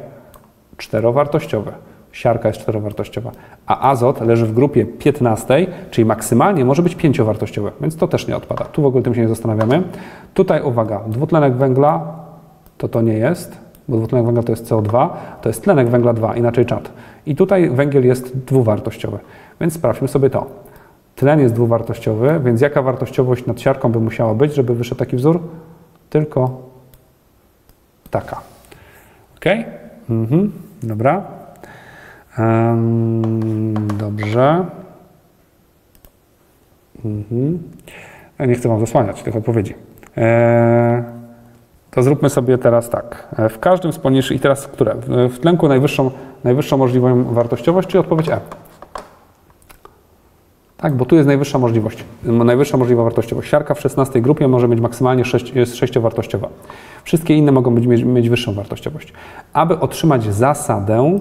czterowartościowy. Siarka jest czterowartościowa, a azot leży w grupie piętnastej, czyli maksymalnie może być pięciowartościowy, więc to też nie odpada. Tu w ogóle tym się nie zastanawiamy. Tutaj uwaga, dwutlenek węgla to to nie jest, bo dwutlenek węgla to jest C O dwa, to jest tlenek węgla dwa, inaczej czad. I tutaj węgiel jest dwuwartościowy, więc sprawdźmy sobie to. Tlen jest dwuwartościowy, więc jaka wartościowość nad siarką by musiała być, żeby wyszedł taki wzór? Tylko taka. Ok? Mhm. Dobra. Dobrze. Mhm. Nie chcę Wam zasłaniać tych odpowiedzi. Eee, to zróbmy sobie teraz tak. W każdym z poniższych, i teraz które? W tlenku najwyższą, najwyższą możliwą wartościowość, czyli odpowiedź E. Tak, bo tu jest najwyższa możliwość, najwyższa możliwa wartościowość. Siarka w szesnastej grupie może mieć maksymalnie sześć, jest sześciowartościowa. Wszystkie inne mogą być, mieć, mieć wyższą wartościowość. Aby otrzymać zasadę,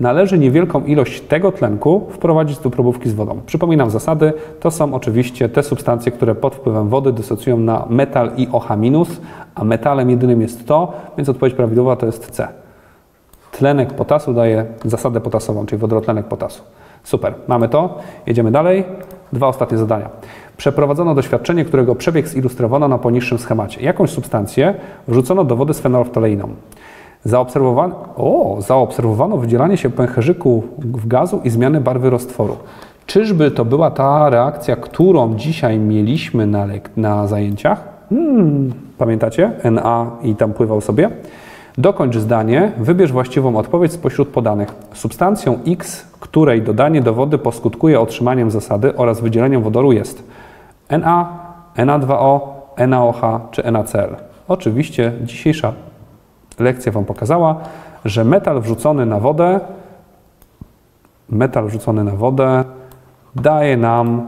należy niewielką ilość tego tlenku wprowadzić do probówki z wodą. Przypominam zasady, to są oczywiście te substancje, które pod wpływem wody dysocjują na metal i O H minus, a metalem jedynym jest to, więc odpowiedź prawidłowa to jest C. Tlenek potasu daje zasadę potasową, czyli wodorotlenek potasu. Super, mamy to, jedziemy dalej. Dwa ostatnie zadania. Przeprowadzono doświadczenie, którego przebieg zilustrowano na poniższym schemacie. Jakąś substancję wrzucono do wody z fenolftaleiną. Zaobserwowano, o, zaobserwowano wydzielanie się pęcherzyków gazu i zmiany barwy roztworu. Czyżby to była ta reakcja, którą dzisiaj mieliśmy na, na zajęciach? Hmm, pamiętacie? Na i tam pływał sobie. Dokończ zdanie, wybierz właściwą odpowiedź spośród podanych. Substancją X, której dodanie do wody poskutkuje otrzymaniem zasady oraz wydzieleniem wodoru jest Na, Na dwa O, NaOH czy NaCl. Oczywiście dzisiejsza lekcja Wam pokazała, że metal wrzucony na wodę, metal wrzucony na wodę daje nam,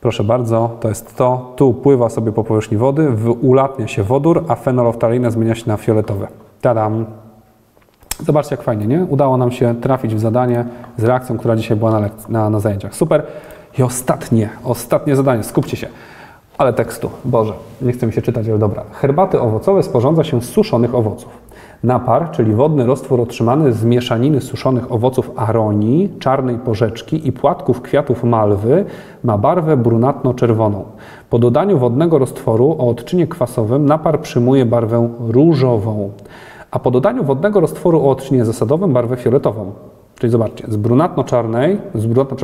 proszę bardzo, to jest to, tu pływa sobie po powierzchni wody, ulatnia się wodór, a fenoloftaleina zmienia się na fioletowe. Tadam! Zobaczcie, jak fajnie, nie? Udało nam się trafić w zadanie z reakcją, która dzisiaj była na, na, na zajęciach. Super! I ostatnie, ostatnie zadanie, skupcie się. Ale tekstu, Boże, nie chcę mi się czytać, ale dobra. Herbaty owocowe sporządza się z suszonych owoców. Napar, czyli wodny roztwór otrzymany z mieszaniny suszonych owoców aronii, czarnej porzeczki i płatków kwiatów malwy, ma barwę brunatno-czerwoną. Po dodaniu wodnego roztworu o odczynie kwasowym napar przyjmuje barwę różową, a po dodaniu wodnego roztworu o odczynie zasadowym barwę fioletową. Czyli zobaczcie, z brunatno-czarnej,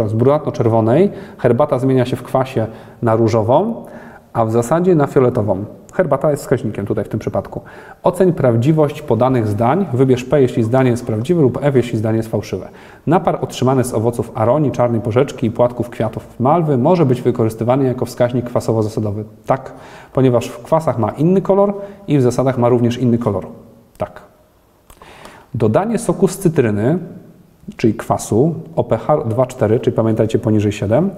z brunatno-czerwonej herbata zmienia się w kwasie na różową, a w zasadzie na fioletową. Herbata jest wskaźnikiem tutaj w tym przypadku. Oceń prawdziwość podanych zdań. Wybierz P, jeśli zdanie jest prawdziwe lub F, jeśli zdanie jest fałszywe. Napar otrzymany z owoców aronii, czarnej porzeczki i płatków kwiatów malwy może być wykorzystywany jako wskaźnik kwasowo-zasadowy. Tak, ponieważ w kwasach ma inny kolor i w zasadach ma również inny kolor. Tak. Dodanie soku z cytryny, czyli kwasu, o pH dwa przecinek cztery, czyli pamiętajcie poniżej siedem,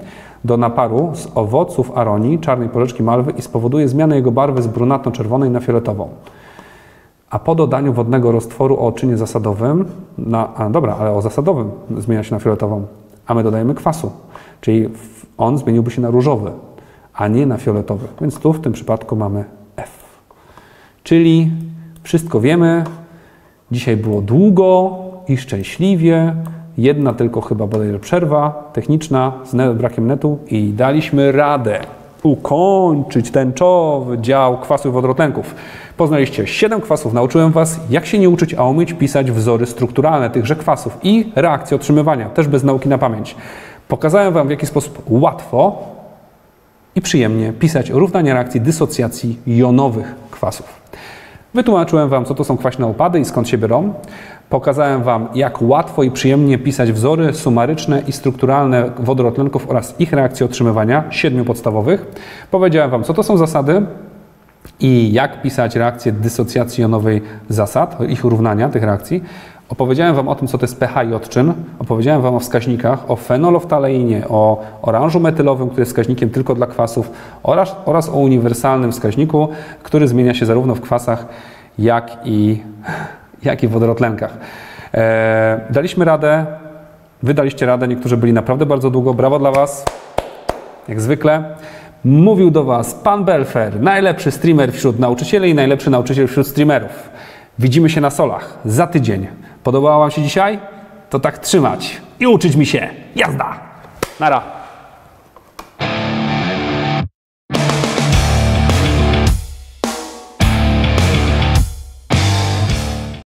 do naparu z owoców aronii, czarnej porzeczki malwy i spowoduje zmianę jego barwy z brunatno-czerwonej na fioletową. A po dodaniu wodnego roztworu o odczynie zasadowym, na, a dobra, ale o zasadowym zmienia się na fioletową, a my dodajemy kwasu, czyli on zmieniłby się na różowy, a nie na fioletowy. Więc tu w tym przypadku mamy F. Czyli wszystko wiemy. Dzisiaj było długo i szczęśliwie. Jedna tylko chyba bodajże przerwa techniczna z net, brakiem netu i daliśmy radę ukończyć tęczowy dział kwasów wodorotlenków. Poznaliście siedem kwasów, nauczyłem Was, jak się nie uczyć, a umieć pisać wzory strukturalne tychże kwasów i reakcje otrzymywania, też bez nauki na pamięć. Pokazałem Wam, w jaki sposób łatwo i przyjemnie pisać równania reakcji dysocjacji jonowych kwasów. Wytłumaczyłem Wam, co to są kwaśne opady i skąd się biorą. Pokazałem Wam, jak łatwo i przyjemnie pisać wzory sumaryczne i strukturalne wodorotlenków oraz ich reakcji otrzymywania, siedmiu podstawowych. Powiedziałem Wam, co to są zasady i jak pisać reakcję dysocjacji jonowej zasad, ich równania tych reakcji. Opowiedziałem Wam o tym, co to jest pH i odczyn. Opowiedziałem Wam o wskaźnikach, o fenoloftaleinie, o oranżu metylowym, który jest wskaźnikiem tylko dla kwasów oraz, oraz o uniwersalnym wskaźniku, który zmienia się zarówno w kwasach, jak i, jak i w wodorotlenkach. Eee, daliśmy radę, Wy daliście radę, niektórzy byli naprawdę bardzo długo. Brawo dla Was, jak zwykle. Mówił do Was Pan Belfer, najlepszy streamer wśród nauczycieli i najlepszy nauczyciel wśród streamerów. Widzimy się na solach za tydzień. Podobało Wam się dzisiaj? To tak trzymać i uczyć mi się. Jazda! Nara!